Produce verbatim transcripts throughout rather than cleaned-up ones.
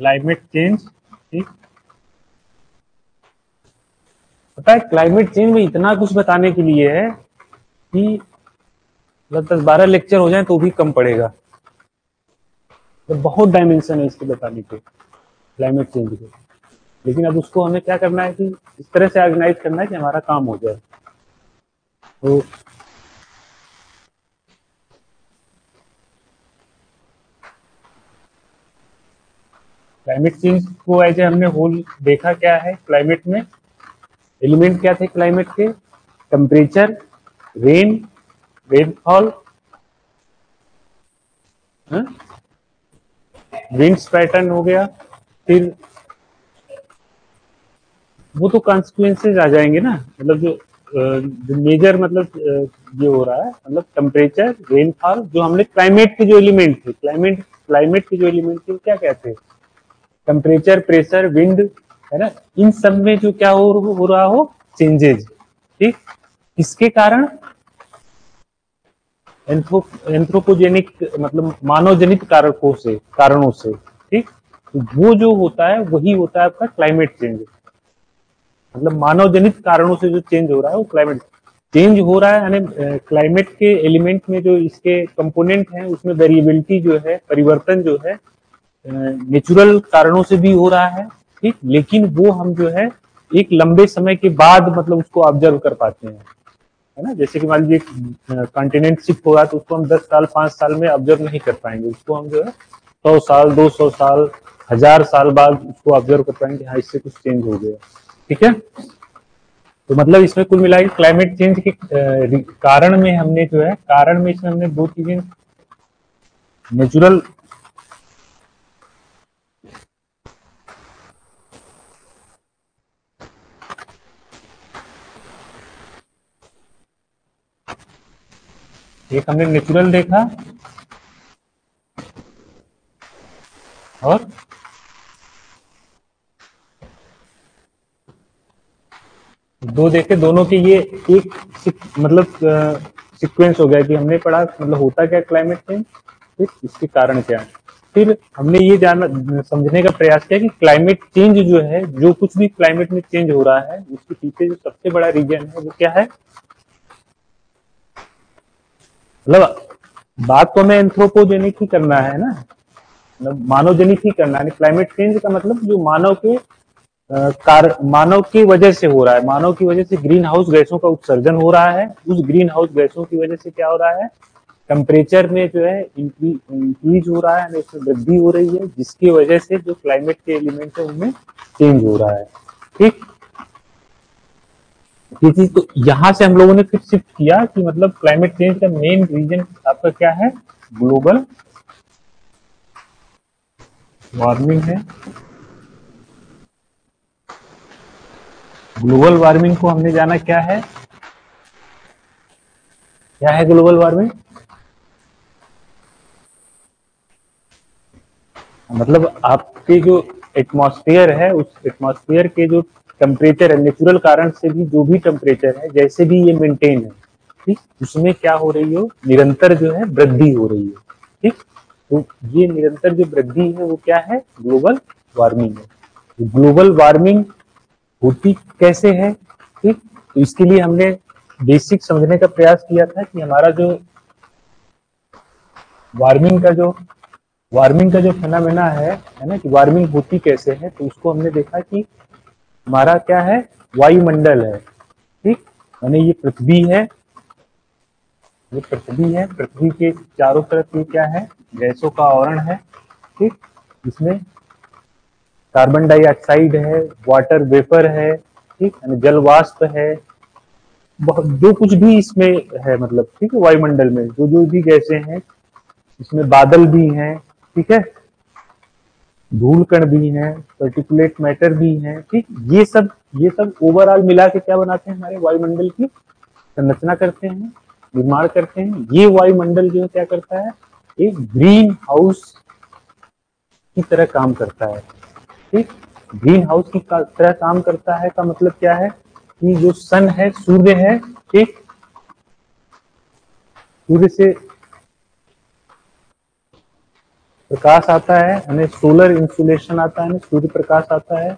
Climate change, ठीक। पता है क्लाइमेट चेंज में इतना कुछ बताने के लिए है कि मतलब दस बारह लेक्चर हो जाए तो भी कम पड़ेगा, तो बहुत डायमेंशन है इसके बताने के क्लाइमेट चेंज के। लेकिन अब उसको हमें क्या करना है कि इस तरह से ऑर्गेनाइज करना है कि हमारा काम हो जाए। तो क्लाइमेट चेंज को ऐसे हमने होल देखा क्या है क्लाइमेट में, एलिमेंट क्या थे क्लाइमेट के, temperature, rain, rainfall, winds pattern हो गया। फिर वो तो कॉन्सिक्वेंसेज आ जाएंगे ना, मतलब जो मेजर मतलब ये हो रहा है मतलब टेम्परेचर, रेनफॉल, जो हमने क्लाइमेट के जो एलिमेंट थे, क्लाइमेट क्लाइमेट के जो एलिमेंट थे क्या क्या थे, टेम्परेचर, प्रेशर, विंड, है ना, इन सब में जो क्या हो, हो रहा हो चेंजेज, ठीक। इसके कारण एंथ्रो एंथ्रोपोजेनिक मतलब मानवजनित कारकों से कारणों से, ठीक। तो वो जो होता है वही होता है आपका क्लाइमेट चेंज, मतलब मानवजनित कारणों से जो चेंज हो रहा है वो क्लाइमेट चेंज हो रहा है। यानी क्लाइमेट के एलिमेंट में जो इसके कंपोनेंट हैं उसमें वेरिएबिलिटी जो है, परिवर्तन जो है नेचुरल कारणों से भी हो रहा है, ठीक। लेकिन वो हम जो है एक लंबे समय के बाद मतलब उसको ऑब्जर्व कर पाते हैं, है ना। जैसे कि मान लीजिए कॉन्टिनेंट शिफ्ट हो रहा है तो उसको हम दस साल पांच साल में ऑब्जर्व नहीं कर पाएंगे, उसको हम जो है सौ साल, दो सौ साल, हजार साल बाद उसको ऑब्जर्व कर पाएंगे, हाँ इससे कुछ चेंज हो गया, ठीक है। तो मतलब इसमें कुल मिला के क्लाइमेट चेंज के कारण में हमने जो है कारण में इसमें हमने दो चीजें, नेचुरल एक हमने नेचुरल देखा और दो देखे, दोनों के ये एक मतलब सीक्वेंस हो गया कि हमने पढ़ा मतलब होता क्या क्लाइमेट चेंज, ठीक, इसके कारण क्या है। फिर हमने ये जानना समझने का प्रयास किया कि क्लाइमेट चेंज जो है, जो कुछ भी क्लाइमेट में चेंज हो रहा है उसके पीछे जो सबसे बड़ा रीजन है वो क्या है। मतलब बात तो हमें एंथ्रोपोजेनिक ही करना है ना, मतलब मानवजनिक ही करना है। क्लाइमेट चेंज का मतलब जो मानव के आ, कार मानव की वजह से हो रहा है, मानव की वजह से ग्रीन हाउस गैसों का उत्सर्जन हो रहा है, उस ग्रीन हाउस गैसों की वजह से क्या हो रहा है, टेम्परेचर में जो है इंक्रीज हो रहा है, इसमें वृद्धि हो रही है, जिसकी वजह से जो क्लाइमेट के एलिमेंट है उनमें चेंज हो रहा है, ठीक। ये चीज तो यहाँ से हम लोगों ने फिर शिफ्ट किया कि मतलब क्लाइमेट चेंज का मेन रीजन आपका क्या है, ग्लोबल वार्मिंग है। ग्लोबल वार्मिंग को हमने जाना क्या है, क्या है ग्लोबल वार्मिंग, मतलब आपके जो एटमॉस्फेयर है उस एटमॉस्फेयर के जो टेम्परेचर है, नेचुरल कारण से भी जो भी टेम्परेचर है जैसे भी ये मेंटेन है, ठीक, उसमें क्या हो रही हो, निरंतर जो है वृद्धि हो रही है, ठीक। तो ये निरंतर जो वृद्धि है वो क्या है, ग्लोबल वार्मिंग है। ग्लोबल वार्मिंग होती कैसे है, ठीक, तो इसके लिए हमने बेसिक समझने का प्रयास किया था कि हमारा जो वार्मिंग का जो वार्मिंग का जो फिनोमेना है, है ना, कि वार्मिंग होती कैसे है। तो उसको हमने देखा कि हमारा क्या है, वायुमंडल है, ठीक, यानी ये पृथ्वी है, ये पृथ्वी है, पृथ्वी के चारों तरफ ये क्या है, गैसों का आवरण है, ठीक। इसमें कार्बन डाइऑक्साइड है, वाटर वेपर है, ठीक, यानी जल वाष्प है, बहुत जो कुछ भी इसमें है मतलब, ठीक है, वायुमंडल में जो जो भी गैसें हैं, इसमें बादल भी हैं, ठीक है, धूल कण भी हैं, पार्टिकुलेट मैटर भी हैं, ठीक। ये सब ये सब ओवरऑल मिला के क्या बनाते हैं, हमारे वायुमंडल की संरचना करते हैं, निर्माण करते हैं। ये वायुमंडल जो है क्या करता है, एक ग्रीन हाउस की तरह काम करता है, ठीक। ग्रीन हाउस की का, तरह काम करता है का मतलब क्या है कि जो सन है, सूर्य है, ठीक, सूर्य से प्रकाश आता है, हमें सोलर इंसुलेशन आता है, सूर्य प्रकाश आता है।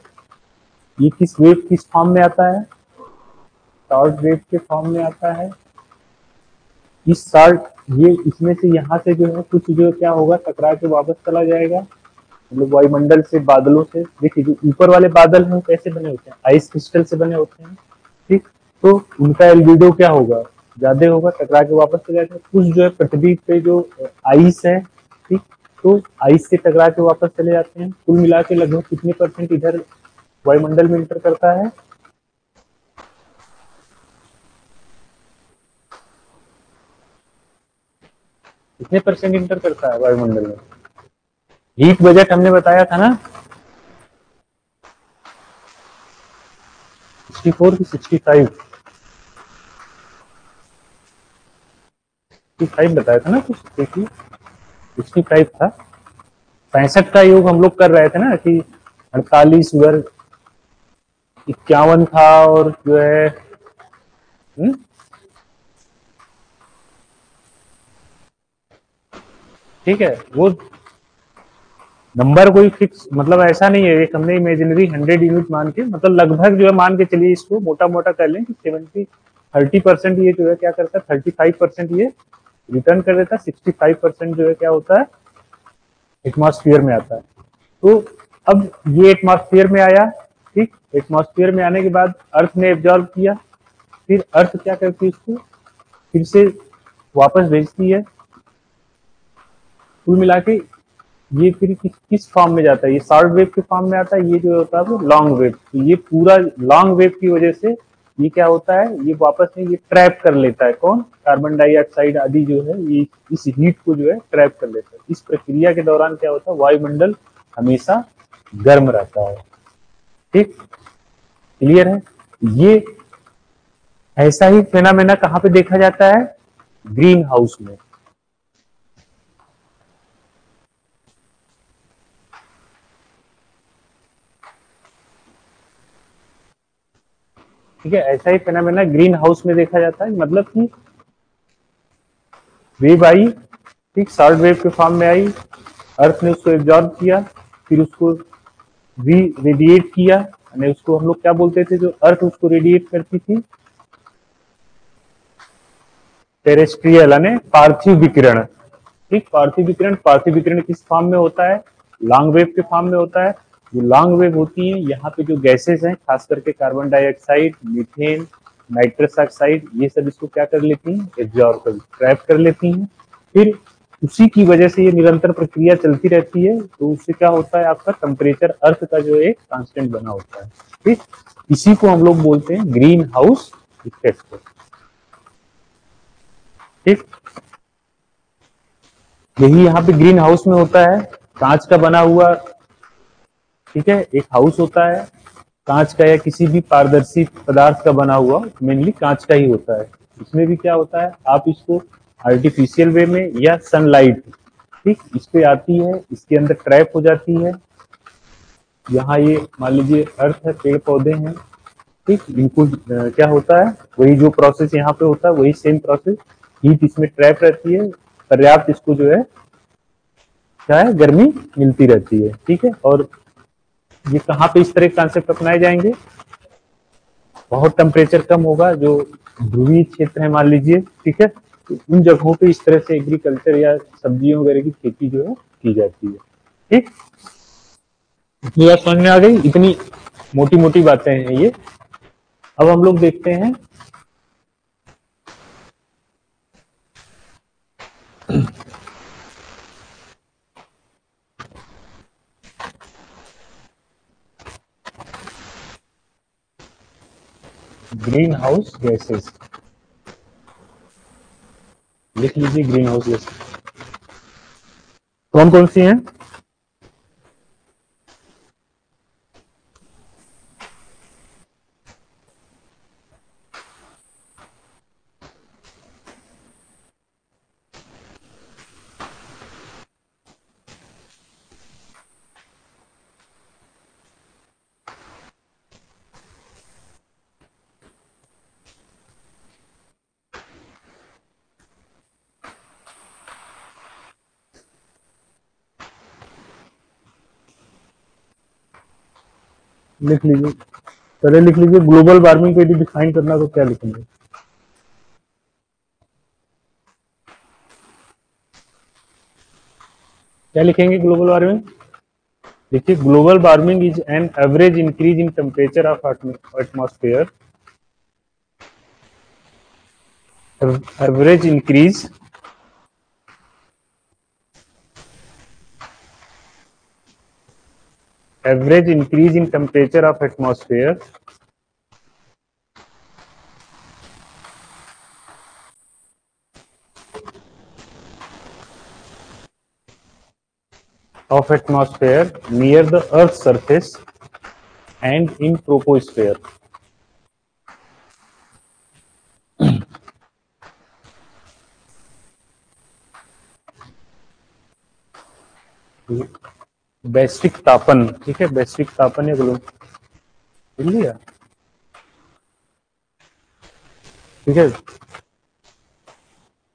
ये किस वेव किस फॉर्म में आता है? शॉर्ट वेव के फॉर्म में आता है। इस शॉर्ट ये इसमें से यहाँ से जो है कुछ जो क्या होगा टकरा के वापस चला जाएगा, मतलब वायुमंडल से बादलों से। देखिए जो ऊपर वाले बादल हैं कैसे बने होते हैं, आइस क्रिस्टल से बने होते हैं, ठीक। तो उनका एल्बिडो क्या होगा, ज्यादा होगा, टकरा के वापस चला जाएगा। कुछ जो है पृथ्वी पे जो आइस है, ठीक, तो आइस से टकरा के वापस चले जाते हैं। कुल मिला के लगभग कितने परसेंट इधर वायुमंडल में इंटर करता है? कितने परसेंट इंटर करता है वायुमंडल में? हीट बजट हमने बताया था ना sixty four to sixty five, sixty five बताया था ना कुछ, देखिए सिक्सटी फाइव था। पैंसठ का योग हम लोग कर रहे थे ना कि अड़तालीस उधर इक्यावन था और जो है हुँ? ठीक है, वो नंबर कोई फिक्स मतलब ऐसा नहीं है। एक हमने इमेजिनरी हंड्रेड यूनिट मान के, मतलब लगभग जो है मान के चलिए इसको मोटा मोटा कर लें कि सेवेंटी थर्टी परसेंट ये जो है क्या करता है, थर्टी फाइव परसेंट ये रिटर्न कर देता है, सिक्सटी फाइव परसेंट जो है क्या होता है एटमॉस्फेयर में आता है। तो अब ये एटमॉस्फेयर में आया, ठीक, एटमॉस्फेयर में आने के बाद अर्थ ने एब्जॉर्ब किया, फिर अर्थ क्या करती है इसको फिर से वापस भेजती है। कुल मिला के ये फिर किस किस फॉर्म में जाता है? ये शॉर्ट वेव के फॉर्म में आता है, ये जो होता है वो लॉन्ग वेव। तो ये पूरा लॉन्ग वेव की वजह से ये क्या होता है, ये वापस में ये ट्रैप कर लेता है, कौन, कार्बन डाइऑक्साइड आदि जो है ये इस हीट को जो है ट्रैप कर लेता है। इस प्रक्रिया के दौरान क्या होता है, वायुमंडल हमेशा गर्म रहता है, ठीक, क्लियर है। ये ऐसा ही फेनोमेना कहाँ पे देखा जाता है, ग्रीन हाउस में। ठीक है, ऐसा ही फेनोमेना ग्रीन हाउस में देखा जाता है। मतलब कि वेव आई, ठीक, शॉर्ट वेव के फॉर्म में आई, अर्थ ने उसको एब्जॉर्ब किया, फिर उसको री रेडिएट किया, यानी उसको हम लोग क्या बोलते थे, जो अर्थ उसको रेडिएट करती थी टेरेस्ट्रियल यानी पार्थिव विकिरण, ठीक, पार्थिव विकिरण। पार्थिव विकिरण किस फॉर्म में होता है, लॉन्ग वेव के फॉर्म में होता है। जो लॉन्ग वेव होती है यहाँ पे जो गैसेस हैं, खास करके carbon dioxide, methane, nitrous oxide, ये सब इसको क्या कर लेती हैं, एब्जॉर्ब कर ट्रैप कर लेती हैं। फिर उसी की वजह से ये निरंतर प्रक्रिया चलती रहती है। तो उससे क्या होता है, आपका टेम्परेचर अर्थ का जो एक कांस्टेंट बना होता है, ठीक। इसी को हम लोग बोलते हैं ग्रीन हाउस इफेक्ट, ठीक। यही यहाँ पे ग्रीन हाउस में होता है, कांच का बना हुआ, ठीक है, एक हाउस होता है कांच का या किसी भी पारदर्शी पदार्थ का बना हुआ, मेनली कांच का ही होता है। इसमें भी क्या होता है, आप इसको आर्टिफिशियल वे में या सनलाइट, ठीक, इस पे आती है, इसके अंदर ट्रैप हो जाती है। यहाँ ये मान लीजिए अर्थ है, पेड़ पौधे हैं, ठीक, इनको क्या होता है वही जो प्रोसेस यहाँ पे होता है वही सेम प्रोसेस, हीट इसमें ट्रैप रहती है, पर्याप्त इसको जो है क्या है गर्मी मिलती रहती है, ठीक है। और ये कहाँ पे इस तरह के कॉन्सेप्ट अपनाए जाएंगे, बहुत टेम्परेचर कम होगा, जो ध्रुवीय क्षेत्र है मान लीजिए, ठीक है, तो उन जगहों पे इस तरह से एग्रीकल्चर या सब्जियों वगैरह की खेती जो है की जाती है, ठीक। इतनी बात समझ में आ गई, इतनी मोटी मोटी बातें हैं ये। अब हम लोग देखते हैं ग्रीन हाउस गैसेस, लिख लीजिए ग्रीन हाउस गैसेस कौन कौन सी हैं। लिख लीजिए, पहले लिख लीजिए ग्लोबल वार्मिंग को यदि डिफाइन करना तो क्या लिखेंगे। क्या लिखेंगे ग्लोबल वार्मिंग? देखिए global warming is an average increase in temperature of atmosphere, average increase average increase in temperature of atmosphere of atmosphere near the earth's surface and in troposphere. वैश्विक तापन, ठीक है, वैश्विक तापन है बोलो, ठीक है,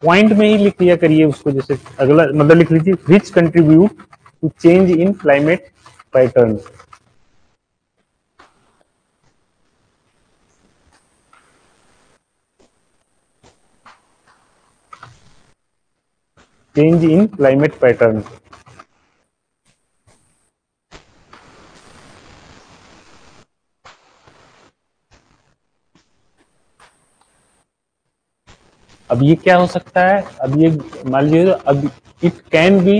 पॉइंट में ही लिख लिया करिए उसको। जैसे अगला मतलब लिख लीजिए which contribute to change in climate pattern, change in climate pattern. अब ये क्या हो सकता है? अब ये मान लीजिए, अब it can be,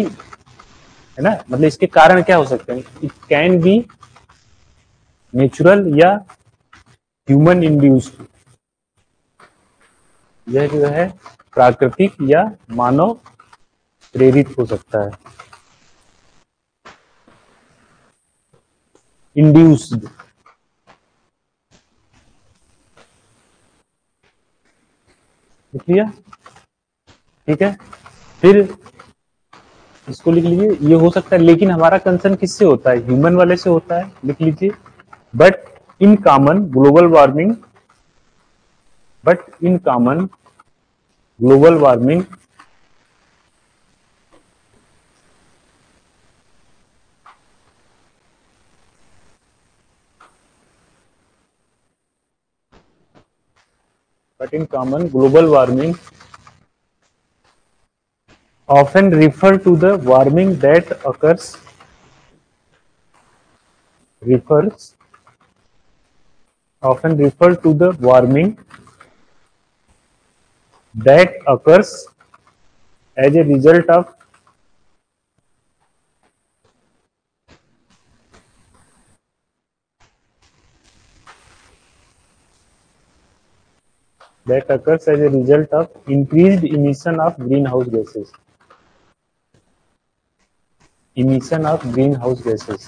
है ना, मतलब इसके कारण क्या हो सकते हैं? इट कैन बी नेचुरल या ह्यूमन इंड्यूस्ड, यह जो है प्राकृतिक या मानव प्रेरित हो सकता है। इंड्यूस्ड, ठीक है, फिर इसको लिख लीजिए, ये हो सकता है। लेकिन हमारा कंसर्न किससे होता है? ह्यूमन वाले से होता है, लिख लीजिए। But in common global warming, but in common global warming but in common global warming often refer to the warming that occurs, refers often refer to the warming that occurs as a result of that occurs as a result of increased emission of greenhouse gases. Emission of greenhouse gases.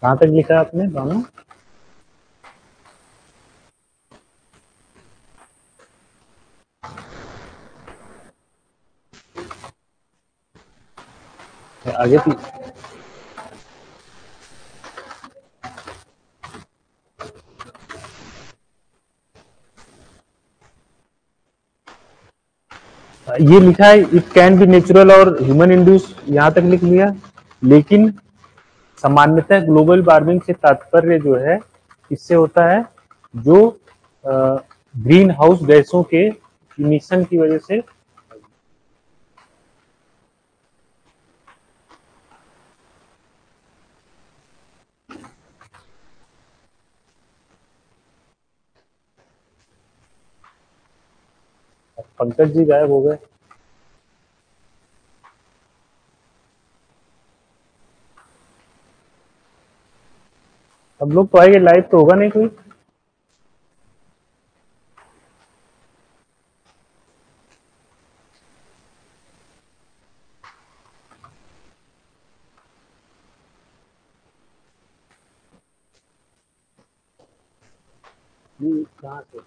कहाँ तक लिखा आपने दोनों? आगे थी। ये लिखा है इट कैन बी नेचुरल और ह्यूमन इंड्यूस, यहां तक लिख लिया। लेकिन सामान्यतः ग्लोबल वार्मिंग से तात्पर्य जो है इससे होता है जो ग्रीन हाउस गैसों के इमिशन की वजह से पंकज जी गायब हो गए। हम लोग तो आएंगे, लाइव तो होगा नहीं कोई। कहाँ से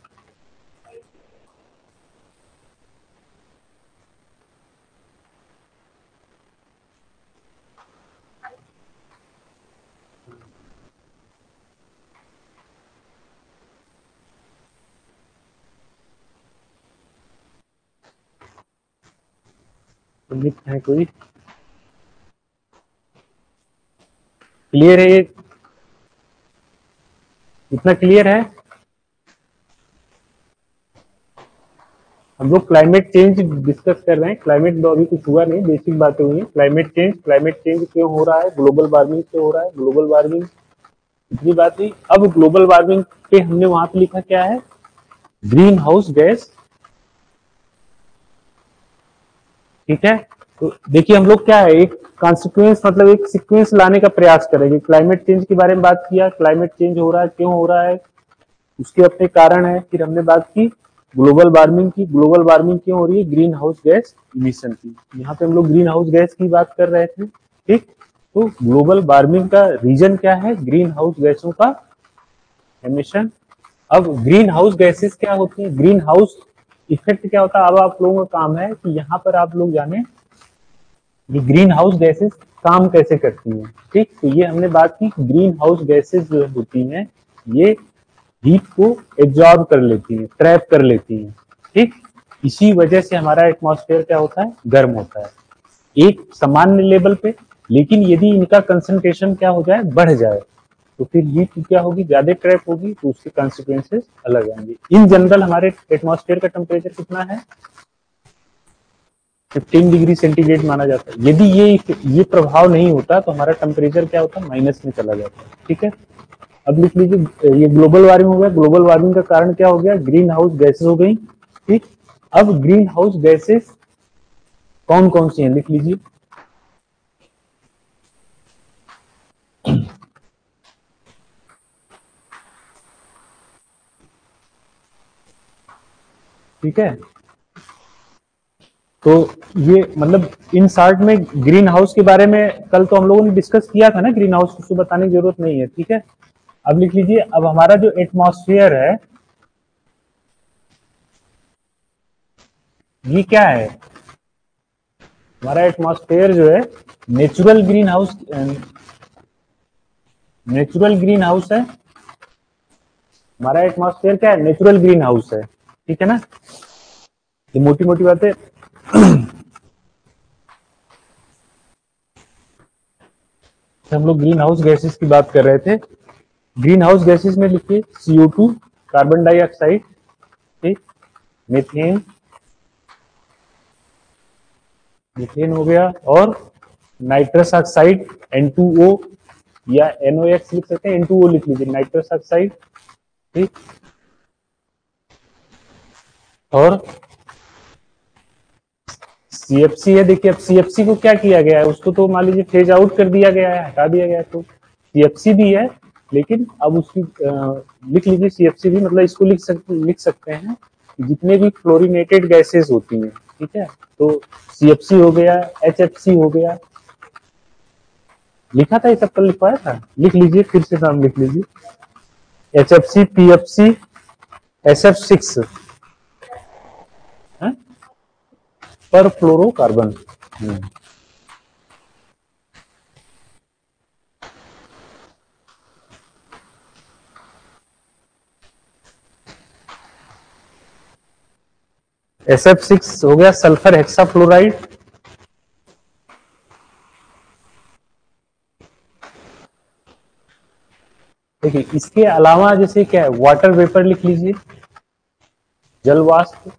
लिखते हैं कोई। क्लियर है ये? इतना क्लियर है? हम लोग क्लाइमेट चेंज डिस्कस कर रहे हैं। क्लाइमेट में अभी कुछ हुआ नहीं, बेसिक बातें हुई हैं। क्लाइमेट चेंज, क्लाइमेट चेंज क्यों हो रहा है, ग्लोबल वार्मिंग क्यों हो रहा है, ग्लोबल वार्मिंग इतनी बात हुई। अब ग्लोबल वार्मिंग पे हमने वहां पे लिखा क्या है, ग्रीन हाउस गैस। ठीक है, तो देखिए हम लोग क्या है, एक कॉन्सिक्वेंस मतलब एक सिक्वेंस लाने का प्रयास करेंगे। क्लाइमेट चेंज के बारे में बात किया, क्लाइमेट चेंज हो रहा है, क्यों हो रहा है, उसके अपने कारण है। फिर हमने बात की ग्लोबल वार्मिंग की, ग्लोबल वार्मिंग क्यों हो रही है, ग्रीन हाउस गैस इमिशन की। यहाँ पे हम लोग ग्रीन हाउस गैस की बात कर रहे थे। ठीक, तो ग्लोबल वार्मिंग का रीजन क्या है, ग्रीन हाउस गैसों का एमिशन। अब ग्रीन हाउस गैसेस क्या होती है, ग्रीन हाउस इफेक्ट क्या होता है। अब आप लोगों का काम है कि यहाँ पर आप लोग जाने ये ग्रीन हाउस गैसेस काम कैसे करती हैं। ठीक, तो ये हमने बात की, ग्रीन हाउस गैसेस जो होती हैं ये हीट को एब्जॉर्ब कर लेती हैं, ट्रैप कर लेती हैं। ठीक, इसी वजह से हमारा एटमॉस्फेयर क्या होता है, गर्म होता है एक सामान्य लेवल पे। लेकिन यदि इनका कंसंट्रेशन क्या हो जाए, बढ़ जाए, तो फिर हीट क्या होगी, ज्यादा ट्रैप होगी, तो उसके कॉन्सिक्वेंसेस अलग आएंगे। इन जनरल हमारे एटमॉस्फेयर का टेम्परेचर कितना है, पंद्रह डिग्री सेंटीग्रेड माना जाता है। यदि ये ये प्रभाव नहीं होता तो हमारा टेम्परेचर क्या होता है, माइनस में चला जाता है। ठीक है, अब लिख लीजिए ये ग्लोबल वार्मिंग हो गया। ग्लोबल वार्मिंग का कारण क्या हो गया, ग्रीन हाउस गैसेस हो गई। ठीक, अब ग्रीन हाउस गैसेस कौन कौन सी हैं लिख लीजिए। ठीक है, तो ये मतलब इन शार्ट में ग्रीन हाउस के बारे में कल तो हम लोगों ने डिस्कस किया था ना, ग्रीन हाउस को बताने की जरूरत नहीं है। ठीक है, अब लिख लीजिए, अब हमारा जो एटमॉस्फेयर है ये क्या है, हमारा एटमॉस्फेयर जो है natural green house, natural green house है हमारा एटमॉस्फेयर। क्या है, नेचुरल ग्रीन हाउस है। ठीक है ना, ये मोटी मोटी बात है। हम लोग ग्रीन हाउस गैसेस की बात कर रहे थे। ग्रीन हाउस गैसेस में लिखिए C O two, carbon dioxide, ठीक, मीथेन, मीथेन हो गया, और nitrous oxide N two O या एन ओ एक्स लिख सकते हैं, एन टू ओ लिख लीजिए, नाइट्रस ऑक्साइड। ठीक, और सी एफ सी है। देखिए अब सी एफ सी को क्या किया गया है, उसको तो मान लीजिए फेज आउट कर दिया गया है, हटा दिया गया है। तो सी एफ सी भी है, लेकिन अब उसकी लिख लीजिए सी एफ सी भी, मतलब इसको लिख सकते लिख सकते हैं जितने भी फ्लोरिनेटेड गैसेस होती हैं। ठीक है, तो सी एफ सी हो गया, एच एफ सी हो गया, लिखा था ये सब, कल लिखवाया था, लिख लीजिए फिर से नाम लिख लीजिए, H F C, P F C, S F six perfluorocarbon. S F six हो गया सल्फर हेक्साफ्लोराइड, देखिए। इसके अलावा जैसे क्या है, वाटर वेपर लिख लीजिए, जल वाष्प,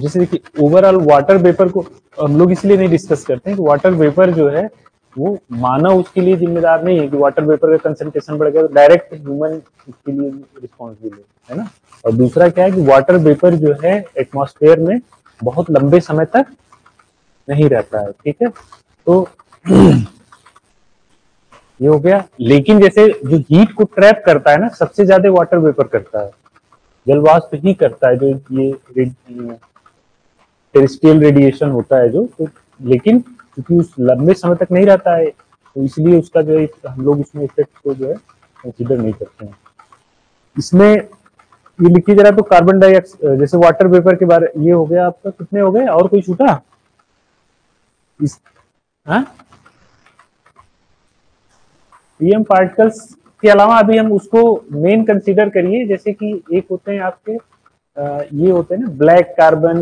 जैसे देखिए ओवरऑल वाटर वेपर को हम लोग इसलिए नहीं डिस्कस करते हैं कि वाटर वेपर जो है वो मानव उसके लिए जिम्मेदार नहीं है कि वाटर वेपर का कंसंट्रेशन बढ़ गया, डायरेक्ट ह्यूमन इसके लिए रिस्पॉन्सिबल है ना। और दूसरा क्या है कि वाटर वेपर जो है एटमॉस्फेयर में बहुत लंबे समय तक नहीं रहता है। ठीक है, तो ये हो गया। लेकिन जैसे जो हीट को ट्रैप करता है ना, सबसे ज्यादा वाटर वेपर करता है, जलवाष्प ही करता है, जो ये टेरेस्ट्रियल रेडिएशन होता है जो, तो लेकिन क्योंकि उस लंबे समय तक नहीं रहता है तो इसलिए उसका जो है हम लोग उसमें इफेक्ट को जो है कंसिडर नहीं करते हैं। इसमें ये लिखिए जरा, तो कार्बन डाइऑक्साइड जैसे वाटर वेपर के बारे ये हो गया आपका, कितने हो गए, और कोई छूटा इस, हाँ पीएम पार्टिकल्स के अलावा अभी हम उसको मेन कंसीडर करिए, जैसे कि एक होते हैं आपके आ, ये होते हैं ना ब्लैक कार्बन,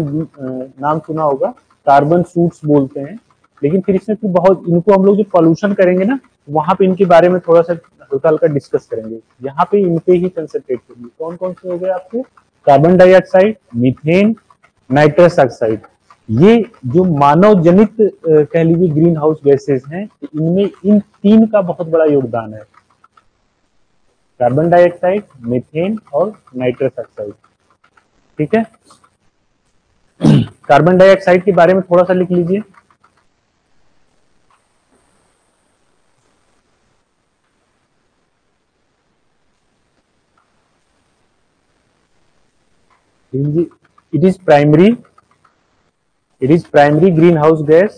नाम सुना होगा, कार्बन सूट्स बोलते हैं। लेकिन फिर इसमें फिर बहुत इनको हम लोग जो पॉल्यूशन करेंगे ना वहां पे इनके बारे में थोड़ा सा हल्का हल्का डिस्कस करेंगे, यहाँ पे इन पे ही कंसंट्रेट करेंगे। कौन कौन से हो गए आपके carbon dioxide, methane, nitrous oxide, ये जो मानव जनित कह लीजिए ग्रीन हाउस गैसेज हैं, इनमें इन तीन का बहुत बड़ा योगदान है, कार्बन डाइऑक्साइड, मीथेन और नाइट्रस ऑक्साइड। ठीक है, कार्बन डाइऑक्साइड के बारे में थोड़ा सा लिख लीजिए। It is primary, it is primary greenhouse gas,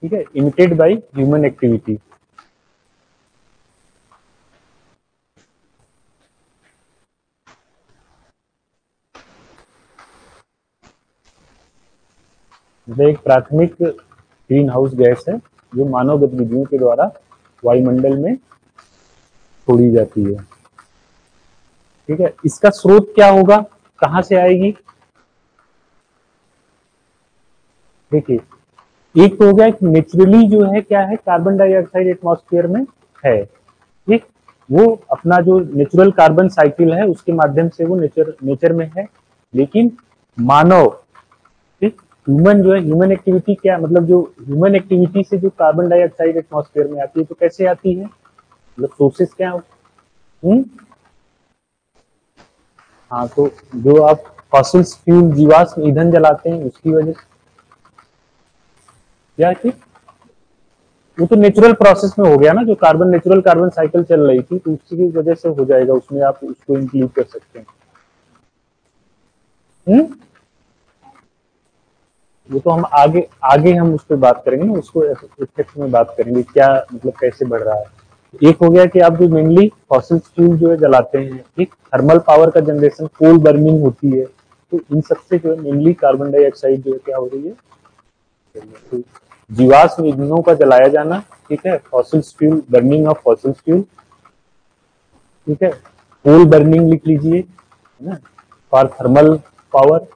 ठीक है, emitted by human activity। एक प्राथमिक ग्रीन हाउस गैस है जो मानव गतिविधियों के द्वारा वायुमंडल में छोड़ी जाती है। ठीक है, इसका स्रोत क्या होगा, कहां से आएगी? देखिए, एक हो गया नेचुरली जो है क्या है, कार्बन डाइऑक्साइड एटमॉस्फेयर में है, ठीक, वो अपना जो नेचुरल कार्बन साइकिल है उसके माध्यम से वो नेचर नेचर में है। लेकिन मानव, ठीक, ह्यूमन जो है, ह्यूमन एक्टिविटी क्या मतलब जो ह्यूमन एक्टिविटी से जो कार्बन डाइऑक्साइड एटमॉस्फेयर में आती है, तो कैसे आती है, मतलब सोर्सेस क्या हो? हुँ? हाँ, तो जो आप फॉसिल्स फ्यूल जीवाश्म ईंधन जलाते हैं उसकी वजह से, या कि वो तो नेचुरल प्रोसेस में हो गया ना, जो कार्बन नेचुरल कार्बन साइकिल चल रही थी तो उसकी वजह से हो जाएगा, उसमें आप उसको इंक्लूड कर सकते हैं। हम्म, वो तो हम आगे आगे हम उस पर बात करेंगे ना, उसको इफेक्ट में बात करेंगे, क्या मतलब कैसे बढ़ रहा है। एक हो गया कि आप जो मेनली फॉसिल फ्यूल जो है जलाते हैं, एक थर्मल पावर का जनरेशन, कोल बर्निंग होती है, तो इन सबसे जो है मेनली कार्बन डाइऑक्साइड जो है क्या हो रही है, तो जीवाश्म ईंधनों का जलाया जाना, ठीक है, fossil fuel, burning of fossil fuel, ठीक है, कोल बर्निंग लिख लीजिए है ना, फॉर थर्मल पावर।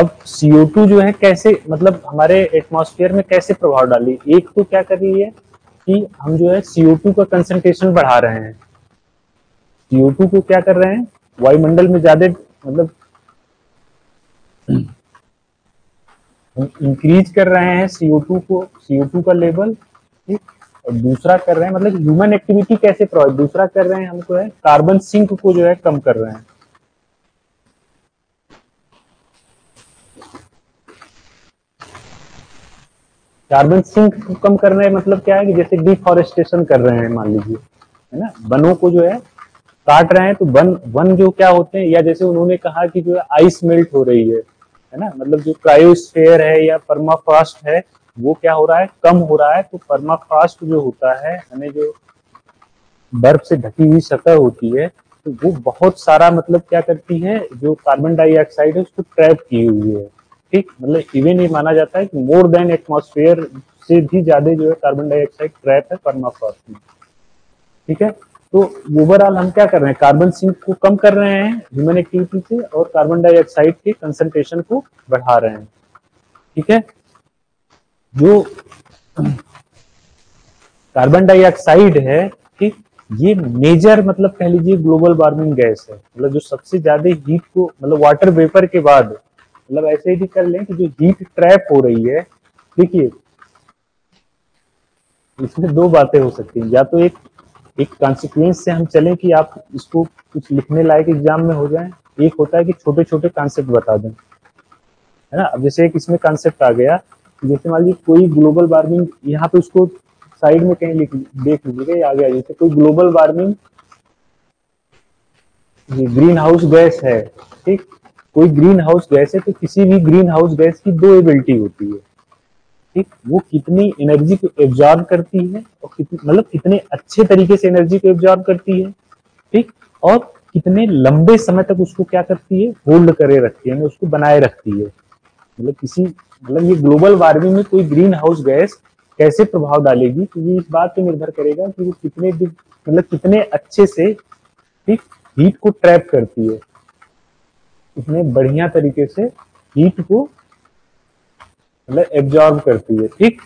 अब सी ओ टू जो है कैसे मतलब हमारे एटमॉस्फेयर में कैसे प्रभाव डाली, एक तो क्या कर रही है कि हम जो है सी ओ टू का कंसंट्रेशन बढ़ा रहे हैं, सी ओ टू को क्या कर रहे हैं वायुमंडल में ज्यादा मतलब हम इंक्रीज कर रहे हैं सी ओ टू को, सी ओ टू का लेवल, ठीक। और दूसरा कर रहे हैं मतलब ह्यूमन एक्टिविटी कैसे प्रभावित, दूसरा कर रहे हैं हमको है कार्बन सिंक को जो है कम कर रहे हैं। कार्बन सिंक को कम कर रहे हैं मतलब क्या है कि जैसे डिफॉरेस्टेशन कर रहे हैं मान लीजिए है ना, वनों को जो है काट रहे हैं, तो वन वन जो क्या होते हैं, या जैसे उन्होंने कहा कि जो है आइस मेल्ट हो रही है है ना, मतलब जो क्रायोस्फीयर है या परमाफ्रॉस्ट है वो क्या हो रहा है, कम हो रहा है। तो परमाफ्रॉस्ट जो होता है यानी जो बर्फ से ढकी हुई सतह होती है, तो वो बहुत सारा मतलब क्या करती है, जो कार्बन डाइऑक्साइड है उसको ट्रैप की हुई है, ठीक, मतलब इवन ये माना जाता है कि मोर देन एटमॉस्फेयर से भी ज्यादा जो है कार्बन डाइऑक्साइड ट्रैप है परमाफ्रॉस्ट में। ठीक है, तो ओवरऑल हम क्या कर रहे हैं, कार्बन सिंक को कम कर रहे हैं ह्यूमन एक्टिविटी से और कार्बन डाइऑक्साइड के कंसंट्रेशन को बढ़ा रहे हैं। ठीक है, जो कार्बन डाइऑक्साइड है, ठीक, ये मेजर मतलब कह लीजिए ग्लोबल वार्मिंग गैस है, मतलब जो सबसे ज्यादा हीट को मतलब वाटर वेपर के बाद, मतलब ऐसे ही कर लें कि जो हीट ट्रैप हो रही है। देखिए, इसमें दो बातें हो सकती हैं, या तो एक एक कॉन्सिक्वेंस से हम चलें कि आप इसको कुछ लिखने लायक एग्जाम में हो जाएं, एक होता है कि छोटे छोटे कॉन्सेप्ट बता दें है ना। अब जैसे एक इसमें कॉन्सेप्ट आ गया, जैसे मान लीजिए कोई ग्लोबल वार्मिंग, यहाँ पे उसको साइड में कहीं लिख देख लीजिएगा, आगे आ जाइए, कोई global warming green house gas है, ठीक, कोई ग्रीन हाउस गैस है, तो किसी भी ग्रीन हाउस गैस की दो एबिलिटी होती है, ठीक, वो कितनी एनर्जी को एब्जॉर्ब करती है और कितनी मतलब कितने अच्छे तरीके से एनर्जी को एब्जॉर्ब करती है, ठीक, और कितने लंबे समय तक उसको क्या करती है, होल्ड करे रखती है, उसको बनाए रखती है। मतलब किसी मतलब ये ग्लोबल वार्मिंग में कोई ग्रीन हाउस गैस कैसे प्रभाव डालेगी, क्योंकि इस बात पे निर्भर करेगा कि वो कितने मतलब कितने अच्छे से ठीक हीट को ट्रैप करती है, कितने बढ़िया तरीके से हीट को मतलब एब्जॉर्ब करती है, ठीक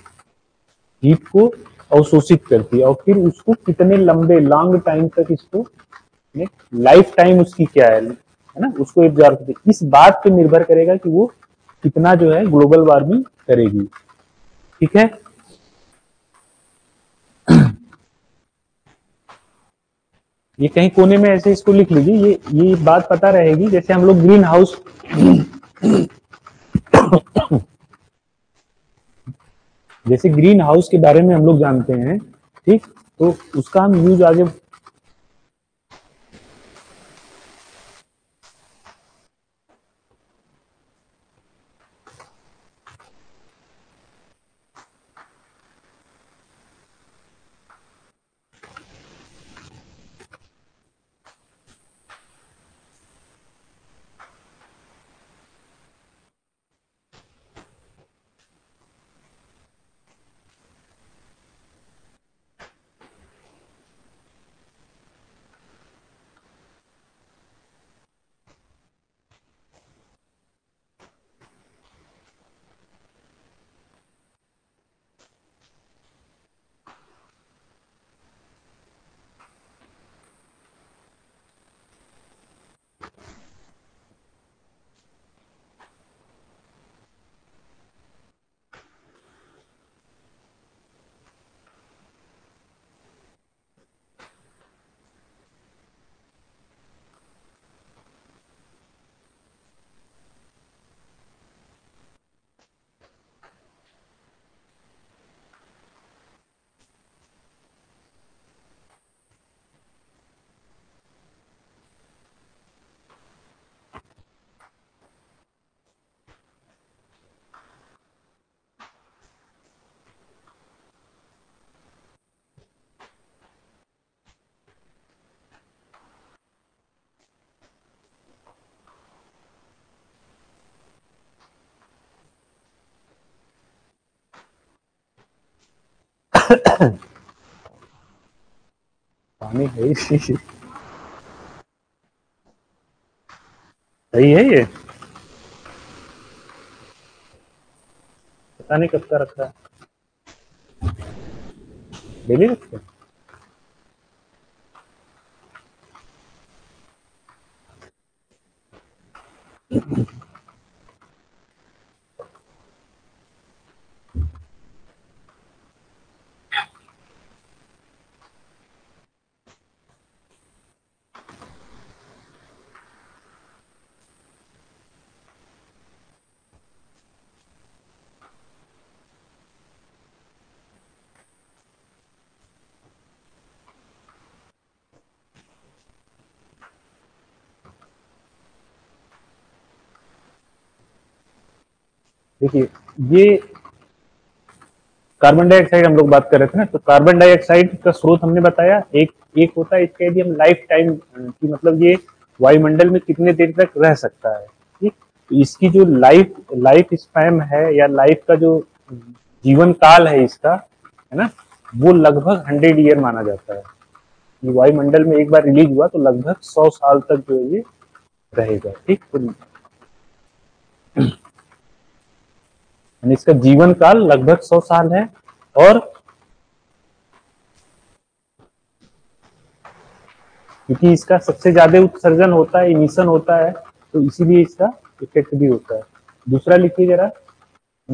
हीट को अवशोषित करती है, और फिर उसको कितने लंबे लॉन्ग टाइम तक इसको लाइफ टाइम उसकी क्या है है ना, उसको एब्जॉर्ब करती है। इस बात पे निर्भर करेगा कि वो कितना जो है ग्लोबल वार्मिंग करेगी, ठीक है। ये कहीं कोने में ऐसे इसको लिख लीजिए, ये ये बात पता रहेगी। जैसे हम लोग ग्रीन हाउस जैसे ग्रीन हाउस के बारे में हम लोग जानते हैं, ठीक, तो उसका हम यूज आगे पानी है इसी सही है, ये पता नहीं कब का रखा है, डेली रखते हैं। देखिए ये कार्बन डाइऑक्साइड हम लोग बात कर रहे थे ना, तो कार्बन डाइऑक्साइड का स्रोत हमने बताया एक एक होता है, इसके यदि हम लाइफ टाइम की मतलब ये वायुमंडल में कितने देर तक रह सकता है, ठीक, तो इसकी जो लाइफ लाइफ स्पैन है या लाइफ का जो जीवन काल है इसका, है ना, वो लगभग हंड्रेड ईयर माना जाता है। ये वायुमंडल में एक बार रिलीज हुआ तो लगभग सौ साल तक जो ये रहेगा, ठीक, तो इसका जीवन काल लगभग सौ साल है। और क्योंकि इसका सबसे ज्यादा उत्सर्जन होता है, इमिशन होता है, तो इसीलिए इसका इफेक्ट भी होता है। दूसरा लिखिए जरा,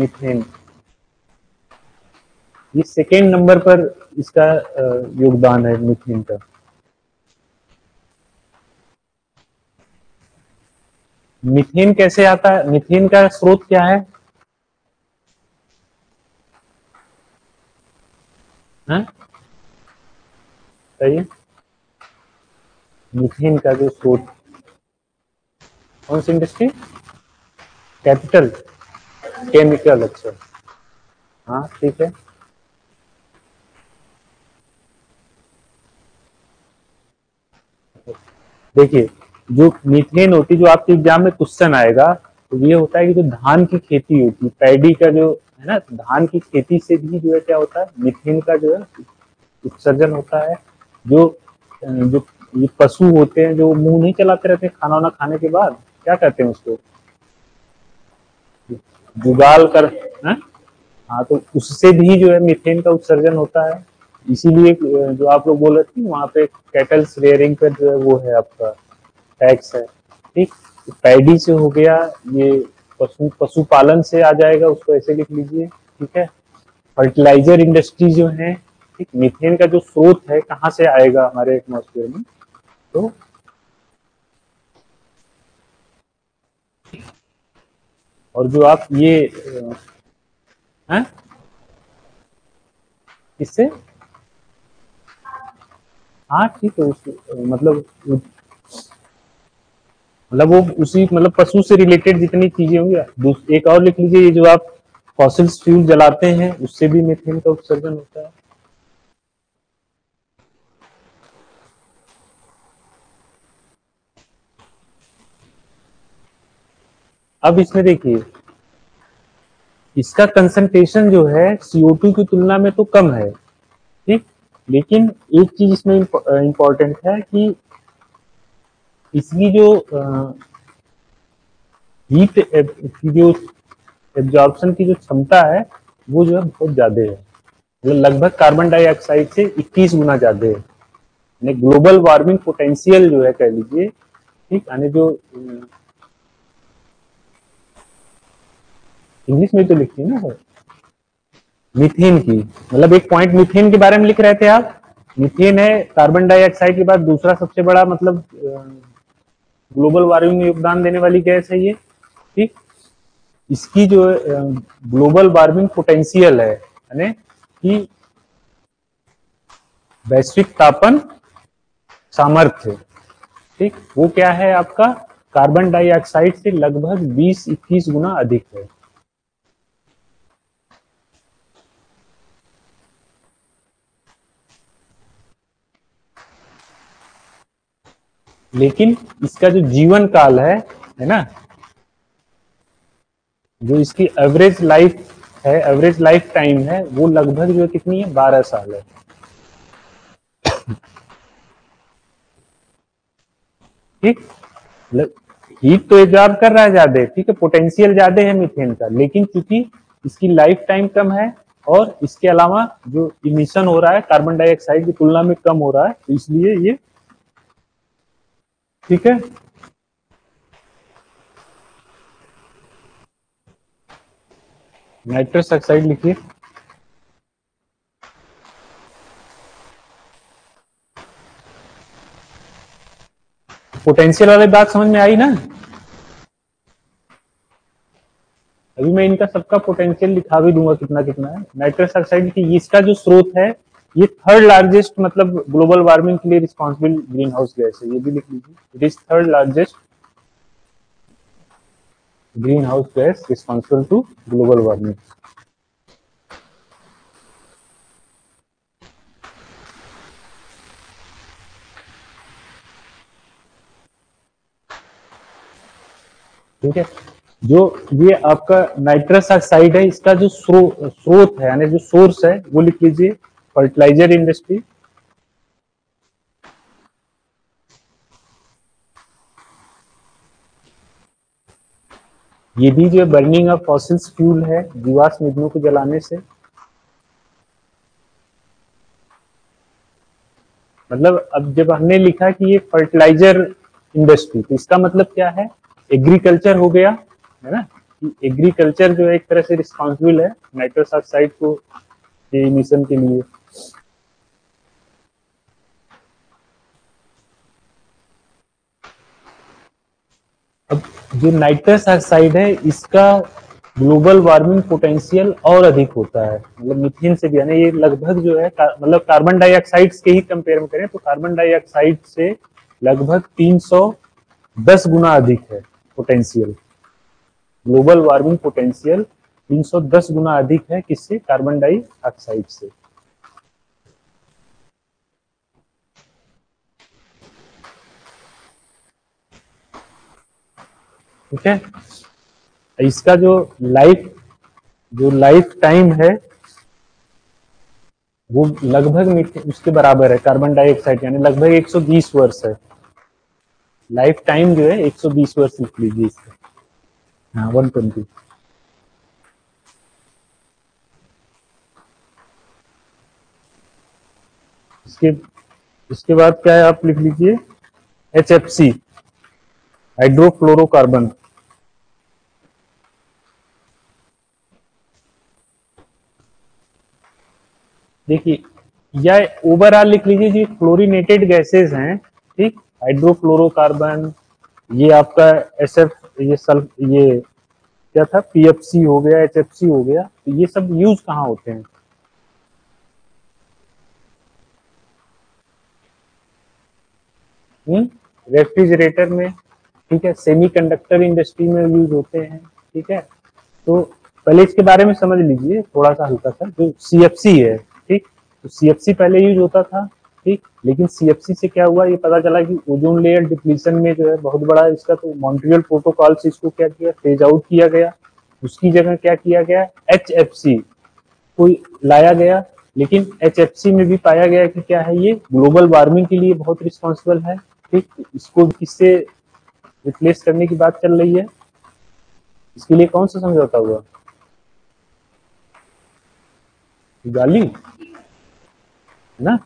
मीथेन, ये सेकेंड नंबर पर इसका योगदान है मीथेन का। मीथेन कैसे आता है, मीथेन का स्रोत क्या है, सही, मीथेन का जो स्रोत कौन सी इंडस्ट्री, कैपिटल केमिकल, अच्छा हाँ ठीक है। देखिए जो मीथेन होती है, जो आपके एग्जाम में क्वेश्चन आएगा तो ये होता है कि जो धान की खेती होती है, पैडी का जो है ना, धान की खेती से भी जो है क्या होता है मीथेन का जो है उत्सर्जन होता है। जो जो ये पशु होते हैं जो मुंह नहीं चलाते रहते खाना वाना खाने के बाद, क्या कहते हैं उसको, जुगाल कर, हाँ, तो उससे भी जो है मीथेन का उत्सर्जन होता है। इसीलिए जो आप लोग बोल रहे थे वहां पे कैटल्स रेयरिंग पर जो है वो है आपका टैक्स है, ठीक। तो पैडी से हो गया, ये पशु पशुपालन से आ जाएगा, उसको ऐसे लिख लीजिए, ठीक है। फर्टिलाइजर इंडस्ट्री जो है, ठीक, मीथेन का जो स्रोत है कहाँ से आएगा हमारे एटमॉस्फेयर में, तो और जो आप ये हैं इससे, हाँ ठीक है, उसको मतलब मतलब वो उसी मतलब पशु से रिलेटेड जितनी चीजें होंगी। एक और लिख लीजिए, ये जो आप फॉसिल फ्यूल जलाते हैं उससे भी मीथेन का उत्सर्जन होता है। अब इसमें देखिए इसका कंसंट्रेशन जो है सी ओ टू की तुलना में तो कम है, ठीक, लेकिन एक चीज इसमें इम्पोर्टेंट है कि इसकी जो हीट की जो एब्जॉर्प्शन की जो क्षमता है वो जो है बहुत ज्यादा है, लगभग कार्बन डाइऑक्साइड से इक्कीस गुना ज्यादा है। यानी ग्लोबल वार्मिंग पोटेंशियल जो है कह लीजिए, ठीक, यानी जो इंग्लिश में तो लिखती है ना मीथेन की, मतलब एक पॉइंट मीथेन के बारे में लिख रहे थे आप। मीथेन है कार्बन डाइऑक्साइड के बाद दूसरा सबसे बड़ा मतलब ग्लोबल वार्मिंग में योगदान देने वाली गैस है ये, ठीक। इसकी जो ग्लोबल वार्मिंग पोटेंशियल है यानी कि वैश्विक तापन सामर्थ्य, ठीक, वो क्या है आपका कार्बन डाइऑक्साइड से लगभग बीस इक्कीस गुना अधिक है। लेकिन इसका जो जीवन काल है, है ना, जो इसकी एवरेज लाइफ है, एवरेज लाइफ टाइम है, वो लगभग जो कितनी है बारह साल है। ठीक, हीट तो एब्जॉर्ब कर रहा है ज्यादा, ठीक है, पोटेंशियल ज्यादा है मीथेन का, लेकिन चूंकि इसकी लाइफ टाइम कम है और इसके अलावा जो इमिशन हो रहा है कार्बन डाइऑक्साइड की तुलना में कम हो रहा है, तो इसलिए ये, ठीक है। नाइट्रस ऑक्साइड लिखिए, पोटेंशियल वाली बात समझ में आई ना। अभी मैं इनका सबका पोटेंशियल लिखा भी दूंगा कितना कितना है। नाइट्रस ऑक्साइड की इसका जो स्रोत है ये थर्ड लार्जेस्ट मतलब ग्लोबल वार्मिंग के लिए रिस्पॉन्सिबल ग्रीन हाउस गैस है, ये भी लिख लीजिए, it is third largest green house gas responsible to global warming. ठीक है, जो ये आपका नाइट्रस ऑक्साइड है इसका जो स्रो, स्रोत है यानी जो सोर्स है वो लिख लीजिए, फर्टिलाइजर इंडस्ट्री, ये भी जो बर्निंग ऑफ फॉसिल्स फ्यूल है, जीवाश्म ईंधनों को जलाने से, मतलब अब जब हमने लिखा कि ये फर्टिलाइजर इंडस्ट्री तो इसका मतलब क्या है, एग्रीकल्चर हो गया, है ना, कि एग्रीकल्चर जो है एक तरह से रिस्पॉन्सिबल है नाइट्रस ऑक्साइड को के इमिशन के लिए। अब जो नाइट्रस ऑक्साइड है इसका ग्लोबल वार्मिंग पोटेंशियल और अधिक होता है, मतलब मीथेन से भी, यानी ये लगभग जो है कार, मतलब कार्बन डाइऑक्साइड के ही कंपेयर में करें तो कार्बन डाइऑक्साइड से लगभग तीन सौ दस गुना अधिक है पोटेंशियल, ग्लोबल वार्मिंग पोटेंशियल तीन सौ दस गुना अधिक है किससे, कार्बन डाइऑक्साइड से। ठीक है। इसका जो लाइफ जो लाइफ टाइम है वो लगभग उसके बराबर है, कार्बन डाइऑक्साइड यानी लगभग एक सौ बीस वर्ष है। लाइफ टाइम जो है एक सौ बीस वर्ष लिख लीजिए इसका। हाँ एक सौ बीस। इसके इसके बाद क्या है, आप लिख लीजिए एच एफ सी हाइड्रोफ्लोरोकार्बन। देखिए या ओवरऑल लिख लीजिए जी क्लोरीनेटेड गैसेस हैं, ठीक, हाइड्रोफ्लोरोकार्बन, ये आपका एस एफ, ये सल्फ, ये क्या था पीएफसी हो गया, एचएफसी हो गया। तो ये सब यूज कहाँ होते हैं? हम्म रेफ्रिजरेटर में, ठीक है, सेमीकंडक्टर इंडस्ट्री में यूज होते हैं, ठीक है। तो पहले इसके बारे में समझ लीजिए थोड़ा सा हल्का सा। जो सीएफसी है, ठीक, तो सीएफसी पहले यूज होता था, ठीक, लेकिन सीएफसी से क्या हुआ ये पता चला कि ओजोन लेयर डिप्लीशन में जो है बहुत बड़ा इसका, तो मॉन्ट्रियल प्रोटोकॉल से इसको क्या किया, फेज आउट किया गया। उसकी जगह क्या किया गया, एचएफसी को लाया गया। लेकिन एचएफसी में भी पाया गया कि क्या है ये ग्लोबल वार्मिंग के लिए बहुत रिस्पॉन्सिबल है, ठीक। इसको किससे रिप्लेस करने की बात चल रही है, इसके लिए कौन सा समझौता हुआ, गाली ना,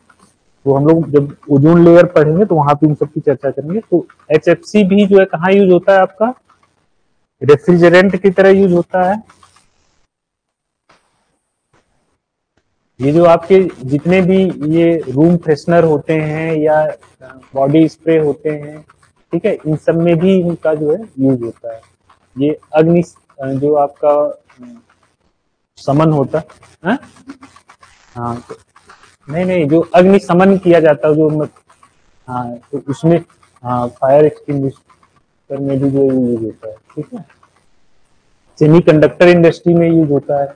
तो हम लोग जब ओजोन लेयर पढ़ेंगे तो वहां पे इन सब की चर्चा करेंगे। तो एचएफसी भी जो है कहाँ यूज होता है, आपका रेफ्रिजरेंट की तरह यूज होता है। ये जो आपके जितने भी ये रूम फ्रेशनर होते हैं या बॉडी स्प्रे होते हैं, ठीक है, इन सब में भी इनका जो है यूज होता है। ये अग्नि जो आपका समन होता है, हाँ तो, नहीं नहीं जो अग्नि समन किया जाता है जो, हाँ तो उसमें, हाँ फायर एक्सटिंग्विशर में भी जो यूज होता है, ठीक है। सेमीकंडक्टर इंडस्ट्री में यूज होता है।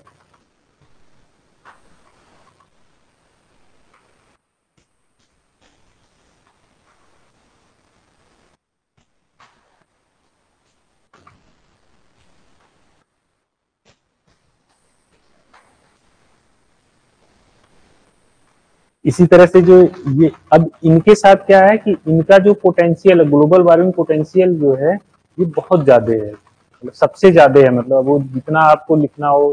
इसी तरह से जो ये अब इनके साथ क्या है कि इनका जो पोटेंशियल ग्लोबल वार्मिंग पोटेंशियल जो है ये बहुत ज्यादा है, मतलब सबसे ज्यादा है। मतलब वो जितना आपको लिखना हो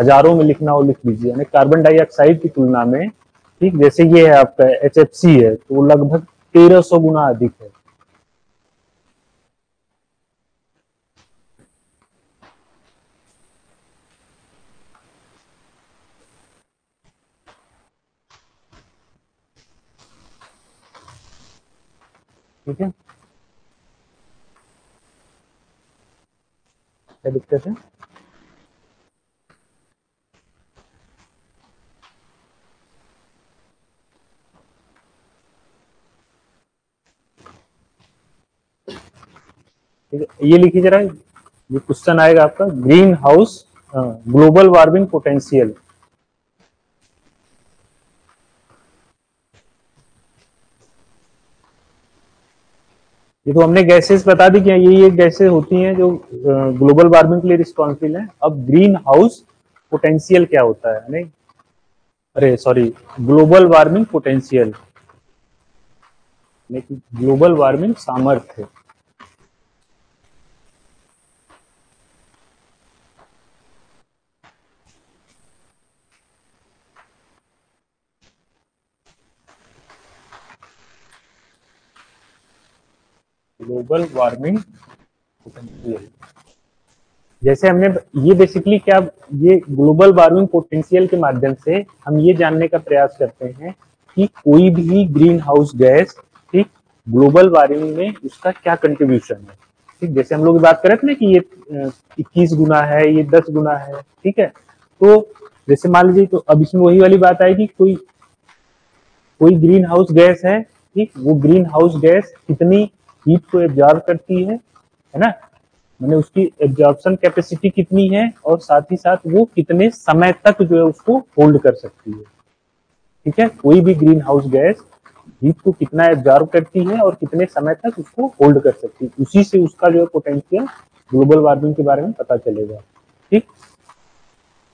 हजारों में लिखना हो लिख लीजिए, यानी कार्बन डाइऑक्साइड की तुलना में, ठीक। जैसे ये है आपका एचएफसी है तो वो लगभग तेरह सौ गुना अधिक है। ठीक है, क्या दिक्कत है? ठीक है, ये लिखिए जरा, ये क्वेश्चन आएगा आपका greenhouse global warming potential. ये तो हमने गैसेस बता दी कि ये ये गैसेस होती हैं जो ग्लोबल वार्मिंग के लिए रिस्पॉन्सिबल हैं। अब ग्रीन हाउस पोटेंशियल क्या होता है, नहीं अरे सॉरी ग्लोबल वार्मिंग पोटेंशियल, लेकिन ग्लोबल वार्मिंग सामर्थ्य। ग्लोबल वार्मिंग पोटेंशियल, जैसे हमने ये बेसिकली क्या, ये ग्लोबल वार्मिंग पोटेंशियल के माध्यम से हम ये जानने का प्रयास करते हैं कि कोई भी ग्रीन हाउस गैस, ठीक, ग्लोबल वार्मिंग में उसका क्या कंट्रीब्यूशन है, ठीक। जैसे हम लोग बात कर रहे थे ना कि ये इक्कीस गुना है, ये दस गुना है, ठीक है। तो जैसे मान लीजिए, तो अब इसमें वही वाली बात आएगी, कोई कोई ग्रीन हाउस गैस है, ठीक, वो ग्रीन हाउस गैस कितनी हीट को एब्जॉर्ब करती है, है ना, मैंने उसकी एब्जॉर्प्शन कैपेसिटी कितनी है और साथ ही साथ वो कितने समय तक जो है उसको होल्ड कर सकती है, ठीक है। कोई भी ग्रीन हाउस गैस हीट को कितना एब्जॉर्ब करती है और कितने समय तक उसको होल्ड कर सकती है, उसी से उसका जो है पोटेंशियल ग्लोबल वार्मिंग के बारे में पता चलेगा। ठीक,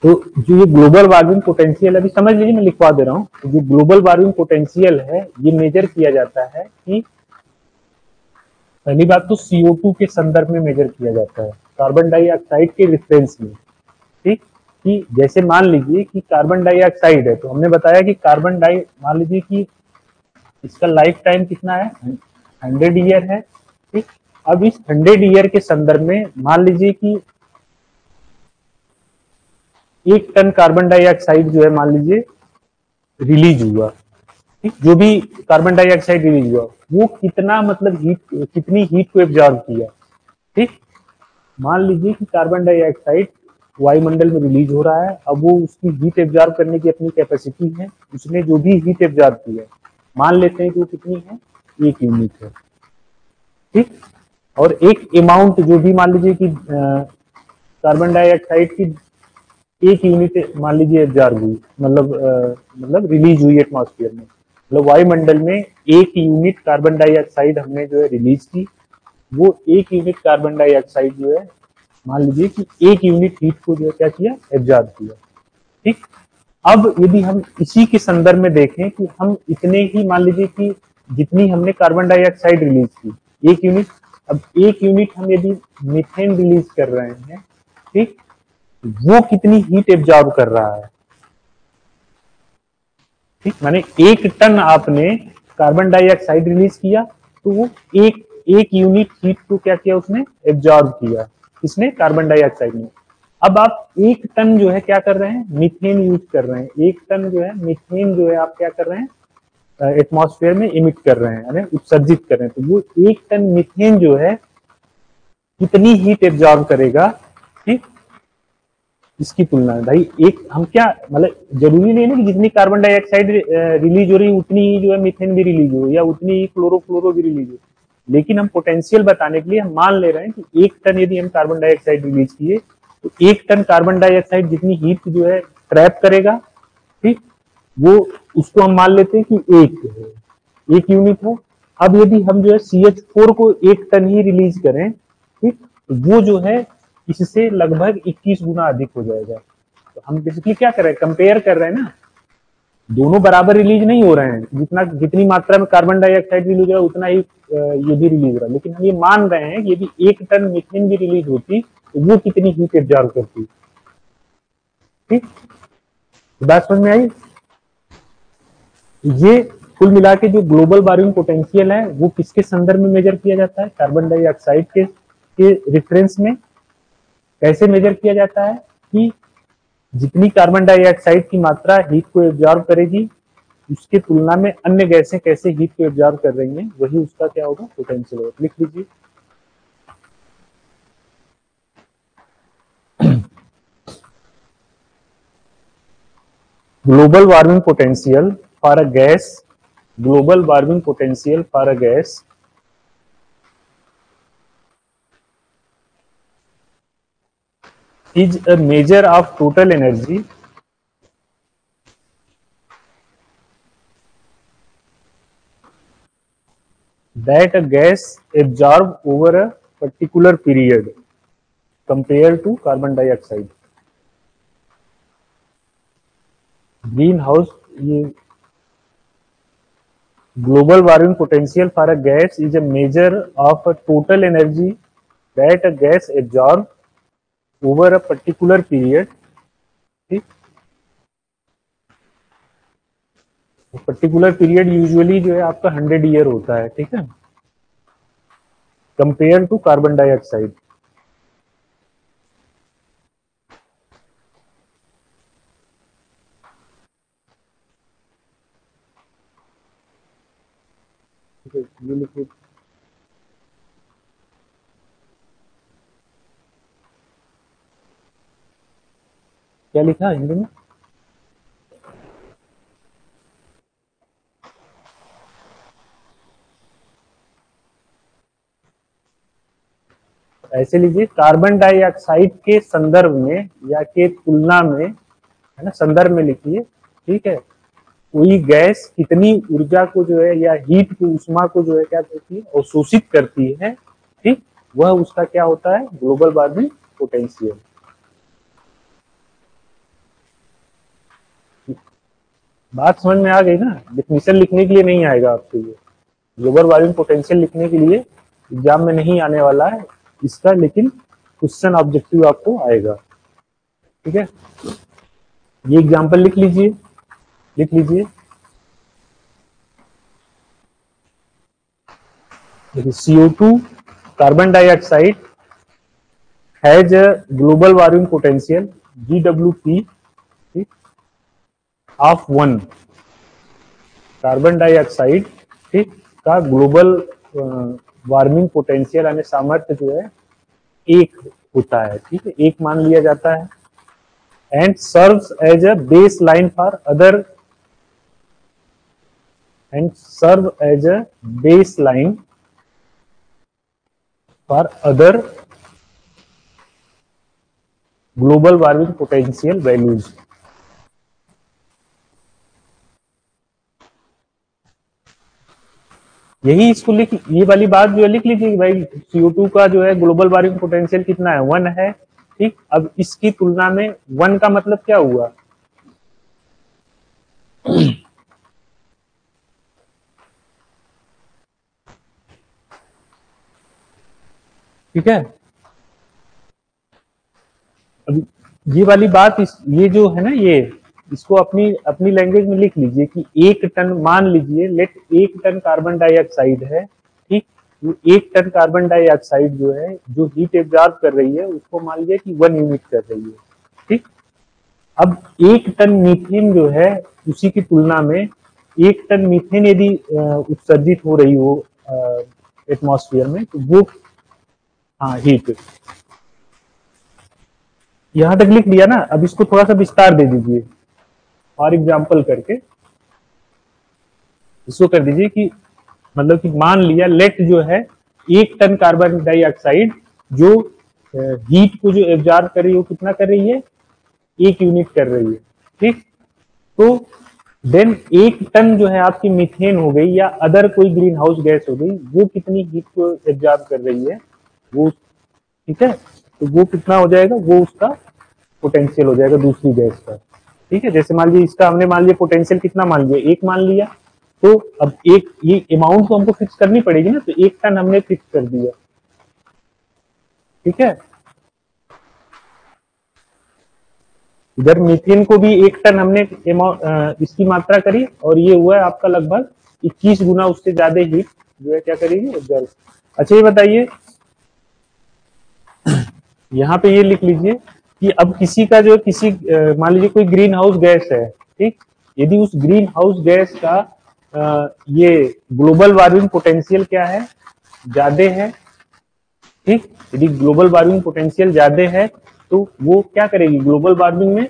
तो जो ये ग्लोबल वार्मिंग पोटेंशियल, अभी समझ लीजिए मैं लिखवा दे रहा हूँ, तो जो ग्लोबल वार्मिंग पोटेंशियल है ये मेजर किया जाता है कि पहली बात तो सी ओ टू के संदर्भ में मेजर किया जाता है, कार्बन डाइऑक्साइड के रिफरेंस में। ठीक, कि जैसे मान लीजिए कि कार्बन डाइऑक्साइड है, तो हमने बताया कि कार्बन डाई मान लीजिए कि इसका लाइफ टाइम कितना है, हंड्रेड ईयर है। ठीक, अब इस हंड्रेड ईयर के संदर्भ में मान लीजिए कि एक टन कार्बन डाइऑक्साइड जो है मान लीजिए रिलीज हुआ, जो भी कार्बन डाइऑक्साइड रिलीज हुआ वो कितना मतलब हीट, कितनी हीट को एब्जॉर्ब किया। ठीक, मान लीजिए कि कार्बन डाइऑक्साइड वायुमंडल में रिलीज हो रहा है, अब वो उसकी हीट एब्जॉर्ब करने की अपनी कैपेसिटी है, उसने जो भी हीट एब्जॉर्ब किया मान लेते हैं कि वो कितनी है, एक यूनिट है। ठीक, और एक अमाउंट जो भी मान लीजिए कि कार्बन डाइऑक्साइड की एक यूनिट मान लीजिए एब्जॉर्ब हुई, मतलब मतलब रिलीज हुई एटमॉस्फेयर में, मतलब वायुमंडल में एक यूनिट कार्बन डाइऑक्साइड हमने जो है रिलीज की, वो एक यूनिट कार्बन डाइऑक्साइड जो है मान लीजिए कि एक यूनिट हीट को जो है क्या किया, एब्जॉर्ब किया। ठीक, अब यदि हम इसी के संदर्भ में देखें कि हम इतने ही मान लीजिए कि जितनी हमने कार्बन डाइऑक्साइड रिलीज की एक यूनिट, अब एक यूनिट हम यदि मीथेन रिलीज कर रहे हैं, ठीक, वो कितनी हीट एब्जॉर्ब कर रहा है। ठीक, माने एक टन आपने कार्बन डाइऑक्साइड रिलीज किया तो वो एक एक यूनिट हीट को क्या किया, उसने एब्जॉर्ब किया, इसने कार्बन डाइऑक्साइड ने। अब आप एक टन जो है क्या कर रहे हैं, मीथेन यूज कर रहे हैं, एक टन जो है मीथेन जो है आप क्या कर रहे हैं, एटमॉस्फेयर में इमिट कर रहे हैं, यानी उत्सर्जित कर रहे हैं, तो वो एक टन मीथेन जो है कितनी हीट एब्जॉर्ब करेगा। ठीक, इसकी तुलना भाई एक हम क्या, मतलब जरूरी नहीं है ना कि जितनी कार्बन डाइऑक्साइड रिलीज हो रही उतनी ही जो है मीथेन भी रिलीज हो या उतनी ही क्लोरो फ्लोरो भी रिलीज हो, लेकिन हम पोटेंशियल बताने के लिए हम मान ले रहे हैं कि एक टन यदि हम कार्बन डाइऑक्साइड रिलीज किए तो एक टन कार्बन डाइऑक्साइड जितनी हीट जो है ट्रैप करेगा, ठीक, वो उसको हम मान लेते हैं कि एक एक यूनिट है। अब यदि हम जो है सी एच फोर को एक टन ही रिलीज करें, ठीक, वो जो है इससे लगभग इक्कीस गुना अधिक हो जाएगा। तो हम बेसिकली क्या कर रहे हैं, कंपेयर कर रहे हैं ना, दोनों बराबर रिलीज नहीं हो रहे हैं, जितना जितनी मात्रा में कार्बन डाइऑक्साइड रिलीज हो रहा है उतना ही ये भी रिलीज हो रहा है, लेकिन हम ये मान रहे हैं कि यदि एक टन मीथेन भी रिलीज होती तो वो कितनी हीट एब्जॉर्ब करती। ठीक, बात समझ में आई। ये कुल मिला के जो ग्लोबल वार्मिंग पोटेंशियल है वो किसके संदर्भ में मेजर किया जाता है, कार्बन डाइऑक्साइड के, के रेफरेंस में। कैसे मेजर किया जाता है कि जितनी कार्बन डाइऑक्साइड की मात्रा हीट को एब्जॉर्ब करेगी उसके तुलना में अन्य गैसें कैसे हीट को एब्जॉर्ब कर रही हैं, वही उसका क्या होगा, पोटेंशियल होगा। लिख लीजिए। Global warming potential for a gas, global warming potential for a gas is a measure of total energy that a gas absorbs over a particular period compared to carbon dioxide. Greenhouse, ये global warming potential for a gas is a measure of a total energy that a gas absorbs over a particular period, ठीक, particular period usually जो है आपका hundred year होता है, ठीक है, compare to carbon dioxide. क्या लिखा हिंदी में, ऐसे लीजिए, कार्बन डाइऑक्साइड के संदर्भ में या के तुलना में, है ना, संदर्भ में लिखिए। ठीक है, कोई गैस कितनी ऊर्जा को जो है या हीट की ऊष्मा को जो है क्या करती है, अवशोषित करती है, ठीक, वह उसका क्या होता है, ग्लोबल वार्मिंग पोटेंशियल। बात समझ में आ गई ना। डिफिनेशन लिखने के लिए नहीं आएगा आपको, ये ग्लोबल वार्मिंग पोटेंशियल लिखने के लिए एग्जाम में नहीं आने वाला है इसका, लेकिन क्वेश्चन ऑब्जेक्टिव आपको आएगा। ठीक है, ये एग्जाम्पल लिख लीजिए, लिख लीजिए। देखिए C O two carbon dioxide has global warming potential G W P of one, carbon dioxide ठीक का ग्लोबल वार्मिंग पोटेंशियल यानी सामर्थ्य जो है एक होता है, ठीक है, एक मान लिया जाता है। And serves as a baseline for other and serve as a baseline for other global warming potential values. यही इसको लिख, ये वाली बात जो है लिख लीजिए कि भाई सी ओ टू का जो है ग्लोबल वार्मिंग पोटेंशियल कितना है, वन है। ठीक, अब इसकी तुलना में वन का मतलब क्या हुआ, ठीक है। अब ये वाली बात इस, ये जो है ना, ये इसको अपनी अपनी लैंग्वेज में लिख लीजिए कि एक टन, मान लीजिए लेट एक टन कार्बन डाइऑक्साइड है, ठीक, वो एक टन कार्बन डाइऑक्साइड जो है जो हीट एब्जॉर्ब कर रही है उसको मान लीजिए कि वन यूनिट कर रही है। ठीक, अब एक टन मीथेन जो है उसी की तुलना में एक टन मीथेन यदि उत्सर्जित हो रही हो एटमॉस्फेयर में तो वो, हाँ, हीट, यहां तक लिख लिया ना। अब इसको थोड़ा सा विस्तार दे दीजिए और एग्जाम्पल करके इसको कर दीजिए कि मतलब कि मान लिया लेट जो है एक टन कार्बन डाइऑक्साइड जो हीट को जो एब्जॉर्ब कर रही है वो कितना कर रही है, एक यूनिट कर रही है। ठीक, तो देन एक टन जो है आपकी मीथेन हो गई या अदर कोई ग्रीन हाउस गैस हो गई, वो कितनी हीट को एब्जॉर्ब कर रही है वो, ठीक है, तो वो कितना हो जाएगा, वो उसका पोटेंशियल हो जाएगा दूसरी गैस का। ठीक है, जैसे मान लीजिए इसका हमने मान लिया पोटेंशियल कितना मान लिया, एक मान लिया, तो अब एक ये अमाउंट को हमको फिक्स करनी पड़ेगी ना, तो एक टन हमने फिक्स कर दिया। ठीक है, इधर मीथेन को भी एक टन हमने इसकी मात्रा करी और ये हुआ है आपका लगभग इक्कीस गुना उससे ज्यादा हीट जो है क्या करेगी। अच्छा ये बताइए, यहाँ पे ये लिख लीजिए कि अब किसी का जो किसी मान लीजिए कोई ग्रीन हाउस गैस है, ठीक, यदि उस ग्रीन हाउस गैस का आ, ये ग्लोबल वार्मिंग पोटेंशियल क्या है, ज्यादा है। ठीक, यदि ग्लोबल वार्मिंग पोटेंशियल ज्यादा है तो वो क्या करेगी ग्लोबल वार्मिंग में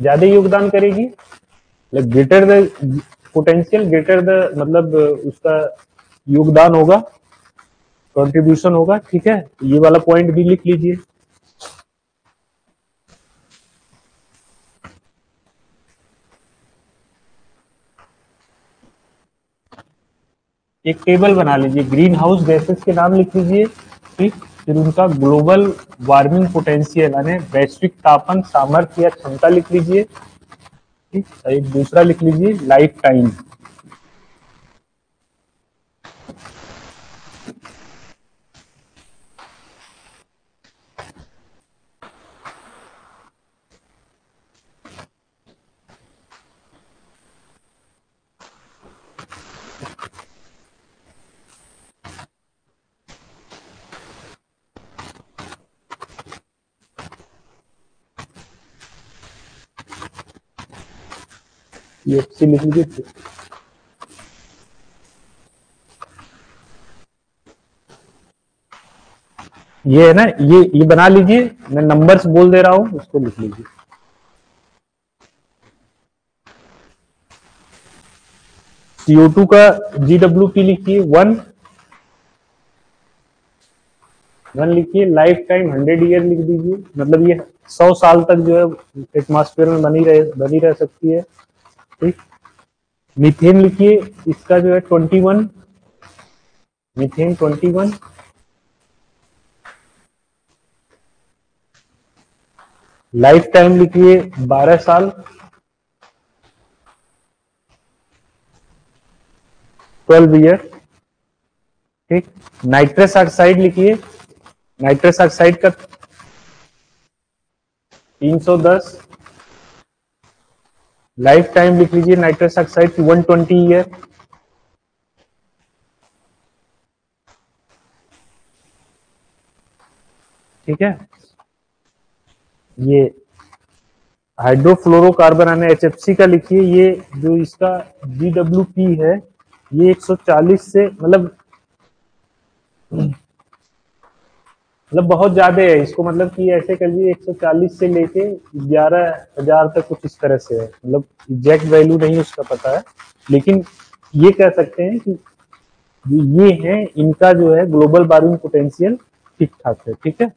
ज्यादा योगदान करेगी, मतलब greater the potential, greater the मतलब उसका योगदान होगा, कंट्रीब्यूशन होगा। ठीक है, ये वाला पॉइंट भी लिख लीजिए। एक टेबल बना लीजिए, ग्रीन हाउस गैसेस के नाम लिख लीजिए, ठीक, फिर उनका ग्लोबल वार्मिंग पोटेंशियल यानी वैश्विक तापन सामर्थ्य या क्षमता लिख लीजिए। ठीक, एक दूसरा लिख लीजिए लाइफ टाइम, सी लिख लीजिए। ये है ना, ये ये बना लीजिए, मैं नंबर्स बोल दे रहा हूं, उसको लिख लीजिए। सी ओ टू का जी डब्ल्यू पी लिखिए वन, वन लिखिए, लाइफ टाइम हंड्रेड ईयर लिख दीजिए, मतलब ये सौ साल तक जो है एटमॉस्फेयर में बनी रहे बनी रह सकती है। ठीक, मीथेन लिखिए, इसका जो है twenty one, methane twenty one, lifetime लिखिए बारह साल, ट्वेल्व ईयर, ठीक। नाइट्रस ऑक्साइड लिखिए, नाइट्रस ऑक्साइड का तीन सौ दस, लाइफ टाइम लिख लीजिए नाइट्रस ऑक्साइड की वन ट्वेंटी ईयर, ठीक है। ये हाइड्रोफ्लोरोकार्बन आने एच एफ सी का लिखिए, ये जो इसका जी डब्ल्यू पी है ये एक सौ चालीस से मतलब मतलब बहुत ज्यादा है इसको, मतलब कि ऐसे कर लीजिए एक सौ चालीस से लेके ग्यारह हजार तक कुछ इस तरह से है, मतलब एग्जैक्ट वैल्यू नहीं उसका पता है, लेकिन ये कह सकते हैं कि जो ये है इनका जो है ग्लोबल वार्मिंग पोटेंशियल ठीक ठाक है, ठीक है।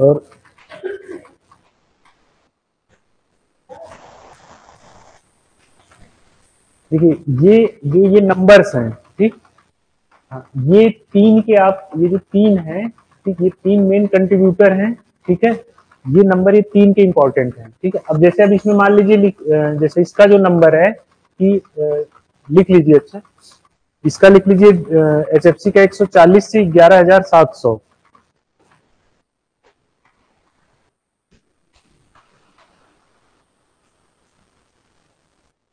और देखिए ये जो ये नंबर्स हैं, ठीक, ये तीन के आप ये जो तीन हैं, ठीक, ये तीन मेन कंट्रीब्यूटर हैं, ठीक है। ये नंबर ये तीन के इंपॉर्टेंट हैं, ठीक है। अब जैसे अब इसमें मान लीजिए जैसे इसका जो नंबर है कि लिख लीजिए, अच्छा इसका लिख लीजिए एच एफ सी का एक सौ चालीस से ग्यारह हजार सात सौ,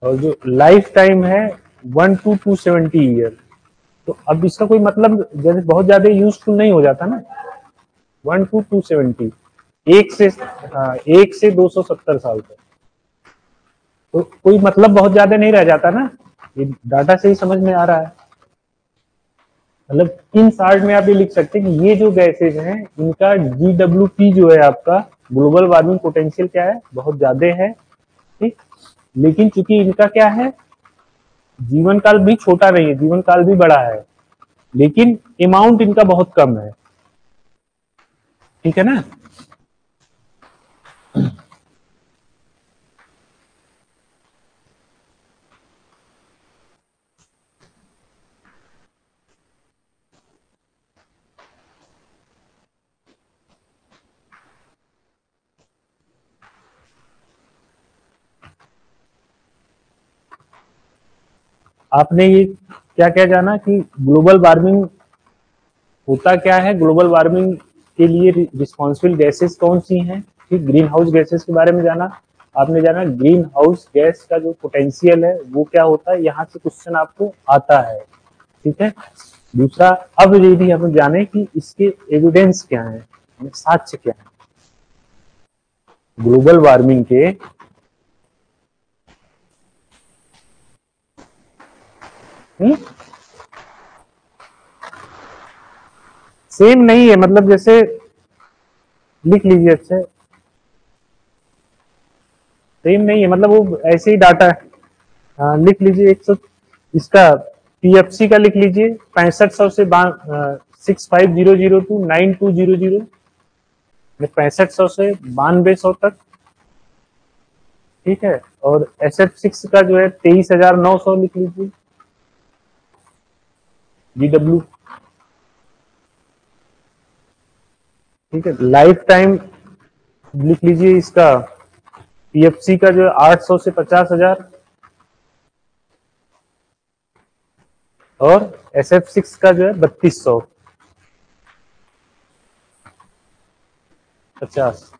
और जो लाइफ टाइम है one two two seventy year. तो अब इसका कोई मतलब जैसे बहुत ज्यादा यूजफुल नहीं हो जाता ना, वन टू टू सेवेंटी, एक से हाँ एक से दो सौ सत्तर साल तक, तो कोई मतलब बहुत ज्यादा नहीं रह जाता ना, ये डाटा से ही समझ में आ रहा है। मतलब इन शार्ट में आप ये लिख सकते हैं कि ये जो गैसेज हैं इनका जी डब्ल्यू पी जो है आपका ग्लोबल वार्मिंग पोटेंशियल क्या है, बहुत ज्यादा है, ठीक। लेकिन चूंकि इनका क्या है जीवन काल भी छोटा नहीं है, जीवन काल भी बड़ा है, लेकिन अमाउंट इनका बहुत कम है, ठीक है ना। आपने ये क्या क्या जाना कि ग्लोबल वार्मिंग होता क्या है, ग्लोबल वार्मिंग के लिए रिस्पॉन्सिबल गैसेस कौन सी हैं, ठीक। ग्रीन हाउस गैसेस के बारे में जाना, आपने जाना ग्रीन हाउस गैस का जो पोटेंशियल है वो क्या होता है, यहाँ से क्वेश्चन आपको आता है, ठीक है। दूसरा अब ये भी हम जाने कि इसके एविडेंस क्या है, साक्ष्य क्या है ग्लोबल वार्मिंग के, नहीं? सेम नहीं है, मतलब जैसे लिख लीजिए अच्छा सेम नहीं है, मतलब वो ऐसे ही डाटा है, लिख लीजिए एक सौ इसका पी एफ सी का लिख लीजिए पैंसठ सौ से six five zero zero to nine two zero zero पैंसठ सौ से बानवे सौ तक, ठीक है। और एस एफ सिक्स का जो है तेईस हजार नौ सौ लिख लीजिए जी डब्ल्यू, ठीक है। लाइफ टाइम लिख लीजिए इसका पी एफ सी का जो आठ सौ से पचास हजार, और एस एफ सिक्स का जो है बत्तीस सौ पचास, अच्छा।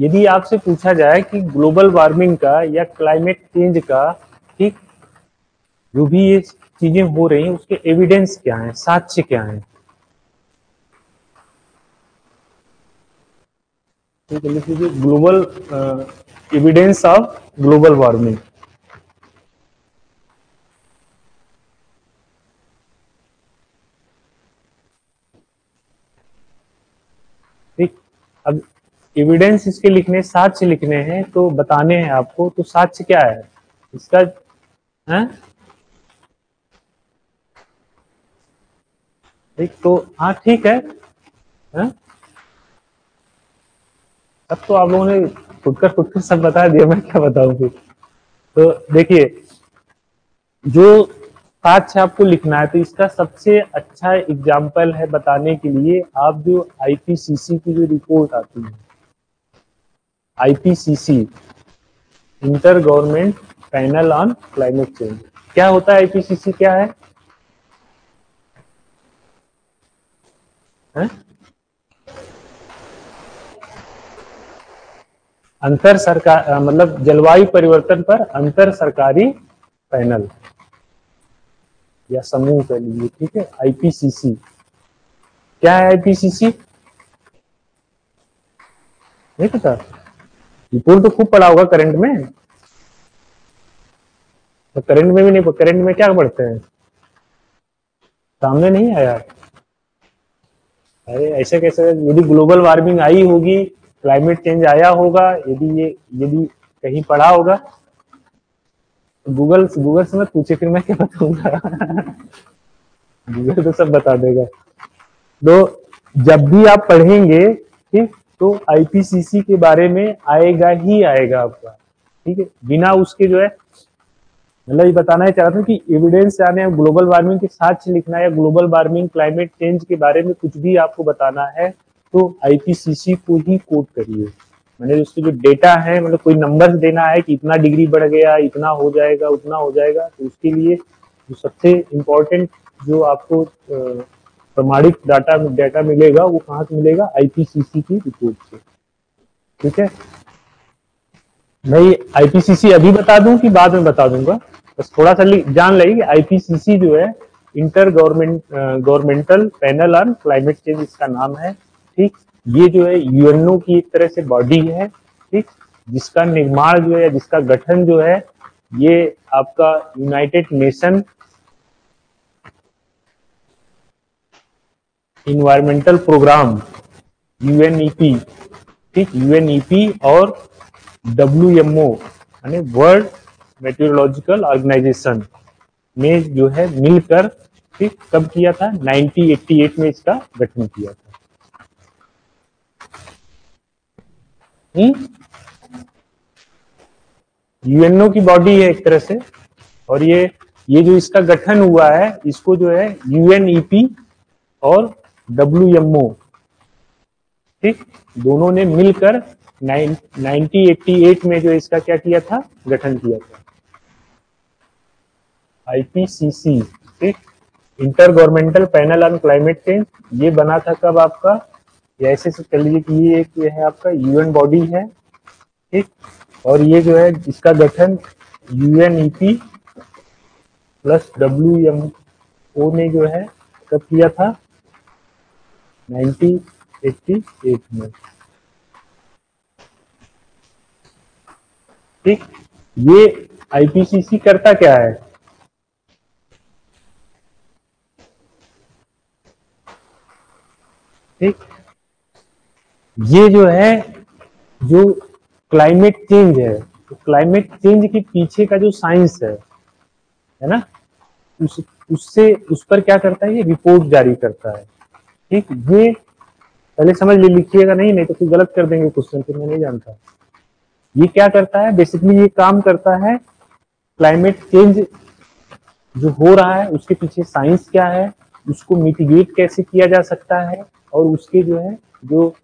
यदि आपसे पूछा जाए कि ग्लोबल वार्मिंग का या क्लाइमेट चेंज का, ठीक, जो भी ये चीजें हो रही हैं उसके एविडेंस क्या हैं, साक्ष्य क्या हैं, ठीक है, लिख लीजिए global evidence of global warming, ठीक। अब एविडेंस इसके लिखने साक्ष्य लिखने हैं तो बताने हैं आपको, तो साक्ष्य क्या है इसका है? तो हाँ ठीक है, है? अब तो आप लोगों ने फुटकर फुटकर सब बता दिया, मैं क्या बताऊं फिर। तो देखिए जो साक्ष्य आपको लिखना है तो इसका सबसे अच्छा एग्जाम्पल है बताने के लिए आप जो आईपीसीसी की जो रिपोर्ट आती है, IPCC inter government panel on climate change, क्या होता है आईपीसीसी क्या है? है? अंतर सरकार मतलब जलवायु परिवर्तन पर अंतर सरकारी पैनल या समूह के लिए, ठीक है। आईपीसीसी क्या है? आईपीसीसी नहीं पता, रिपोर्ट तो खूब पढ़ा होगा करंट में, तो करंट में भी नहीं, करंट में क्या पढ़ते हैं सामने नहीं आया। अरे ऐसे कैसे, यदि ग्लोबल वार्मिंग आई होगी, क्लाइमेट चेंज आया होगा, यदि ये यदि कहीं पढ़ा होगा गूगल गूगल से मत पूछे, फिर मैं क्या बताऊंगा गूगल तो सब बता देगा। तो जब भी आप पढ़ेंगे ठीक तो आईपीसीसी के बारे में आएगा ही आएगा आपका, ठीक है। बिना उसके जो है मतलब ये बताना ही चाह रहा था कि एविडेंस यानी ग्लोबल वार्मिंग के साक्ष्य लिखना या ग्लोबल वार्मिंग क्लाइमेट चेंज के बारे में कुछ भी आपको बताना है तो आईपीसीसी को ही कोट करिए। मैंने उसके जो डेटा है मतलब कोई नंबर देना है कि इतना डिग्री बढ़ गया, इतना हो जाएगा, उतना हो जाएगा, तो उसके लिए जो सबसे इम्पोर्टेंट जो आपको प्रमाणित डाटा डाटा मिलेगा वो कहाँ से मिलेगा? आईपीसीसी की रिपोर्ट से, ठीक है। मैं आईपीसीसी अभी बता दूं कि बाद में बता दूंगा, बस थोड़ा सा जान लीजिए कि आईपीसीसी जो है inter government governmental panel on climate change इसका नाम है, ठीक। ये जो है यूएनओ की एक तरह से बॉडी है, ठीक, जिसका निर्माण जो है जिसका गठन जो है ये आपका United Nation environmental programme UNEP, ठीक, यूएनईपी और डब्ल्यूएमओ यानी वर्ल्ड मेट्रोलॉजिकल ऑर्गेनाइजेशन में जो है मिलकर, ठीक, कब किया था? नाइनटीन एटी एट में इसका गठन किया था। यूएनओ की बॉडी है एक तरह से, और ये ये जो इसका गठन हुआ है इसको जो है यूएनईपी और डब्ल्यूएमओ, ठीक, दोनों ने मिलकर नाइनटीन एटी एट में जो इसका क्या किया था? गठन किया था। आईपीसीसी ठीक inter governmental panel on climate change ये बना था कब आपका? ये ऐसे से कह लीजिए कि ये एक ये है आपका यूएन बॉडी है, ठीक, और ये जो है इसका गठन यूएनईपी प्लस डब्ल्यूएमओ ने जो है कब किया था? नाइनटीन एटी एट में, ठीक। ये आईपीसीसी करता क्या है? ठीक, ये जो है जो क्लाइमेट चेंज है तो क्लाइमेट चेंज के पीछे का जो साइंस है है ना, उस उससे उस पर क्या करता है? ये रिपोर्ट जारी करता है, ठीक। ये पहले समझ ले लिखिएगा, नहीं नहीं तो फिर गलत कर देंगे क्वेश्चन, फिर मैं नहीं जानता। ये क्या करता है? बेसिकली ये काम करता है क्लाइमेट चेंज जो हो रहा है उसके पीछे साइंस क्या है, उसको मिटिगेट कैसे किया जा सकता है, और उसके जो है जो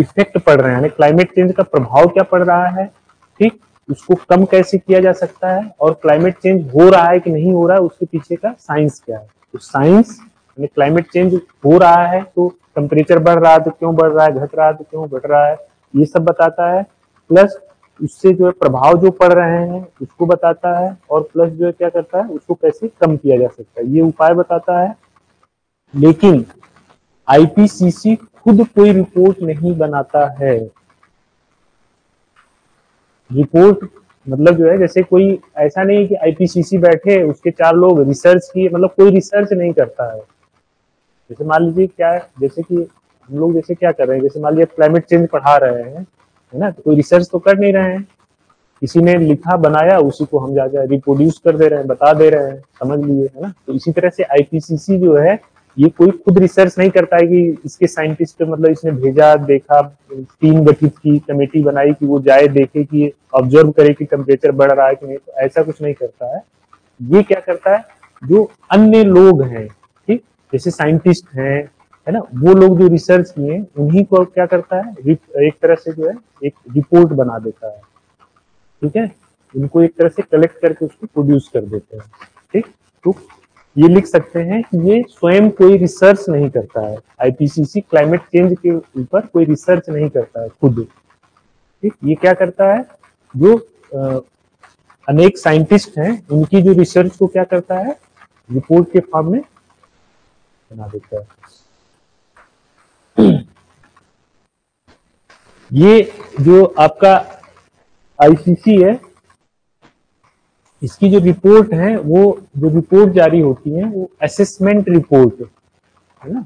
इफेक्ट पड़ रहे हैं क्लाइमेट चेंज का प्रभाव क्या पड़ रहा है, ठीक, उसको कम कैसे किया जा सकता है, और क्लाइमेट चेंज हो रहा है कि नहीं हो रहा है उसके पीछे का साइंस क्या है। तो साइंस यानी क्लाइमेट चेंज हो रहा है तो टेम्परेचर बढ़ रहा है तो क्यों बढ़ रहा है, घट रहा है तो क्यों घट रहा है, ये सब बताता है, प्लस उससे जो है प्रभाव जो पड़ रहे हैं उसको बताता है, और प्लस जो है क्या करता है उसको कैसे कम किया जा सकता है, ये उपाय बताता है। लेकिन आईपीसीसी खुद कोई रिपोर्ट नहीं बनाता है। रिपोर्ट मतलब जो है जैसे कोई ऐसा नहीं है कि आईपीसीसी बैठे उसके चार लोग रिसर्च किए, मतलब कोई रिसर्च नहीं करता है। जैसे मान लीजिए क्या है, जैसे कि हम लोग जैसे क्या कर रहे हैं, जैसे मान लीजिए क्लाइमेट चेंज पढ़ा रहे हैं, है ना, तो कोई रिसर्च तो कर नहीं रहे हैं, किसी ने लिखा बनाया उसी को हम जाकर रिप्रोड्यूस कर दे रहे हैं, बता दे रहे हैं, समझ लीजिए, है ना। तो इसी तरह से आईपीसीसी जो है ये कोई खुद रिसर्च नहीं करता है कि इसके साइंटिस्ट मतलब इसने भेजा, देखा, टीम गठित की, कमेटी बनाई कि वो जाए देखे कि ऑब्जर्व करे कि टेम्परेचर बढ़ रहा है कि नहीं, तो ऐसा कुछ नहीं करता है। ये क्या करता है, जो अन्य लोग हैं, ठीक, जैसे साइंटिस्ट हैं, है ना, वो लोग जो रिसर्च किए उन्हीं को क्या करता है, एक तरह से जो है एक रिपोर्ट बना देता है, ठीक है, उनको एक तरह से कलेक्ट करके उसको प्रोड्यूस कर देते हैं, ठीक। तो ये लिख सकते हैं कि ये स्वयं कोई रिसर्च नहीं करता है, आईपीसीसी क्लाइमेट चेंज के ऊपर कोई रिसर्च नहीं करता है खुद, ठीक। ये क्या करता है, जो आ, अनेक साइंटिस्ट हैं उनकी जो रिसर्च को क्या करता है, रिपोर्ट के फॉर्म में बना देता है। ये जो आपका आईसीसी है, इसकी जो रिपोर्ट है, वो जो रिपोर्ट जारी होती है वो असेसमेंट रिपोर्ट, है ना,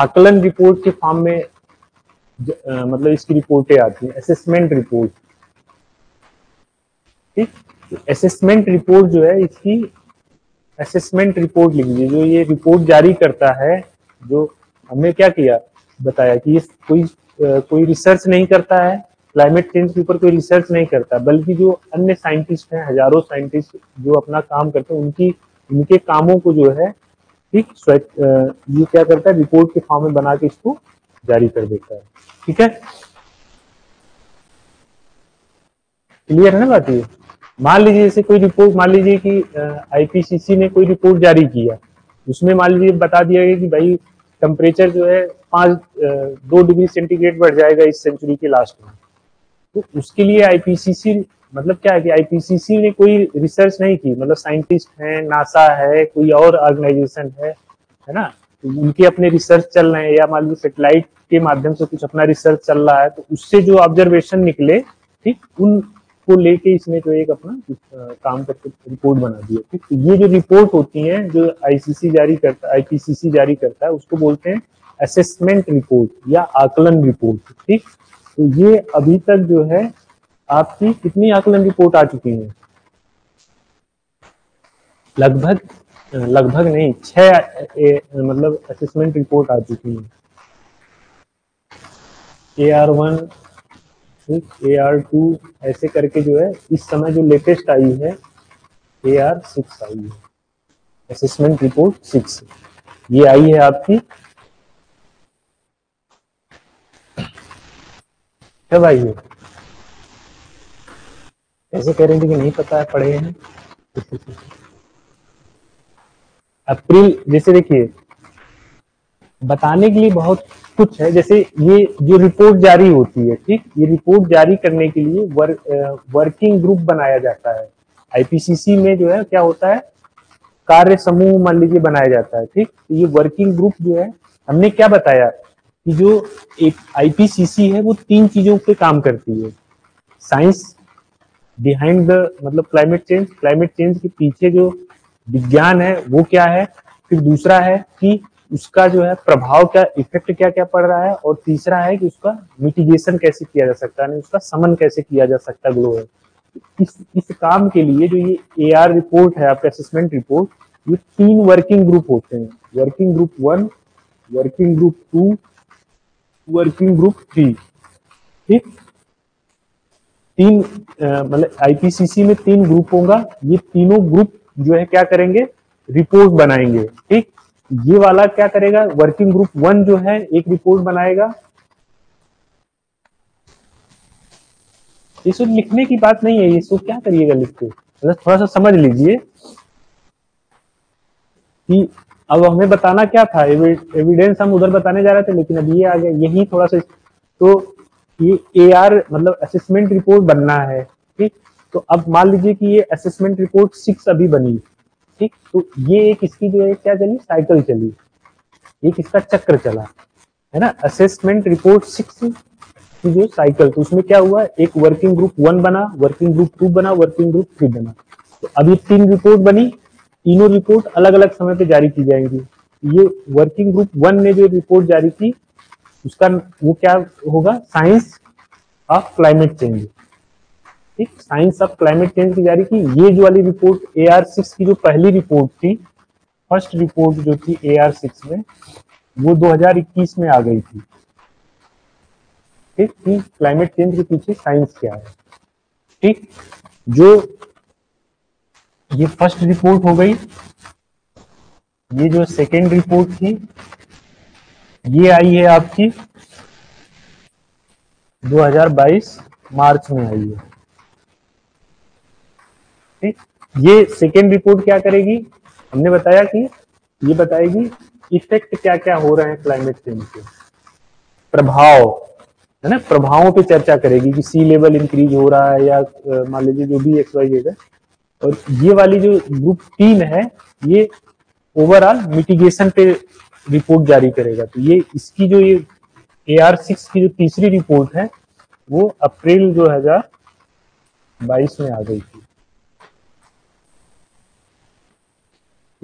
आकलन रिपोर्ट के फॉर्म में ज, आ, मतलब इसकी रिपोर्टें आती हैं, असेसमेंट रिपोर्ट, ठीक। असेसमेंट रिपोर्ट जो है, इसकी असेसमेंट रिपोर्ट लिखिए, जो ये रिपोर्ट जारी करता है, जो हमने क्या किया बताया कि ये कोई आ, कोई रिसर्च नहीं करता है, क्लाइमेट चेंज के ऊपर कोई रिसर्च नहीं करता, बल्कि जो अन्य साइंटिस्ट हैं, हजारों साइंटिस्ट जो अपना काम करते हैं, उनकी उनके कामों को जो है, ठीक, ये क्या करता है, रिपोर्ट के फॉर्म में बना के इसको जारी कर देता है, ठीक है। क्लियर है ना बात ये। मान लीजिए जैसे कोई रिपोर्ट, मान लीजिए कि आईपीसीसी ने कोई रिपोर्ट जारी किया, उसमें मान लीजिए बता दिया गया कि भाई टेम्परेचर जो है पाँच दो डिग्री सेंटीग्रेड बढ़ जाएगा इस सेंचुरी के लास्ट में, तो उसके लिए आईपीसीसी मतलब क्या है कि आईपीसीसी ने कोई रिसर्च नहीं की, मतलब साइंटिस्ट हैं, नासा है, कोई और ऑर्गेनाइजेशन है, है ना, तो उनके अपने रिसर्च चल रहे हैं, या मान लीजिए सेटेलाइट के माध्यम से कुछ अपना रिसर्च चल रहा है, तो उससे जो ऑब्जर्वेशन निकले, ठीक, उनको लेके इसने जो एक अपना काम करके रिपोर्ट बना दिया, ठीक। तो ये जो रिपोर्ट होती है जो आईसीसी जारी करता आईपीसीसी जारी करता है, उसको बोलते हैं असेसमेंट रिपोर्ट या आकलन रिपोर्ट, ठीक। तो ये अभी तक जो है आपकी कितनी आकलन रिपोर्ट आ चुकी है, लगभग लगभग नहीं छह मतलब असेसमेंट रिपोर्ट आ चुकी है, A R one, A R two, ऐसे करके जो है इस समय जो लेटेस्ट आई है ए आर सिक्स आई है, असेसमेंट रिपोर्ट सिक्स ये आई है आपकी, कब आई है ऐसे कह रहे थे कि नहीं पता है, पढ़े हैं अप्रैल। जैसे देखिए बताने के लिए बहुत कुछ है, जैसे ये जो रिपोर्ट जारी होती है, ठीक, ये रिपोर्ट जारी करने के लिए वर, वर्किंग ग्रुप बनाया जाता है आईपीसीसी में, जो है क्या होता है कार्य समूह मान लीजिए बनाया जाता है, ठीक। ये वर्किंग ग्रुप जो है, हमने क्या बताया कि जो एक आईपीसीसी है वो तीन चीजों पे काम करती है, साइंस बिहाइंड द मतलब क्लाइमेट चेंज, क्लाइमेट चेंज के पीछे जो विज्ञान है वो क्या है, फिर दूसरा है कि उसका जो है प्रभाव क्या, इफेक्ट क्या क्या पड़ रहा है, और तीसरा है कि उसका मिटिगेशन कैसे किया जा सकता है, उसका समन कैसे किया जा सकता है ग्लोबल। इस इस काम के लिए जो ये ए आर रिपोर्ट है आपका असेसमेंट रिपोर्ट, ये तीन वर्किंग ग्रुप होते हैं, working group one, working group two, working group three, ठीक। तीन मतलब आईपीसीसी में तीन ग्रुप होगा, ये तीनों ग्रुप जो है क्या करेंगे, रिपोर्ट बनाएंगे, ठीक। ये वाला क्या करेगा, वर्किंग ग्रुप वन जो है एक रिपोर्ट बनाएगा, ये सब लिखने की बात नहीं है, ये सब क्या करिएगा लिख के, मतलब थोड़ा सा समझ लीजिए कि अब हमें बताना क्या था, एविडेंस हम उधर बताने जा रहे थे, लेकिन अब ये आ गया यही थोड़ा सा। तो ये ए आर मतलब असेसमेंट रिपोर्ट बनना है, ठीक। तो अब मान लीजिए कि ये असेसमेंट रिपोर्ट सिक्स अभी बनी, ठीक। तो ये एक इसकी जो है क्या चली, साइकिल चली, एक इसका चक्र चला, है ना, असेसमेंट रिपोर्ट सिक्स की जो साइकिल। तो उसमें क्या हुआ, एक वर्किंग ग्रुप वन बना, वर्किंग ग्रुप टू बना, वर्किंग ग्रुप थ्री बना। तो अभी तीन रिपोर्ट बनी, तीनों रिपोर्ट अलग अलग समय पे जारी की जाएंगी। ये वर्किंग ग्रुप वन ने जो रिपोर्ट जारी की उसका वो क्या होगा, साइंस ऑफ क्लाइमेट चेंज। ठीक, साइंस ऑफ क्लाइमेट चेंज की जा रही कि ये जो वाली रिपोर्ट ए आर सिक्स की जो पहली रिपोर्ट थी, फर्स्ट रिपोर्ट जो थी ए आर सिक्स में, वो दो हज़ार इक्कीस में आ गई थी। ठीक, क्लाइमेट चेंज के पीछे साइंस क्या है। ठीक, जो ये फर्स्ट रिपोर्ट हो गई, ये जो सेकेंड रिपोर्ट थी ये आई है आपकी दो हज़ार बाईस मार्च में आई है। ठीक, ये सेकेंड रिपोर्ट क्या करेगी, हमने बताया कि ये बताएगी इफेक्ट क्या क्या हो रहे हैं क्लाइमेट चेंज के, प्रभाव है ना, प्रभावों पे चर्चा करेगी कि सी लेवल इंक्रीज हो रहा है या मान लीजिए जो भी एक्स वाई जेड है। और ये वाली जो ग्रुप तीन है ये ओवरऑल मिटिगेशन पे रिपोर्ट जारी करेगा। तो ये इसकी जो ये ए आर सिक्स की जो तीसरी रिपोर्ट है वो अप्रैल दो हजार बाईस में आ गई थी।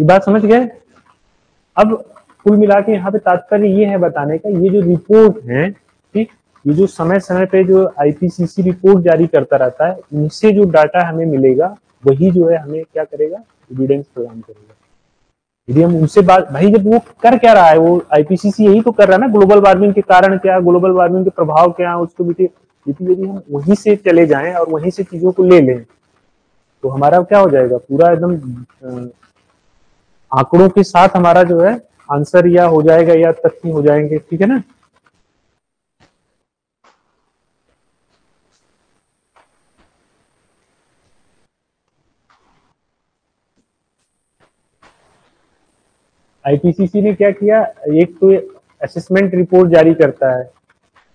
ये बात समझ गए। अब कुल मिला के यहाँ पे तात्पर्य ये है बताने का, ये जो रिपोर्ट है, ठीक, ये जो समय समय पे जो आईपीसीसी रिपोर्ट जारी करता रहता है, उनसे जो डाटा हमें मिलेगा वही जो है हमें क्या करेगा, एविडेंस प्रदान करेगा। यदि हम उनसे बात, भाई जब वो कर क्या रहा है, वो आईपीसीसी यही तो कर रहा है ना, ग्लोबल वार्मिंग के कारण क्या, ग्लोबल वार्मिंग के प्रभाव क्या, उसको भी यदि हम वहीं से चले जाएं और वहीं से चीजों को ले लें तो हमारा क्या हो जाएगा, पूरा एकदम आंकड़ों के साथ हमारा जो है आंसर या हो जाएगा या तथ्य हो जाएंगे। ठीक है ना, आईपीसीसी ने क्या किया, एक तो असेसमेंट रिपोर्ट जारी करता है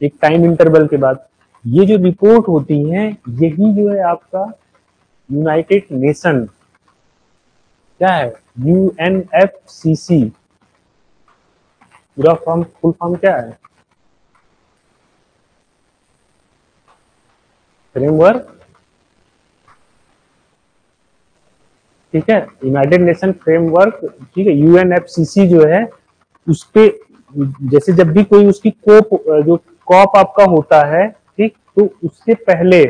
एक टाइम इंटरवल के बाद। ये जो रिपोर्ट होती है यही जो है आपका यूनाइटेड नेशन क्या है, यूएनएफसीसी, पूरा फॉर्म, फुल फॉर्म क्या है, फ्रेमवर्क, ठीक है, यूनाइटेड नेशन फ्रेमवर्क। ठीक है, यूएनएफसीसी जो है उस पे जैसे जब भी कोई उसकी कोप जो कॉप आपका होता है, ठीक, तो उससे पहले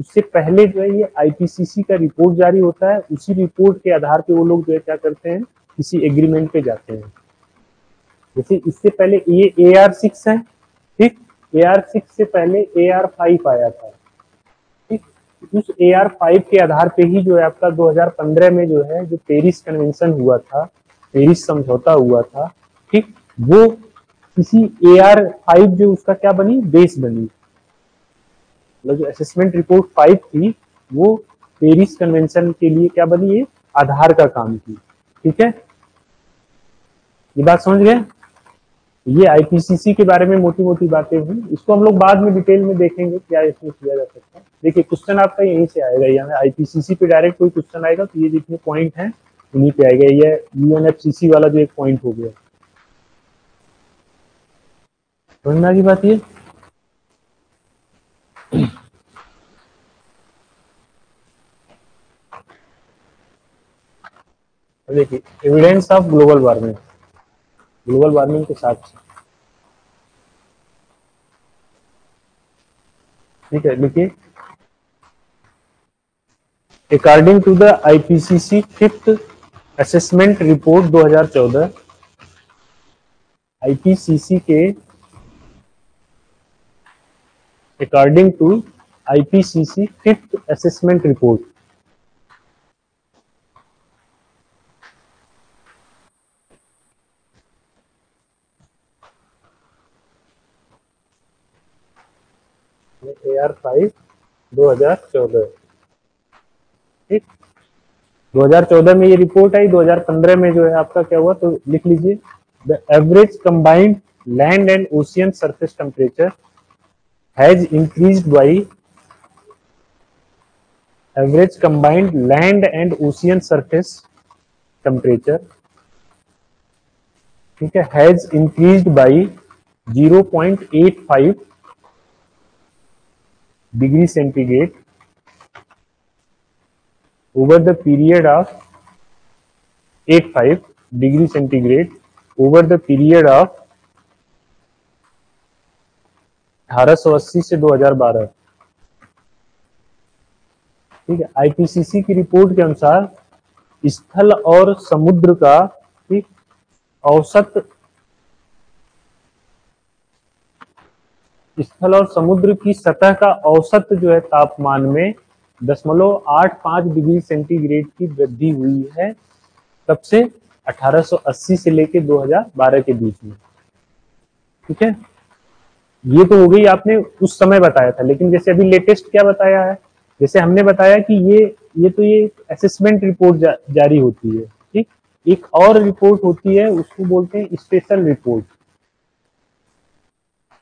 उससे पहले जो है ये आईपीसीसी का रिपोर्ट जारी होता है, उसी रिपोर्ट के आधार पे वो लोग जो है क्या करते हैं, किसी एग्रीमेंट पे जाते हैं। जैसे इससे पहले ये ए आर सिक्स है, ठीक, ए आर सिक्स से पहले ए आर फाइव आया था। उस ए आर फाइव के आधार पे ही जो है आपका दो हज़ार पंद्रह में जो है जो पेरिस कन्वेंशन हुआ था, पेरिस समझौता हुआ था, ठीक, वो किसी ए आर फाइव जो उसका क्या बनी, बेस बनी। मतलब जो असेसमेंट रिपोर्ट फाइव थी वो पेरिस कन्वेंशन के लिए क्या बनी, ये आधार का काम की। ठीक है, ये बात समझ गए। ये आईपीसीसी के बारे में मोटी मोटी बातें हुई, इसको हम लोग बाद में डिटेल में देखेंगे क्या इसमें किया जा सकता है। देखिए क्वेश्चन आपका यहीं से आएगा, यहाँ आईपीसीसी पे डायरेक्ट कोई क्वेश्चन आएगा तो ये जितने पॉइंट हैं उन्हीं पे आएगा। यह यूएनएफसीसी वाला जो एक पॉइंट हो गया, समझना की बात ये। देखिए evidence of global warming, global warming के साथ, ठीक है, देखिए according to the IPCC fifth assessment report दो हज़ार चौदह, आईपीसीसी के according to IPCC fifth assessment report, A R five दो हज़ार चौदह, ठीक, दो हज़ार चौदह में ये रिपोर्ट आई, दो हज़ार पंद्रह में जो है आपका क्या हुआ, तो लिख लीजिए the average combined land and ocean surface temperature has increased by, average combined land and ocean surface temperature, ठीक है, has increased by zero point eight five degree centigrade over the period of eight point five degree centigrade over the period of अठारह सौ अस्सी से दो हज़ार बारह, ठीक है। आईपीसीसी की रिपोर्ट के अनुसार स्थल और समुद्र का ठीक औसत स्थल और समुद्र की सतह का औसत जो है तापमान में दशमलव आठ पांच डिग्री सेंटीग्रेड की वृद्धि हुई है तब से अठारह सौ अस्सी से लेके दो हज़ार बारह के बीच में, ठीक है। ये तो हो गई आपने उस समय बताया था, लेकिन जैसे अभी लेटेस्ट क्या बताया है, जैसे हमने बताया कि ये ये तो ये असेसमेंट रिपोर्ट जा, जारी होती है, ठीक। एक और रिपोर्ट होती है उसको बोलते हैं स्पेशल रिपोर्ट,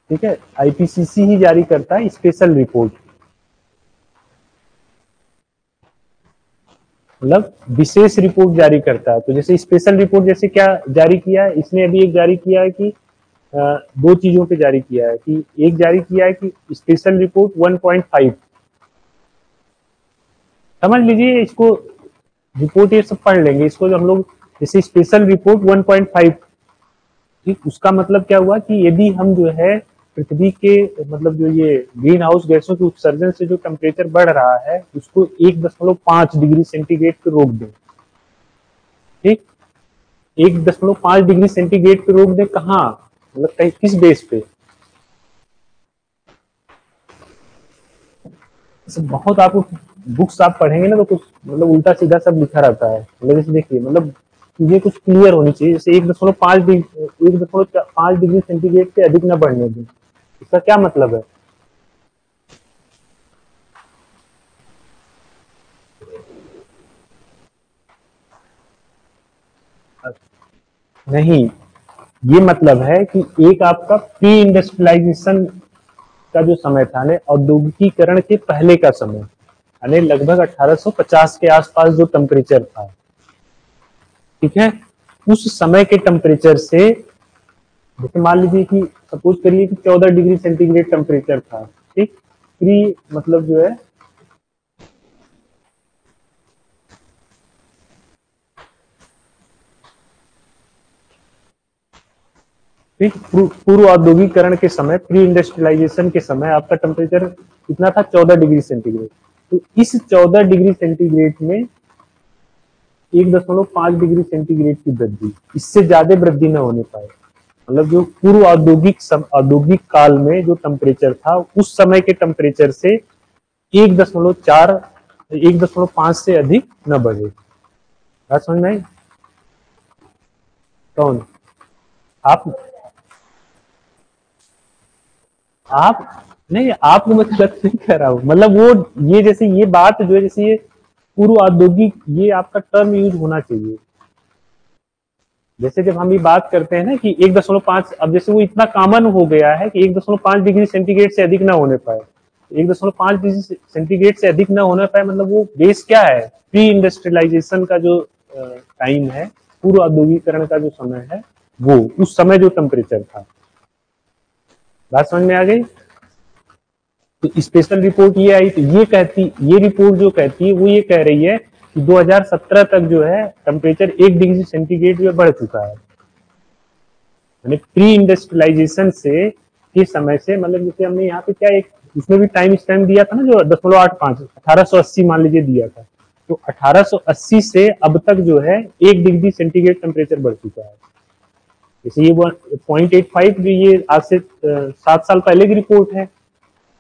ठीक है। आईपीसीसी ही जारी करता है स्पेशल रिपोर्ट, मतलब विशेष रिपोर्ट जारी करता है। तो जैसे स्पेशल रिपोर्ट जैसे क्या जारी किया है, इसने अभी एक जारी किया है कि दो चीजों पे जारी किया है, कि एक जारी किया है कि special report one point five, समझ लीजिए इसको रिपोर्ट ये सब पढ़ लेंगे, इसको हम लोग जैसे special report one point five, ठीक। उसका मतलब क्या हुआ कि यदि हम जो है पृथ्वी के मतलब जो ये ग्रीन हाउस गैसों के उत्सर्जन से जो टेम्परेचर बढ़ रहा है उसको एक दशमलव पांच डिग्री सेंटीग्रेड पे रोक दें, ठीक। एक दशमलव पांच डिग्री सेंटीग्रेड पे रोक दें, कहाँ मतलब किस बेस पे। बहुत आपको बुक्स आप पढ़ेंगे ना तो कुछ मतलब उल्टा सीधा सब लिखा रहता है, मतलब जैसे देखिए मतलब ये कुछ क्लियर होनी चाहिए, जैसे एक दशमलव पांच डिग्री एक दशमलव पांच डिग्री सेंटीग्रेड से अधिक न बढ़ने दें, इसका क्या मतलब है। नहीं, ये मतलब है कि एक आपका प्री इंडस्ट्रियलाइजेशन का जो समय था ना, औद्योगिकीकरण के पहले का समय, यानी लगभग अठारह सौ पचास के आसपास जो टेम्परेचर था, ठीक है, उस समय के टेम्परेचर से जैसे मान लीजिए कि सपोज करिए कि चौदह डिग्री सेंटीग्रेड टेम्परेचर था, ठीक। प्री मतलब जो है ठीक पूर्व औद्योगिकरण के समय प्री इंडस्ट्रियलाइजेशन के समय आपका टेम्परेचर कितना था, चौदह डिग्री सेंटीग्रेड। तो इस चौदह डिग्री सेंटीग्रेड में एक दशमलव पांच डिग्री सेंटीग्रेड की वृद्धि, इससे ज्यादा वृद्धि न होने पाए, मतलब जो पूर्व औद्योगिक औद्योगिक काल में जो टेम्परेचर था उस समय के टेम्परेचर से एक दशमलव चार एक दशमलव पांच से अधिक न बढ़े। बात समझ में आई कौन, आप आप नहीं, आपको मैं गलत नहीं कह रहा हूं, मतलब वो ये जैसे ये बात जो है जैसे ये पूर्व औद्योगिक ये आपका टर्म यूज होना चाहिए। जैसे जब हम ये बात करते हैं ना कि एक दशमलव पांच, अब जैसे वो इतना कॉमन हो गया है कि एक दशमलव पांच डिग्री सेंटीग्रेड से अधिक ना होने पाए, एक दशमलव पांच डिग्री सेंटीग्रेड से अधिक ना होने पाए मतलब वो बेस क्या है, प्री इंडस्ट्रियलाइजेशन का जो टाइम है, पूर्व औद्योगिकरण का जो समय है, वो उस समय जो टेम्परेचर था। बात समझ में आ गई। तो स्पेशल रिपोर्ट ये आई, तो ये कहती ये रिपोर्ट जो कहती है वो ये कह रही है कि दो हज़ार सत्रह तक जो है टेम्परेचर एक डिग्री सेंटीग्रेड में बढ़ चुका है, यानी प्री इंडस्ट्रियलाइजेशन से के समय से, मतलब जैसे हमने यहाँ पे क्या एक इसमें भी टाइम स्टैम्प दिया था ना जो दशमलव आठ पांच अठारह सौ अस्सी मान लीजिए दिया था, तो अठारह सौ अस्सी से अब तक जो है एक डिग्री सेंटीग्रेड टेम्परेचर बढ़ चुका है। जैसे ये पॉइंट एट फाइव जो ये आज से सात साल पहले की रिपोर्ट है,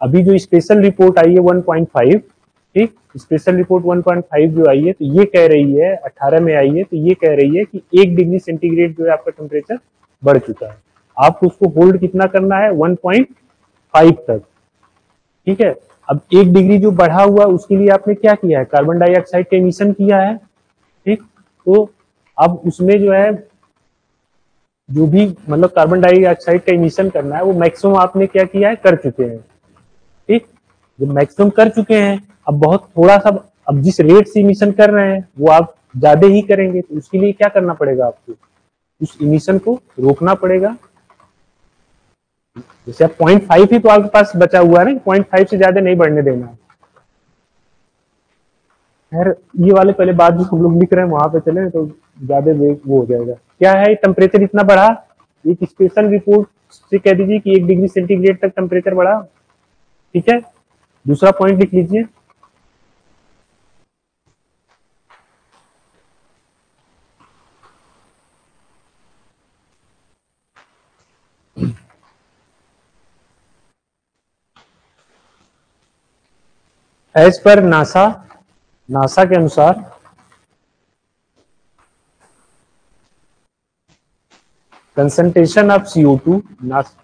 अभी जो स्पेशल रिपोर्ट आई है वन पॉइंट फाइव, ठीक, special report one point five जो आई है तो ये कह रही है अठारह में आई है, तो ये कह रही है कि एक डिग्री सेंटीग्रेड जो है आपका टेम्परेचर बढ़ चुका है, आपको उसको होल्ड कितना करना है वन पॉइंट फाइव तक, ठीक है। अब एक डिग्री जो बढ़ा हुआ उसके लिए आपने क्या किया है, कार्बन डाइऑक्साइड का एमिशन किया है, ठीक। तो अब उसमें जो है जो भी मतलब कार्बन डाइऑक्साइड का एमिशन करना है वो मैक्सिमम आपने क्या किया है, कर चुके हैं, ठीक। जब मैक्सिमम कर चुके हैं अब बहुत थोड़ा सा, अब जिस रेट से इमिशन कर रहे हैं वो आप ज्यादा ही करेंगे, तो उसके लिए क्या करना पड़ेगा, आपको उस इमिशन को रोकना पड़ेगा। जैसे आप पॉइंट फाइव ही तो आपके पास बचा हुआ है ना, पॉइंट फाइव से ज्यादा नहीं बढ़ने देना है। खैर ये वाले पहले बात जो हम लोग लिख रहे हैं वहां पे चले तो ज्यादा वो हो जाएगा। क्या है, टेम्परेचर इतना बढ़ा, एक स्पेशल रिपोर्ट से कह दीजिए कि एक डिग्री सेंटीग्रेड तक टेम्परेचर बढ़ा। ठीक है, दूसरा पॉइंट लिख लीजिए। एज पर नासा, नासा के अनुसार concentration of CO two NASA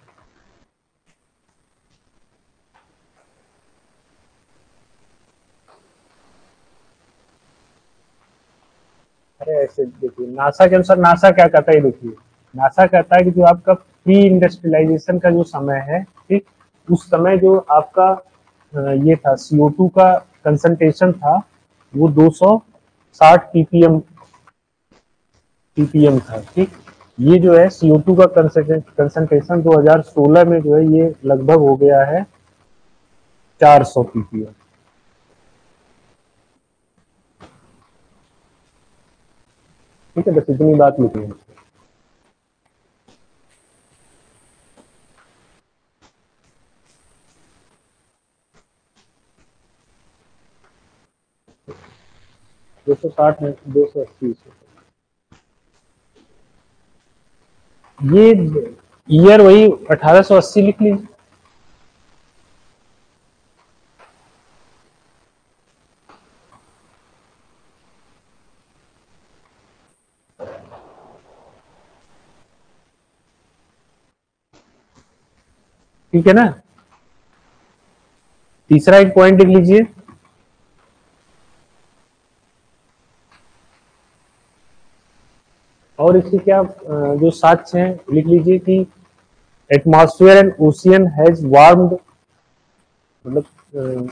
अरे ऐसे देखिए, नासा के अनुसार नासा क्या कहता है, देखिए नासा कहता है कि जो आपका प्री इंडस्ट्रियलाइजेशन का जो समय है, ठीक, उस समय जो आपका ये था सी ओ टू का कंसंट्रेशन था वो दो सौ साठ पीपीएम था। ठीक, ये जो है सी ओ टू का कंसंट्रेशन दो हज़ार सोलह में जो है ये लगभग हो गया है चार सौ पीपीएम। ठीक है, बस इतनी बात लिखी है। दो सौ साठ में दो सौ अस्सी ये ईयर वही अठारह सौ अस्सी लिख लीजिए। ठीक है ना, तीसरा एक पॉइंट लिख लीजिए। और इसकी क्या जो साक्ष्य हैं लिख लीजिए कि atmosphere and ocean has warmed, मतलब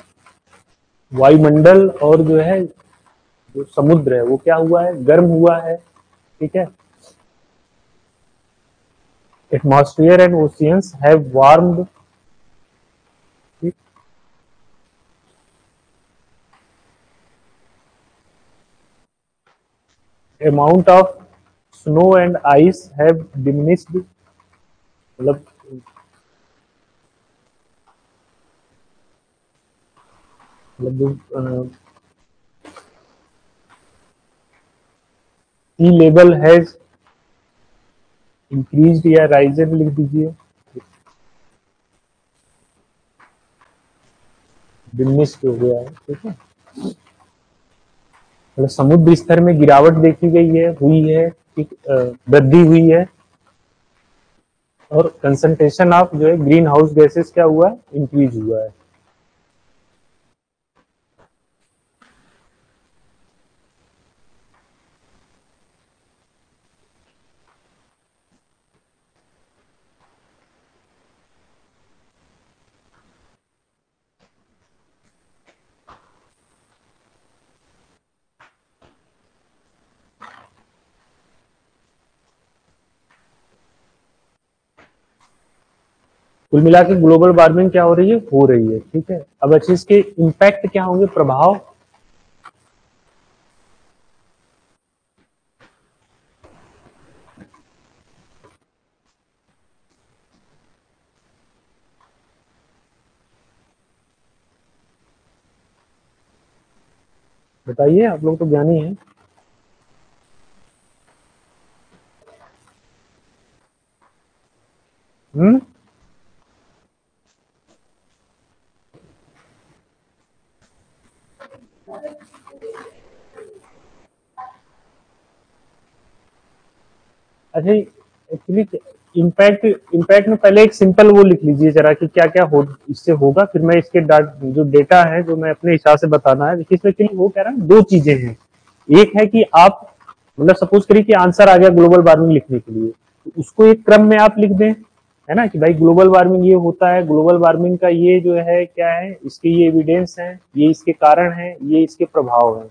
वायुमंडल और जो है जो समुद्र है वो क्या हुआ है, गर्म हुआ है। ठीक है, atmosphere and oceans have warmed amount of snow and ice have diminished, मतलब मतलब सी लेवल हैज इंक्रीज्ड या राइजन लिख दीजिए, डिमिनिश्ड हो गया है। ठीक है, मतलब समुद्र स्तर में गिरावट देखी गई है, हुई है, वृद्धि हुई है। और कंसंट्रेशन ऑफ जो है ग्रीन हाउस गैसेस क्या हुआ, इंक्रीज हुआ है। कुल मिला के ग्लोबल वार्मिंग क्या हो रही है, हो रही है। ठीक है, अब अच्छे इसके इम्पैक्ट क्या होंगे, प्रभाव। बताइए, आप लोग तो ज्ञानी हैं। हम्म अच्छा, एक्चुअली इम्पैक्ट इम्पैक्ट में पहले एक सिंपल वो लिख लीजिए जरा कि क्या क्या हो इससे होगा, फिर मैं इसके जो डेटा है जो मैं अपने हिसाब से बताना है इसमें के लिए वो कह रहा हूँ। दो चीजें हैं, एक है कि आप मतलब सपोज करिए कि आंसर आ गया ग्लोबल वार्मिंग लिखने के लिए, तो उसको एक क्रम में आप लिख दें, है ना, कि भाई ग्लोबल वार्मिंग ये होता है, ग्लोबल वार्मिंग का ये जो है क्या है, इसके ये एविडेंस है, ये इसके कारण है, ये इसके प्रभाव है।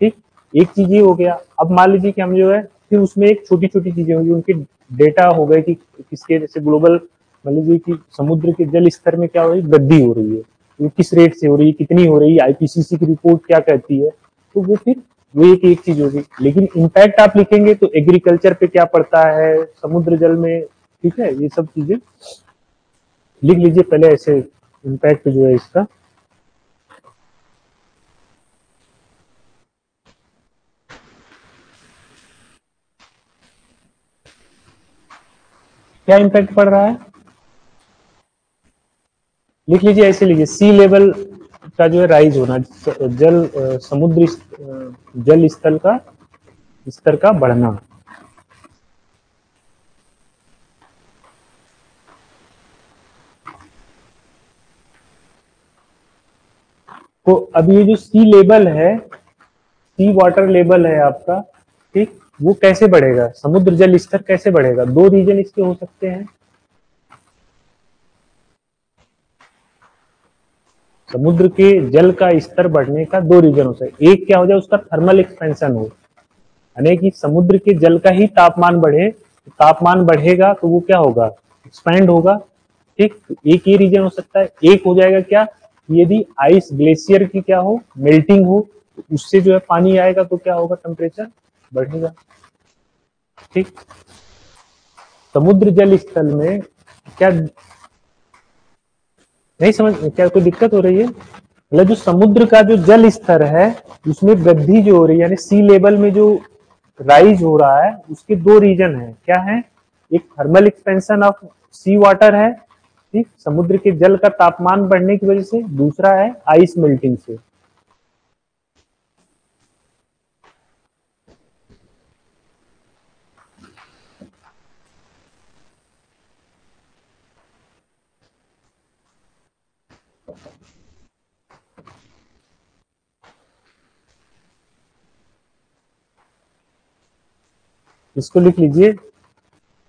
ठीक, एक चीज ये हो गया। अब मान लीजिए कि हम जो है फिर उसमें एक छोटी छोटी चीजें होंगी, उनके डेटा हो गए कि किसके, जैसे ग्लोबल मान लीजिए कि समुद्र के जल स्तर में क्या हो रही है, वृद्धि हो रही है, वो किस रेट से हो रही है, कितनी हो रही है, आईपीसीसी की रिपोर्ट क्या कहती है, तो वो फिर वो एक एक चीज होगी। लेकिन इम्पैक्ट आप लिखेंगे तो एग्रीकल्चर पे क्या पड़ता है, समुद्र जल में ठीक है, ये सब चीजें लिख लीजिए पहले, ऐसे इम्पैक्ट जो है इसका। क्या इम्पैक्ट पड़ रहा है लिख लीजिए, ऐसे लीजिए, सी लेवल का जो है राइज होना, जल समुद्री जल स्थल का स्तर का बढ़ना, तो अब ये जो सी लेवल है, सी वाटर लेवल है आपका, ठीक, वो कैसे बढ़ेगा, समुद्र जल स्तर कैसे बढ़ेगा? दो रीजन इसके हो सकते हैं, समुद्र के जल का स्तर बढ़ने का दो रीजन हो सकता है। एक क्या हो जाए, उसका थर्मल एक्सपेंशन हो, यानी कि समुद्र के जल का ही तापमान बढ़े, तापमान बढ़ेगा तो वो क्या होगा, एक्सपैंड होगा, ठीक, एक ये रीजन हो सकता है। एक हो जाएगा क्या, यदि आइस ग्लेशियर की क्या हो, मेल्टिंग हो, उससे जो है पानी आएगा तो क्या होगा, टेम्परेचर बढ़ेगा, ठीक। समुद्र जल स्थल में क्या नहीं समझ, क्या कोई दिक्कत हो रही है? मतलब जो समुद्र का जो जल स्तर है उसमें वृद्धि जो हो रही है, यानी सी लेवल में जो राइज हो रहा है, उसके दो रीजन है, क्या है, एक thermal expansion of sea water है, ठीक, समुद्र के जल का तापमान बढ़ने की वजह से, दूसरा है आइस मेल्टिंग से। इसको लिख लीजिए,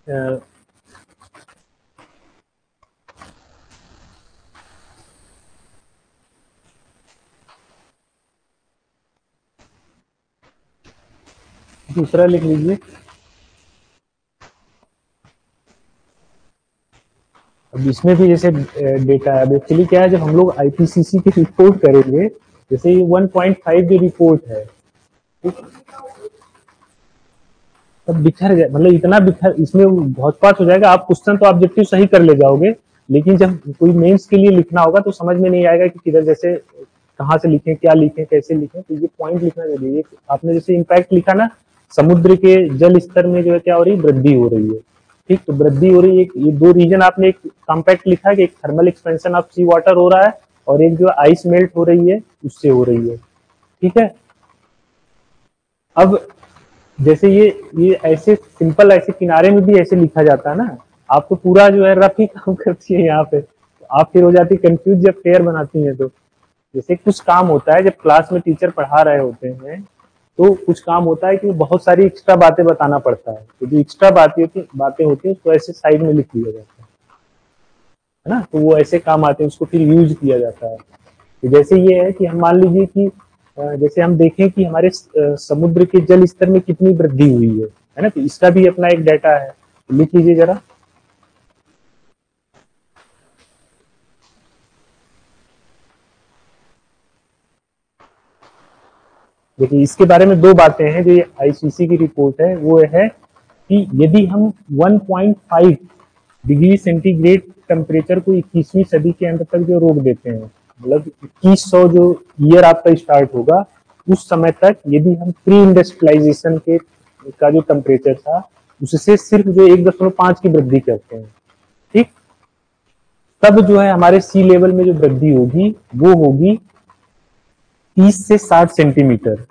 दूसरा लिख लीजिए। अब इसमें भी जैसे डेटा है, अब एक्चुअली क्या है, जब हम लोग आईपीसीसी की रिपोर्ट करेंगे, जैसे ये वन पॉइंट फाइव की रिपोर्ट है, तब बिखर जाए, मतलब इतना बिखर, इसमें बहुत पार्ट हो जाएगा, आप क्वेश्चन तो ऑब्जेक्टिव सही कर ले जाओगे, लेकिन जब कोई मेंस के लिए लिखना होगा तो समझ में नहीं आएगा कि किधर, जैसे कहाँ से लिखें, क्या लिखें, कैसे लिखें, तो ये पॉइंट लिखना चाहिए। आपने जैसे इम्पैक्ट लिखा ना, समुद्र के जल स्तर में जो है क्या हो रही, वृद्धि हो रही है, ठीक, तो वृद्धि हो रही है, एक ये दो रीजन आपने एक कॉम्पैक्ट लिखा कि एक thermal expansion of sea water हो रहा है और एक जो आइस मेल्ट हो रही है उससे हो रही है, ठीक है। अब जैसे ये ये ऐसे सिंपल, ऐसे किनारे में भी ऐसे लिखा जाता है ना, आपको पूरा जो है रफ ही काम करती है यहाँ पे, तो आप फिर हो जाती कंफ्यूज जब पेयर बनाती हैं। तो जैसे कुछ काम होता है, जब क्लास में टीचर पढ़ा रहे होते हैं तो कुछ काम होता है कि बहुत सारी एक्स्ट्रा बातें बताना पड़ता है, तो जो एक्स्ट्रा बातें होती बातें होती हैं उसको ऐसे साइड में लिख दिया जाता है, है ना, तो वो ऐसे काम आते हैं, उसको फिर यूज किया जाता है। तो जैसे ये है कि हम मान लीजिए कि जैसे हम देखें कि हमारे समुद्र के जल स्तर में कितनी वृद्धि हुई है, है ना, तो इसका भी अपना एक डाटा है, लिख लीजिए जरा। देखिए इसके बारे में दो बातें हैं, जो ये आईसीसी की रिपोर्ट है वो है कि यदि हम one point five degree centigrade temperature को इक्कीसवीं सदी के अंत तक जो रोक देते हैं, मतलब इक्कीस सौ जो ईयर आपका स्टार्ट होगा, उस समय तक यदि हम प्री इंडस्ट्रियलाइजेशन के का जो टेम्परेचर था उससे सिर्फ जो एक दशमलव पांच की वृद्धि करते हैं, ठीक, तब जो है हमारे सी लेवल में जो वृद्धि होगी वो होगी तीस से साठ सेंटीमीटर।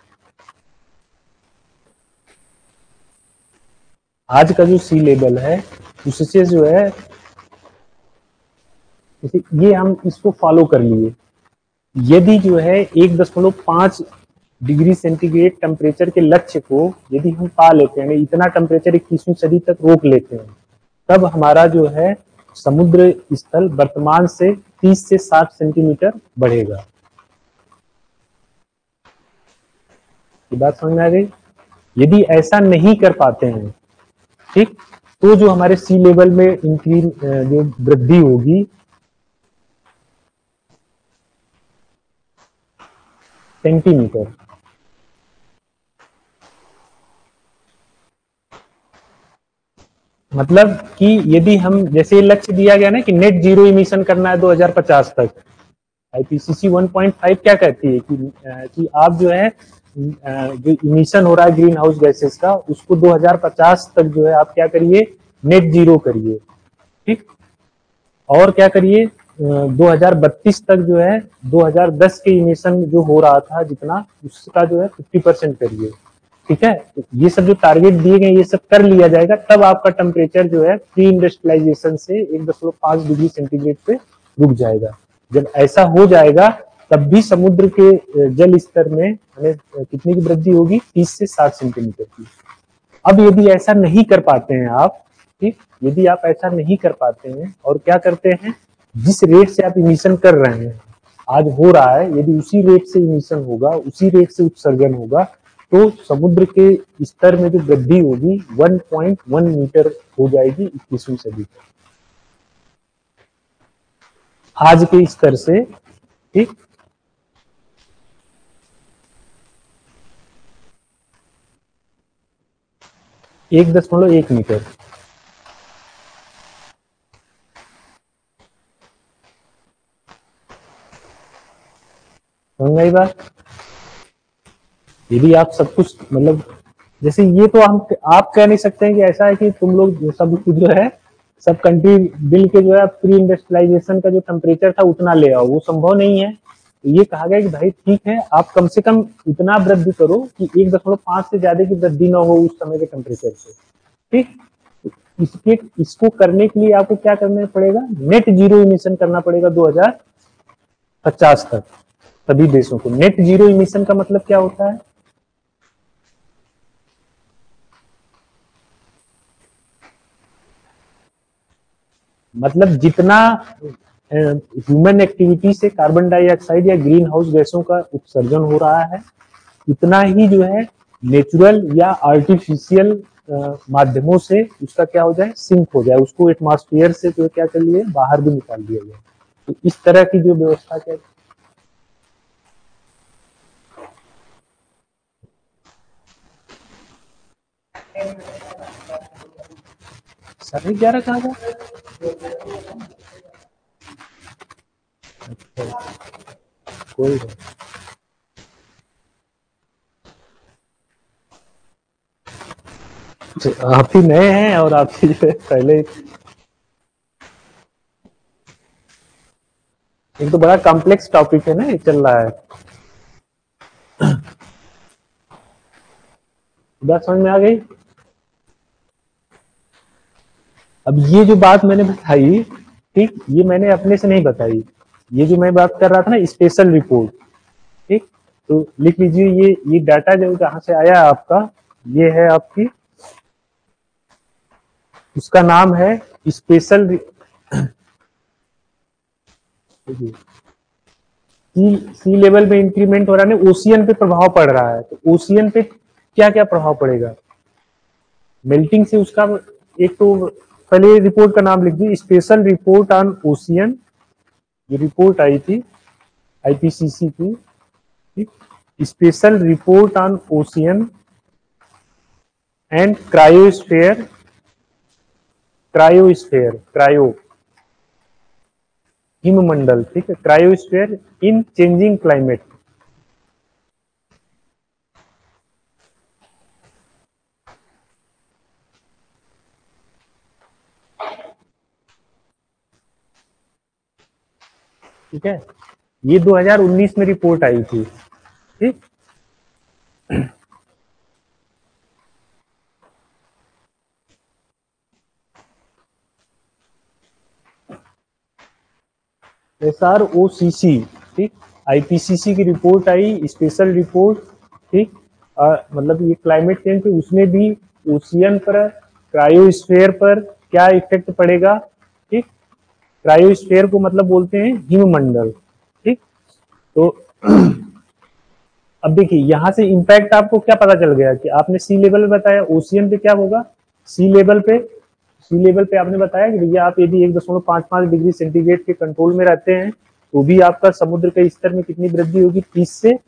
आज का जो सी लेवल है उससे जो है, ये हम इसको फॉलो कर लिए, यदि जो है एक दशमलव पांच डिग्री सेंटीग्रेड टेम्परेचर के लक्ष्य को यदि हम पा लेते हैं, इतना टेम्परेचर इक्कीसवीं सदी तक रोक लेते हैं, तब हमारा जो है समुद्र स्थल वर्तमान से तीस से साठ सेंटीमीटर बढ़ेगा। ये बात समझ में आ गई। यदि ऐसा नहीं कर पाते हैं, ठीक, तो जो हमारे सी लेवल में इंक्रीज जो वृद्धि होगी सेंटीमीटर, मतलब कि यदि हम जैसे लक्ष्य दिया गया ना कि नेट जीरो इमिशन करना है दो हज़ार पचास तक, आईपीसीसी वन पॉइंट फाइव क्या कहती है कि, कि आप जो है जो इमिशन हो रहा है ग्रीन हाउस गैसेस का उसको दो हज़ार पचास तक जो है आप क्या करिए नेट जीरो करिए, ठीक। और क्या करिए दो हज़ार बत्तीस तक जो है दो हज़ार दस के इमिशन जो हो रहा था जितना उसका जो है फिफ्टी परसेंट करिए, ठीक है। ये सब जो टारगेट दिए गए ये सब कर लिया जाएगा तब आपका टेम्परेचर जो है प्री इंडस्ट्रियलाइजेशन से एक दशमलव पांच डिग्री सेंटीग्रेड पे रुक जाएगा। जब ऐसा हो जाएगा तब भी समुद्र के जल स्तर में हमें कितनी की वृद्धि होगी, तीस से साठ सेंटीमीटर की। अब यदि ऐसा नहीं कर पाते हैं आप, ठीक, यदि आप ऐसा नहीं कर पाते हैं और क्या करते हैं जिस रेट से आप इमिशन कर रहे हैं आज हो रहा है, यदि उसी रेट से इमिशन होगा उसी रेट से उत्सर्जन होगा तो समुद्र के स्तर में जो वृद्धि होगी वन पॉइंट वन मीटर हो जाएगी इक्कीसवीं सदी आज के स्तर से, ठीक। एक दशमलव एक मीटर समझ आई बात। यदि आप सब कुछ मतलब जैसे ये तो हम आप कह नहीं सकते हैं कि ऐसा है कि तुम लोग सब कुछ जो है सब कंट्री बिल के जो है प्री इंडस्ट्रियलाइजेशन का जो टेम्परेचर था उतना ले आओ, वो संभव नहीं है। तो ये कहा गया कि भाई ठीक है आप कम से कम उतना वृद्धि करो कि एक दशमलव पांच से ज्यादा की वृद्धि ना हो उस समय के टेम्परेचर से, ठीक। इसके इसको करने के लिए आपको क्या करना पड़ेगा, नेट जीरो इमिशन करना पड़ेगा दो हजार पचास तक सभी देशों को। नेट जीरो इमिशन का मतलब क्या होता है, मतलब जितना ह्यूमन एक्टिविटी से कार्बन डाइऑक्साइड या ग्रीन हाउस गैसों का उत्सर्जन हो रहा है उतना ही जो है नेचुरल या आर्टिफिशियल माध्यमों से उसका क्या हो जाए, सिंक हो जाए, उसको एटमॉस्फेयर से तो क्या कर लिए बाहर भी निकाल दिया जाए। तो इस तरह की जो व्यवस्था क्या साढ़े ग्यारह कहा था कोई आप ही नए हैं और आप ही पहले एक तो बड़ा कॉम्प्लेक्स टॉपिक है ना ये चल रहा है, बात समझ में आ गई। अब ये जो बात मैंने बताई, ठीक, ये मैंने अपने से नहीं बताई, ये जो मैं बात कर रहा था ना स्पेशल रिपोर्ट, ठीक। तो लिख लीजिए ये ये डाटा जो कहाँ से आया आपका, ये है आपकी, उसका नाम है स्पेशल सी, सी लेवल में इंक्रीमेंट हो रहा है, ओशियन पे प्रभाव पड़ रहा है। तो ओशियन पे क्या क्या प्रभाव पड़ेगा, मेल्टिंग से उसका एक तो पहले रिपोर्ट का नाम लिख दी स्पेशल रिपोर्ट ऑन ओशियन, ये रिपोर्ट आई थी आईपीसीसी की, ठीक। Special report on ocean and cryosphere, cryosphere cryo हिममंडल, ठीक है, क्रायोस्फेयर इन चेंजिंग क्लाइमेट। ठीक है, ये दो हज़ार उन्नीस में रिपोर्ट आई थी, ठीक। एसआरओसीसी, ठीक, आईपीसीसी की रिपोर्ट आई स्पेशल रिपोर्ट, ठीक, मतलब ये क्लाइमेट चेंज पे उसमें भी ओशियन पर क्रायोस्फीयर पर क्या इफेक्ट पड़ेगा, ठीक। क्रायोस्फीयर को मतलब बोलते हैं हिममंडल, ठीक। तो अब देखिए यहां से इंपैक्ट आपको क्या पता चल गया कि आपने सी लेवल बताया ओशियन पे क्या होगा, सी लेवल पे सी लेवल पे आपने बताया कि भैया आप यदि एक दशमलव पांच पांच डिग्री सेंटीग्रेड के कंट्रोल में रहते हैं तो भी आपका समुद्र के स्तर में कितनी वृद्धि होगी, तीस से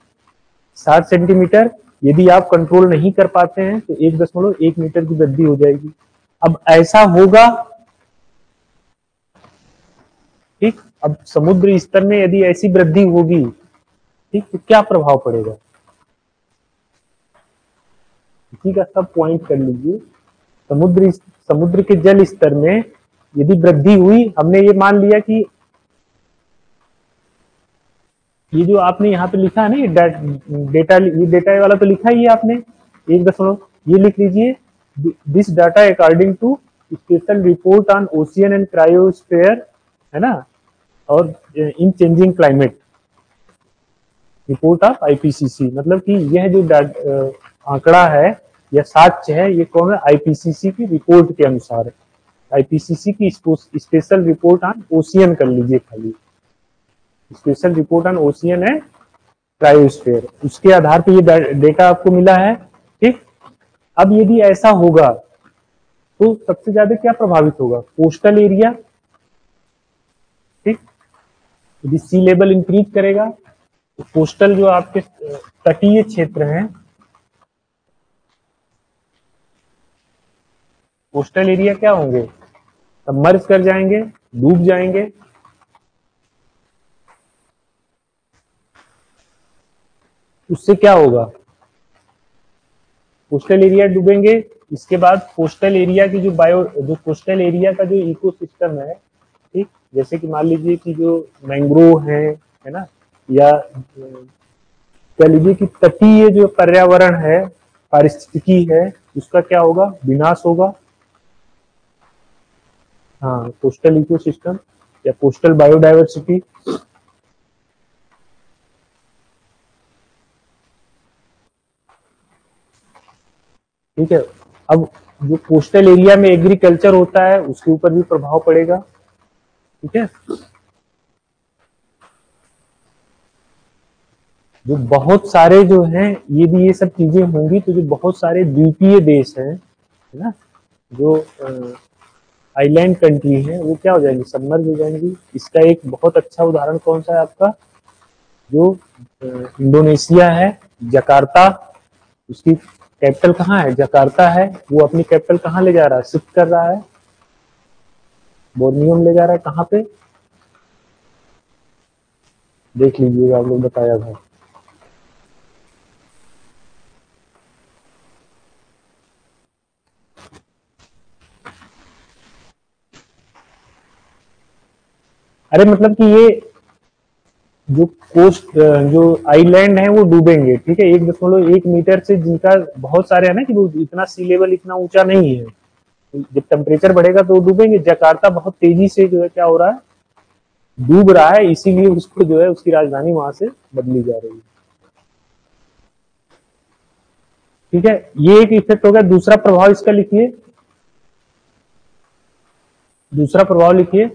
साठ सेंटीमीटर। यदि आप कंट्रोल नहीं कर पाते हैं तो एक दशमलव एक मीटर की वृद्धि हो जाएगी, अब ऐसा होगा, ठीक, अब समुद्र स्तर में यदि ऐसी वृद्धि होगी, ठीक, तो क्या प्रभाव पड़ेगा, इसी का सब पॉइंट कर लीजिए। समुद्र समुद्र के जल स्तर में यदि वृद्धि हुई, हमने ये मान लिया कि ये जो आपने यहाँ पे लिखा है ना डेटा, ये डेटा वाला तो लिखा ही है आपने एक दशमलव, ये लिख लीजिए this data according to special report on ocean and cryosphere, है ना, और in changing climate report of IPCC, मतलब कि यह जो आंकड़ा है या साक्ष्य है ये कौन है, आईपीसीसी की रिपोर्ट के अनुसार है, आईपीसीसी की स्पेशल रिपोर्ट ऑन ओशियन कर लीजिए खाली, स्पेशल रिपोर्ट ऑन ओशियन है क्रायोस्फीयर, उसके आधार पे ये डेटा आपको मिला है, ठीक। अब यदि ऐसा होगा तो सबसे ज्यादा क्या प्रभावित होगा, कोस्टल एरिया, ठीक, यदि सी लेवल इंक्रीज करेगा तो कोस्टल जो आपके तटीय क्षेत्र हैं, कोस्टल एरिया क्या होंगे, सबमर्ज कर जाएंगे, डूब जाएंगे, उससे क्या होगा, कोस्टल एरिया डूबेंगे, इसके बाद कोस्टल एरिया की जो बायो जो कोस्टल एरिया का जो इकोसिस्टम है, ठीक, जैसे कि मान लीजिए कि जो मैंग्रोव है, है ना, या कह लीजिए कि तटीय जो पर्यावरण है, पारिस्थितिकी है, उसका क्या होगा, विनाश होगा। हाँ, कोस्टल इकोसिस्टम या कोस्टल बायोडायवर्सिटी, ठीक है। अब जो कोस्टल एरिया में एग्रीकल्चर होता है उसके ऊपर भी प्रभाव पड़ेगा, ठीक है। जो बहुत सारे जो हैं ये भी ये सब चीजें होंगी, तो जो बहुत सारे द्वीपीय देश हैं, है ना, जो आइलैंड कंट्री है, वो क्या हो जाएंगी, सबमर्ज हो जाएंगी। इसका एक बहुत अच्छा उदाहरण कौन सा है आपका, जो इंडोनेशिया है, जकार्ता, उसकी कैपिटल कहाँ है, जकार्ता है, वो अपनी कैपिटल कहाँ ले जा रहा है, शिफ्ट कर रहा है, बोर्नियो में ले जा रहा है, कहाँ पे, देख लीजिएगा, आप लोग बताया था, अरे मतलब कि ये जो कोस्ट जो आइलैंड है वो डूबेंगे, ठीक है, एक दशमलव एक मीटर से, जिनका बहुत सारे है ना कि वो इतना सी लेवल इतना ऊंचा नहीं है, जब टेम्परेचर बढ़ेगा तो डूबेंगे। जकार्ता बहुत तेजी से जो है क्या हो रहा है, डूब रहा है, इसीलिए उसको जो है उसकी राजधानी वहां से बदली जा रही है, ठीक है, ये एक इफेक्ट होगा। दूसरा प्रभाव इसका लिखिए, दूसरा प्रभाव लिखिए,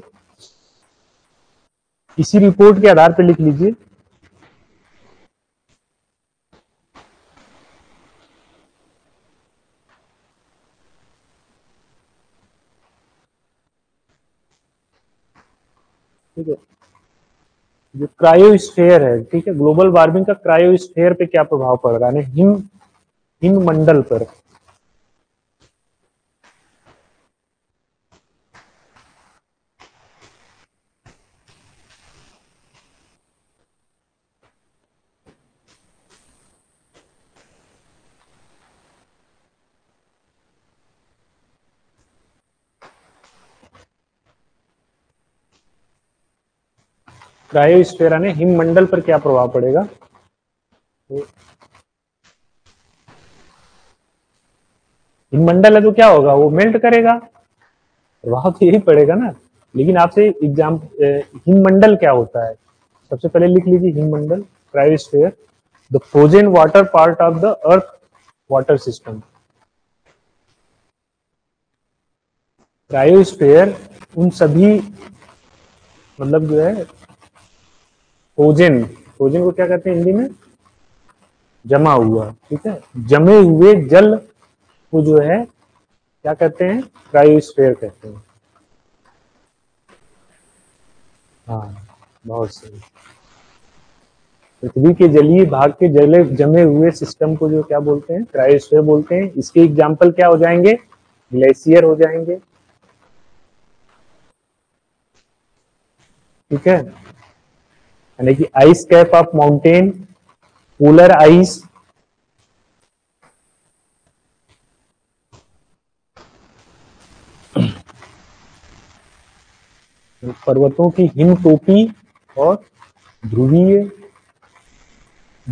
इसी रिपोर्ट के आधार पर लिख लीजिए, ठीक है। जो क्रायोस्फीयर है, ठीक है, ग्लोबल वार्मिंग का क्रायोस्फीयर पे क्या प्रभाव पड़ रहा है, हिम हिममंडल पर, क्रायोस्फीयर ने हिममंडल पर क्या प्रभाव पड़ेगा, हिममंडल है तो क्या होगा, वो मेल्ट करेगा, प्रभाव तो यही पड़ेगा ना। लेकिन आपसे एग्जाम हिममंडल क्या होता है, सबसे पहले लिख लीजिए हिममंडल, cryosphere the frozen water part of the earth water system. Cryosphere उन सभी मतलब जो है फ्रोजन, फ्रोजन को क्या कहते हैं हिंदी में, जमा हुआ, ठीक है, जमे हुए जल को जो है क्या कहते हैं, क्रायोस्फीयर कहते हैं। हाँ, बहुत सही, पृथ्वी के जलीय भाग के जले जमे हुए सिस्टम को जो क्या बोलते हैं, क्रायोस्फीयर बोलते हैं। इसके एग्जाम्पल क्या हो जाएंगे, ग्लेशियर हो जाएंगे, ठीक है, यानी कि ice cap of mountain, polar ice, पर्वतों की हिम टोपी और ध्रुवीय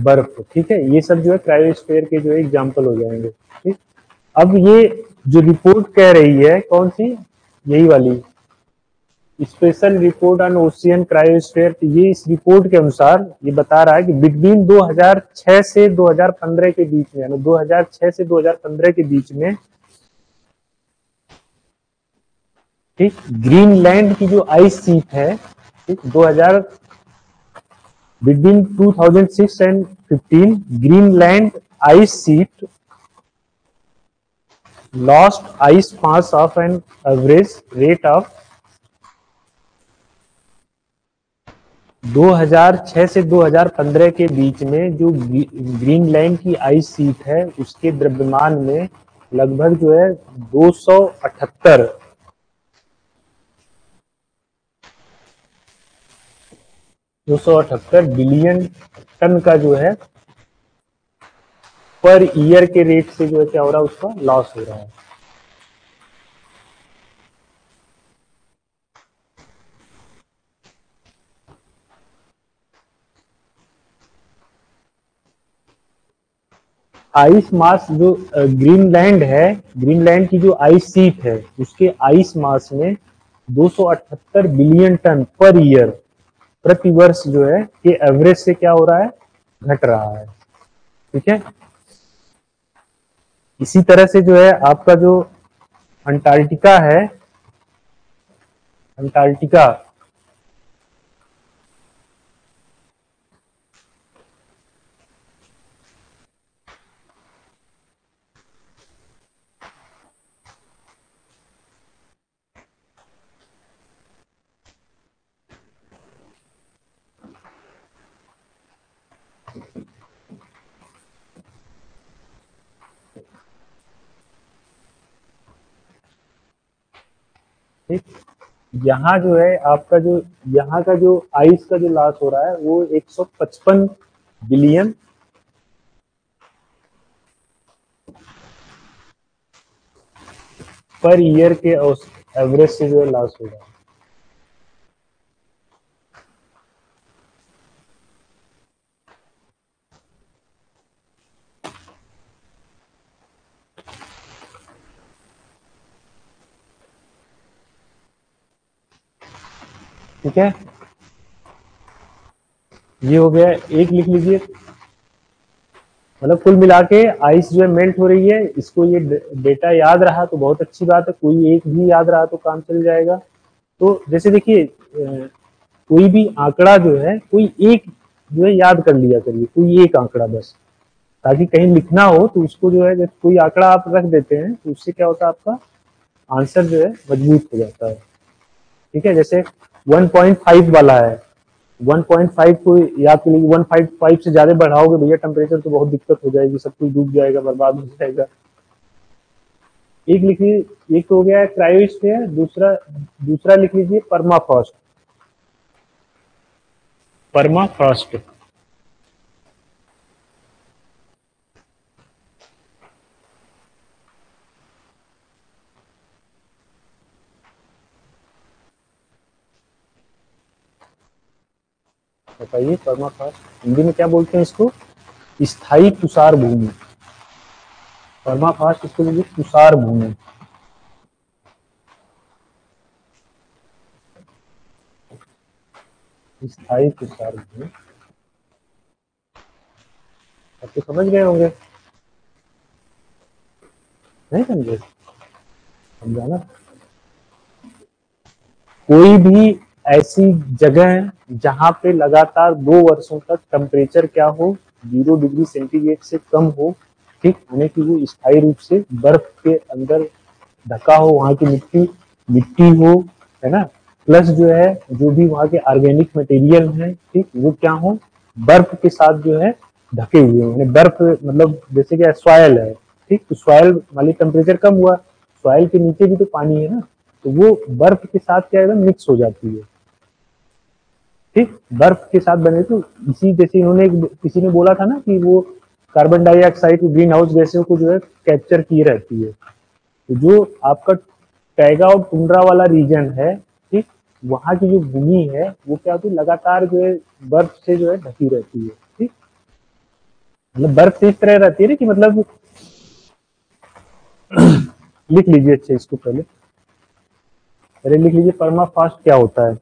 बर्फ, ठीक है, ये सब जो है क्रायोस्फीयर के जो है एग्जाम्पल हो जाएंगे। ठीक, अब ये जो रिपोर्ट कह रही है कौन सी, यही वाली special report on ocean cryosphere, ये इस रिपोर्ट के अनुसार ये बता रहा है कि बिटवीन दो हज़ार छह से दो हज़ार पंद्रह के बीच में, यानी दो हज़ार छह से दो हज़ार पंद्रह के बीच में, ठीक, ग्रीनलैंड की जो आइस शीट है, ठीक, दो हज़ार between two thousand six and fifteen Greenland ice sheet lost ice mass of an average rate of दो हज़ार छह से दो हज़ार पंद्रह के बीच में जो ग्रीनलैंड की आइस शीट है उसके द्रव्यमान में लगभग जो है दो सौ अठहत्तर दो सौ अठहत्तर बिलियन टन का जो है पर ईयर के रेट से जो है क्या हो रहा है, उसका लॉस हो रहा है। आइस मास जो ग्रीनलैंड है, ग्रीनलैंड की जो आइस शीट है उसके आइस मास में दो सौ अठहत्तर बिलियन टन पर ईयर, प्रति वर्ष जो है ये एवरेज से क्या हो रहा है, घट रहा है, ठीक है। इसी तरह से जो है आपका जो अंटार्कटिका है, अंटार्कटिका यहाँ जो है आपका जो यहाँ का जो आइस का जो लॉस हो रहा है वो एक सौ पचपन बिलियन पर ईयर के एवरेज से जो है लॉस हो रहा है। ठीक है, ये हो गया, एक लिख लीजिए, मतलब कुल मिला के आइस जो है मेल्ट हो रही है। इसको ये डेटा याद रहा तो बहुत अच्छी बात है, कोई एक भी याद रहा तो काम चल जाएगा। तो जैसे देखिए कोई भी आंकड़ा जो है कोई एक जो है याद कर लिया करिए, कोई एक आंकड़ा बस, ताकि कहीं लिखना हो तो उसको जो है जब कोई आंकड़ा आप रख देते हैं तो उससे क्या होता है, आपका आंसर जो है मजबूत हो जाता है, ठीक है। जैसे वन पॉइंट फाइव वाला है, वन पॉइंट फाइव को याद कर लीजिए, वन पॉइंट फाइव से ज्यादा बढ़ाओगे भैया टेम्परेचर तो बहुत दिक्कत हो जाएगी, सब कुछ डूब जाएगा, बर्बाद हो जाएगा। एक लिख लीजिए, एक हो गया है क्रायोस्फीयर, दूसरा दूसरा लिख लीजिए परमाफ्रॉस्ट, परमाफ्रॉस्ट बताइए, परमाफ्रॉस्ट हिंदी में क्या बोलते हैं इसको, स्थायी तुषार भूमि, परमाफ्रॉस्ट इसको बोलते हैं तुषार भूमि। स्थायी तुषार भूमि आप तो समझ गए होंगे, नहीं समझे, समझाना। कोई भी ऐसी जगह जहां पे लगातार दो वर्षों तक टेम्परेचर क्या हो, जीरो डिग्री सेंटीग्रेड से कम हो, ठीक, यानी कि वो स्थायी रूप से बर्फ के अंदर ढका हो, वहां की मिट्टी मिट्टी हो, है ना, प्लस जो है जो भी वहां के ऑर्गेनिक मटेरियल है, ठीक, वो क्या हो, बर्फ के साथ जो है ढके हुए, यानी बर्फ मतलब जैसे क्या सॉयल है, ठीक, तो सॉयल वाली टेम्परेचर कम हुआ, सॉइल के नीचे भी तो पानी है ना, तो वो बर्फ के साथ क्या है मिक्स हो जाती है, ठीक, बर्फ के साथ बने। तो इसी जैसे इन्होंने किसी ने बोला था ना कि वो कार्बन डाइऑक्साइड ग्रीन हाउस गैसों को जो है कैप्चर की रहती है। तो जो आपका टैगा और टुंड्रा वाला रीजन है, ठीक, वहाँ की जो भूमि है वो क्या होती है लगातार जो है बर्फ से जो है ढकी रहती है, ठीक, मतलब बर्फ से इस तरह रहती है ना कि मतलब लिख लीजिए, अच्छा इसको पहले पहले लिख लीजिए परमाफ्रॉस्ट क्या होता है।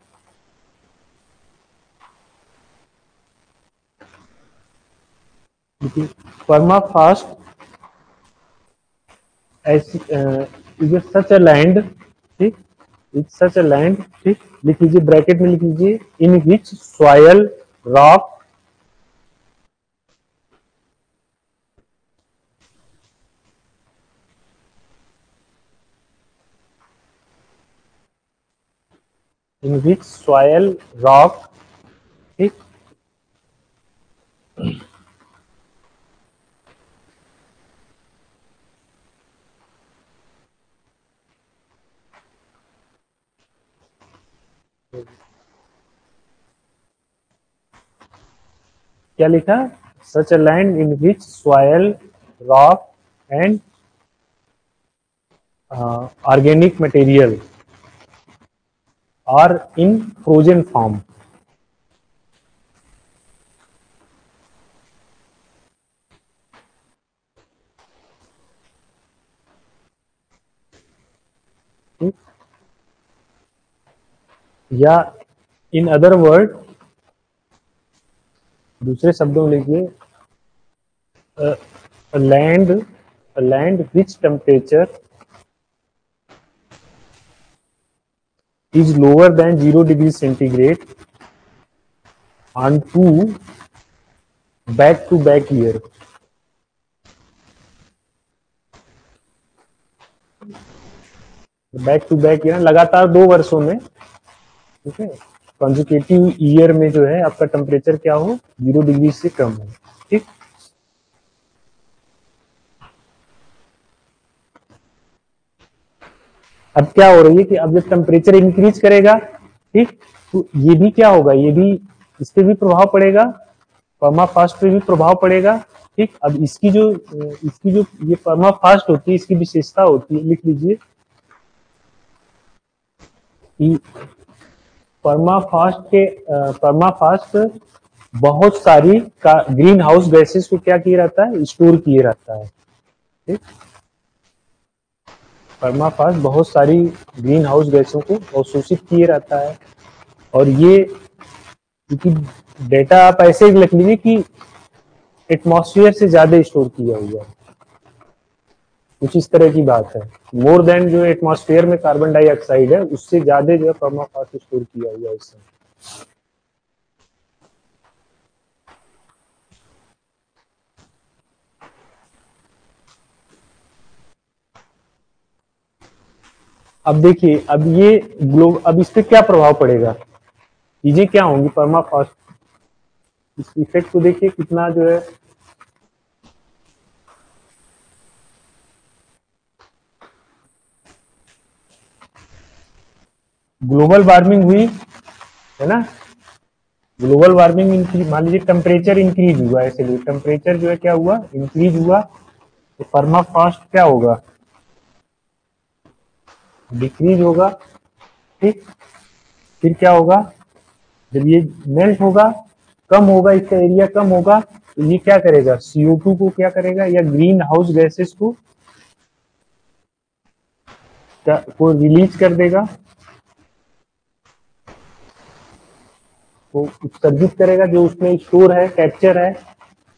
Permafrost is such a land, ठीक, इज सच अ लैंड, ठीक, लिख लीजिए ब्रैकेट में लिख लीजिए in which soil rock in which soil rock, ठीक, क्या लिखा such a land in which soil rock and organic material are in frozen form, या इन अदर वर्ड दूसरे शब्दों में लिखिए land land which temperature is lower than zero degree centigrade on two back to back year. Back to back year लगातार दो वर्षों में, ठीक है, कंसेक्यूटिव ईयर में जो है आपका टेम्परेचर क्या हो जीरो डिग्री से कम हो, ठीक। अब क्या हो रही है कि अब जब टेम्परेचर इंक्रीज करेगा, ठीक, तो ये भी क्या होगा, ये भी इस पे भी प्रभाव पड़ेगा, परमाफ्रॉस्ट पे भी प्रभाव पड़ेगा, ठीक। अब इसकी जो इसकी जो ये परमाफ्रॉस्ट होती है इसकी विशेषता होती है, लिख लीजिए परमाफ्रॉस्ट के परमाफ्रॉस्ट बहुत सारी का ग्रीन हाउस गैसेस को क्या किया जाता है स्टोर किए रहता है, ठीक। परमाफ्रॉस्ट बहुत सारी ग्रीन हाउस गैसों को अवशोषित किए रहता है। और ये क्योंकि डेटा आप ऐसे ही लिख लीजिए कि एटमॉस्फेयर से ज्यादा स्टोर किया हुआ है, कुछ इस तरह की बात है, मोर देन जो एटमॉस्फेयर में कार्बन डाइऑक्साइड है उससे ज्यादा जो है परमाफ्रॉस्ट स्टोर किया हुआ है इसमें। अब देखिए अब ये ग्लोब अब इस पे क्या प्रभाव पड़ेगा, चीजें क्या होंगी परमाफ्रॉस्ट, इस इफेक्ट को देखिए कितना जो है ग्लोबल वार्मिंग हुई है ना, ग्लोबल वार्मिंग इंक्रीज, मान लीजिए टेम्परेचर इंक्रीज हुआ, ऐसे लिए टेम्परेचर जो है क्या हुआ इंक्रीज हुआ, तो परमाफ्रॉस्ट क्या होगा डिक्रीज होगा, ठीक। फिर क्या होगा जब ये मेल्ट होगा कम होगा, इसका एरिया कम होगा, तो ये क्या करेगा सी ओ टू को क्या करेगा या ग्रीन हाउस गैसेस को को रिलीज कर देगा, वो उत्सर्जित करेगा जो उसमें स्टोर है कैप्चर है।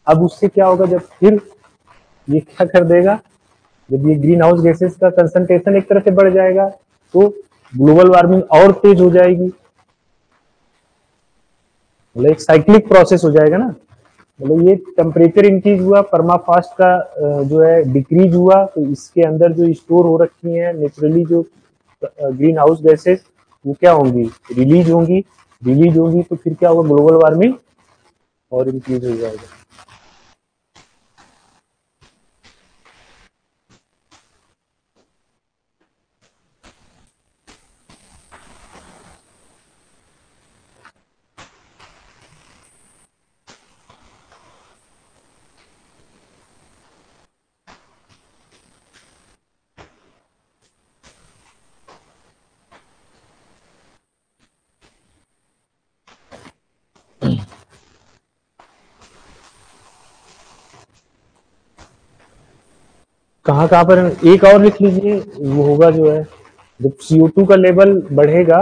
अब उससे क्या होगा जब फिर ये क्या कर देगा जब ये ग्रीन हाउस गैसेस का कंसंट्रेशन एक तरह से बढ़ जाएगा तो ग्लोबल वार्मिंग और तेज हो जाएगी, मतलब एक साइक्लिक प्रोसेस हो जाएगा ना, मतलब ये टेम्परेचर इंक्रीज हुआ परमाफ्रॉस्ट का जो है डिक्रीज हुआ, तो इसके अंदर जो स्टोर हो रखी है नेचुरली जो ग्रीन हाउस गैसेस वो क्या होंगी रिलीज होंगी, रिलीज होगी तो फिर क्या होगा ग्लोबल वार्मिंग और इंक्रीज हो जाएगा। कहाँ कहाँ पर एक और लिख लीजिए, वो होगा जो है जब सी ओ टू का लेवल बढ़ेगा,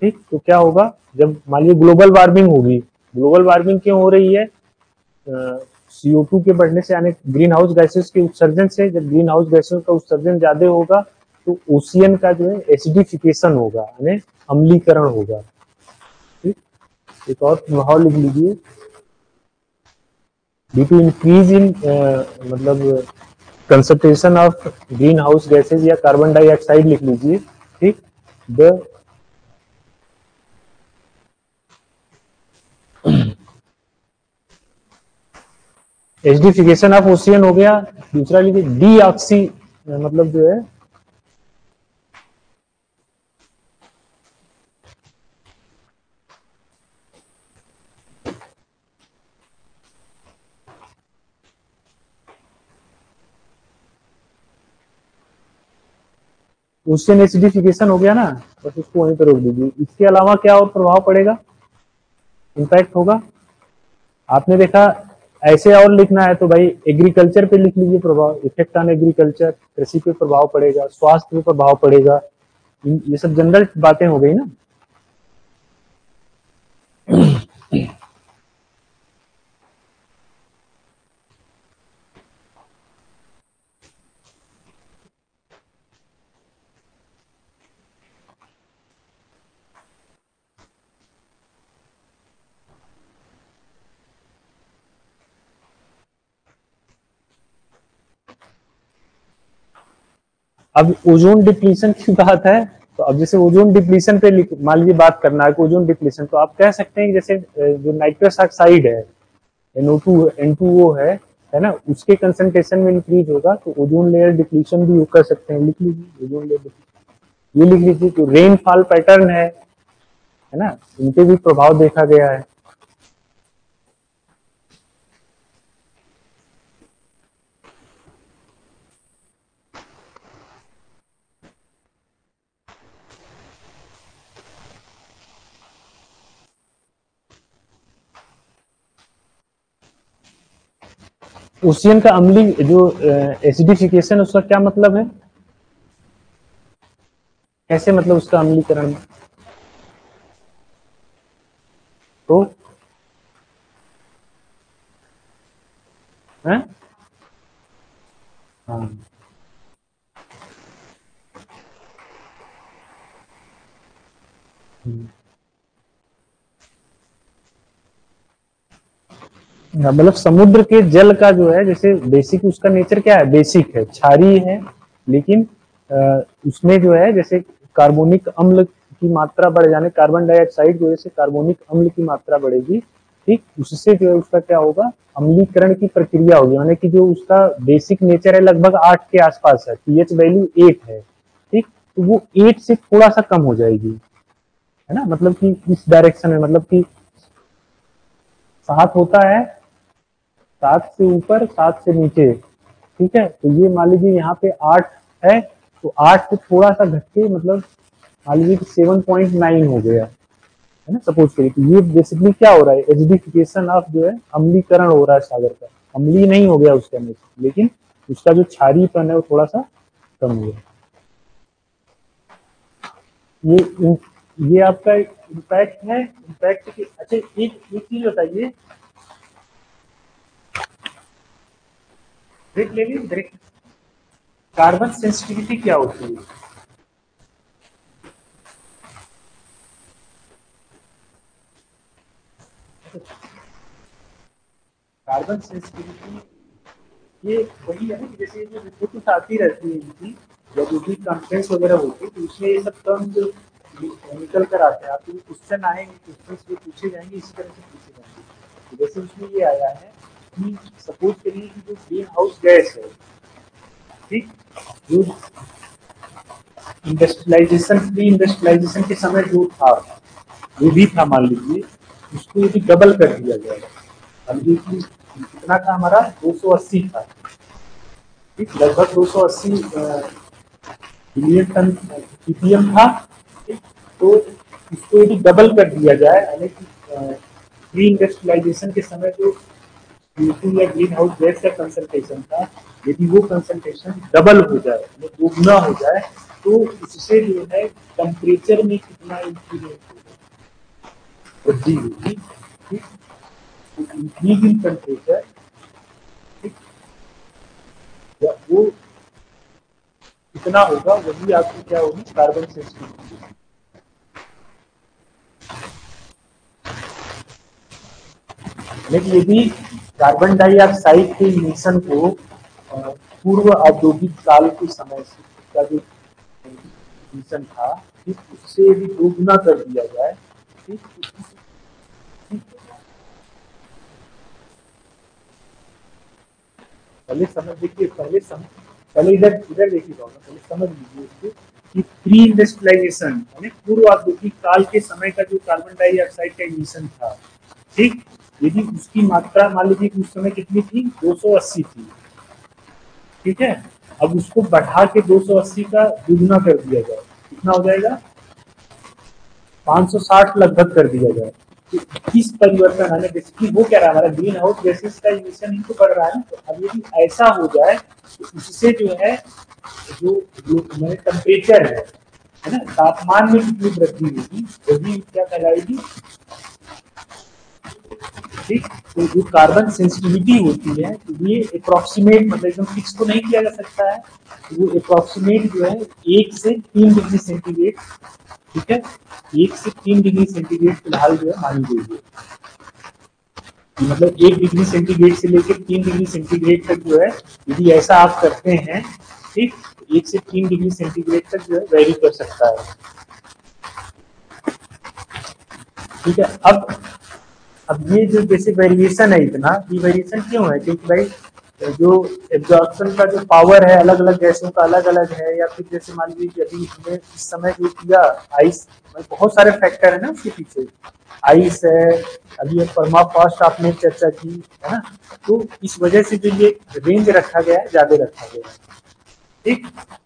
ठीक, तो क्या होगा, जब मान लीजिए ग्लोबल वार्मिंग होगी, ग्लोबल वार्मिंग क्यों हो रही है, सी ओ टू के बढ़ने से, यानी ग्रीन हाउस गैसेस के उत्सर्जन से, जब ग्रीन हाउस गैसेस का उत्सर्जन ज्यादा होगा तो ओशियन का जो है एसिडिफिकेशन होगा, यानी अम्लीकरण होगा, ठीक। एक और माहौल लिख लीजिए, ड्यू टू इंक्रीज इन मतलब concentration of green house gases या कार्बन डाइऑक्साइड लिख लीजिए, ठीक, द एसिडिफिकेशन ऑफ ओशियन हो गया। दूसरा लिखिए डीऑक्सी मतलब जो है ओशियन एसिडिफिकेशन हो गया ना, बस उसको वहीं पर रोक दीजिए। इसके अलावा क्या और प्रभाव पड़ेगा, इम्पैक्ट होगा, आपने देखा। ऐसे और लिखना है तो भाई एग्रीकल्चर पे लिख लीजिए प्रभाव, इफेक्ट ऑन एग्रीकल्चर, कृषि पे प्रभाव पड़ेगा, स्वास्थ्य पे प्रभाव पड़ेगा, ये सब जनरल बातें हो गई ना। अब ओजोन डिप्लीशन की बात है, तो अब जैसे ओजोन डिप्लीशन पे मान लीजिए बात करना है ओजोन डिप्लीशन, तो आप कह सकते हैं जैसे जो नाइट्रस ऑक्साइड है N O two N two O है है ना, उसके कंसंट्रेशन में इंक्रीज होगा, तो ओजोन लेयर डिप्लीशन भी कर सकते हैं, लिख लीजिए ओजोन लेयर। ये लिख लीजिए तो रेनफॉल पैटर्न है है ना, इनपे भी प्रभाव देखा गया है। ओशियन का अम्ली जो एसिडिफिकेशन उसका क्या मतलब है, कैसे मतलब उसका अम्लीकरण, तो है? हाँ मतलब समुद्र के जल का जो है जैसे बेसिक उसका नेचर क्या है, बेसिक है, क्षारीय है, लेकिन उसमें जो है जैसे कार्बोनिक अम्ल की मात्रा बढ़ जाने, कार्बन डाइऑक्साइड की वजह से कार्बोनिक अम्ल की मात्रा बढ़ेगी, ठीक, उससे जो है उसका क्या होगा, अम्लीकरण की प्रक्रिया होगी, यानी कि जो उसका बेसिक नेचर है लगभग आठ के आसपास है, पीएच वैल्यू एट है, ठीक, तो वो एट से थोड़ा सा कम हो जाएगी, है ना, मतलब कि इस डायरेक्शन में, मतलब कि सात होता है, सात से ऊपर सात से नीचे, ठीक है, तो ये मान लीजिए यहाँ पे आठ है, तो आठ से थोड़ा सा घट के मतलब मान लीजिए सेवन पॉइंट नाइन हो गया है ना, सपोज करिए। तो ये बेसिकली क्या हो रहा है, एसिडिफिकेशन ऑफ जो है अम्लीकरण हो रहा है, सागर का अम्ली नहीं हो गया उसके अंदर, लेकिन उसका जो क्षारीयपन है वो थोड़ा सा कम हो गया। ये ये आपका इम्पैक्ट है, इम्पैक्ट की। अच्छा एक एक चीज बताइए, ब्रेक ले लीजिए, ब्रेक। कार्बन सेंसिटिविटी क्या होती है, कार्बन सेंसिटिविटी ये वही है कि जैसे जो रिपोर्ट आती रहती है इनकी, जब भी कॉन्फ्रेंस वगैरह होती है तो उसमें ये सब टर्म जो निकल कर आते हैं, आपको क्वेश्चन आएंगे, क्वेश्चंस भी पूछे जाएंगे, इसी तरह से पूछे जाएंगे। तो जैसे उसमें ये आया है कि सपोज करिए कि जो ग्रीन हाउस गैस है, ठीक, जो इंडस्ट्रियलाइजेशन प्री इंडस्ट्रियलाइजेशन के समय जो था, वो भी था मान लीजिए, उसको यदि डबल कर दिया जाएगा, अब देखिए कितना था हमारा, दो सौ अस्सी था, ठीक, लगभग दो सौ अस्सी बिलियन टन पीपीएम था, तो इसको यदि डबल कर दिया जाए, यानी कि प्री इंडस्ट्रियलाइजेशन के समय जो मीटिंग या ग्रीन हाउस गैस का कंसल्टेशन था, यदि वो कंसल्टेशन डबल हो जाए, दोगुना हो जाए, तो इससे जो है टेम्परेचर में कितना वृद्धि होगी, इंक्रीज इन टेम्परेचर, वो कितना होगा, वही आपको क्या होगी कार्बन सेंसिटिविटी। लेकिन यदि कार्बन डाइऑक्साइड के इमिशन को पूर्व औद्योगिक काल के समय का जो इमिशन था, ठीक, उससे यदि दोगुना कर दिया जाए, ठीक, पहले समझ देखिए, पहले समझ पहले इधर इधर देखिए, पहले समझ लीजिए इसको कि प्री इंडस्ट्रियलाइजेशन यानी पूर्व औद्योगिक काल के समय का जो कार्बन डाइऑक्साइड का इमिशन था, ठीक, यदि उसकी मात्रा मान लीजिए उस समय कितनी थी, दो सौ अस्सी थी, ठीक है, अब उसको बढ़ा के दो सौ अस्सी का दुगना कर दिया जाए, कितना हो जाएगा, पाँच सौ साठ लगभग कर दिया जाए। किस परिवर्तन आने बेसिकली वो कह रहा है हमारा ग्रीन हाउस गैसेस का इमिशन इनको बढ़ रहा है ना, तो अब यदि ऐसा हो जाए तो उससे जो है जो मैंने टेम्परेचर है है ना, तापमान में कितनी वृद्धि होगी, वही क्या कहलाएगी, ठीक, तो जो कार्बन सेंसिटिविटी होती है, तो ये अप्रॉक्सीमेट, मतलब एकदम फिक्स तो नहीं किया जा सकता है, वो अप्रॉक्सीमेट जो है एक से तीन डिग्री सेंटीग्रेड, ठीक है, एक से तीन डिग्री सेंटीग्रेड फिलहाल जो है मानी गई है। मतलब एक डिग्री सेंटीग्रेड से लेकर तीन डिग्री सेंटीग्रेड तक जो है यदि ऐसा आप करते हैं, ठीक, एक से तीन डिग्री सेंटीग्रेड तक जो है वेरी कर सकता है, ठीक है। अब अब ये जो जैसे वेरिएशन है इतना, ये वेरिएशन क्यों है, क्योंकि भाई जो एब्जॉर्प्शन का जो पावर है अलग अलग गैसों का अलग अलग है, या फिर जैसे मान लीजिए अभी हमने इस समय जो किया आइस, बहुत सारे फैक्टर है ना उसके पीछे, आइस है, अभी परमाफ्रॉस्ट आपने चर्चा की है ना, तो इस वजह से जो ये रेंज रखा गया है, ज्यादा रखा गया है, ठीक,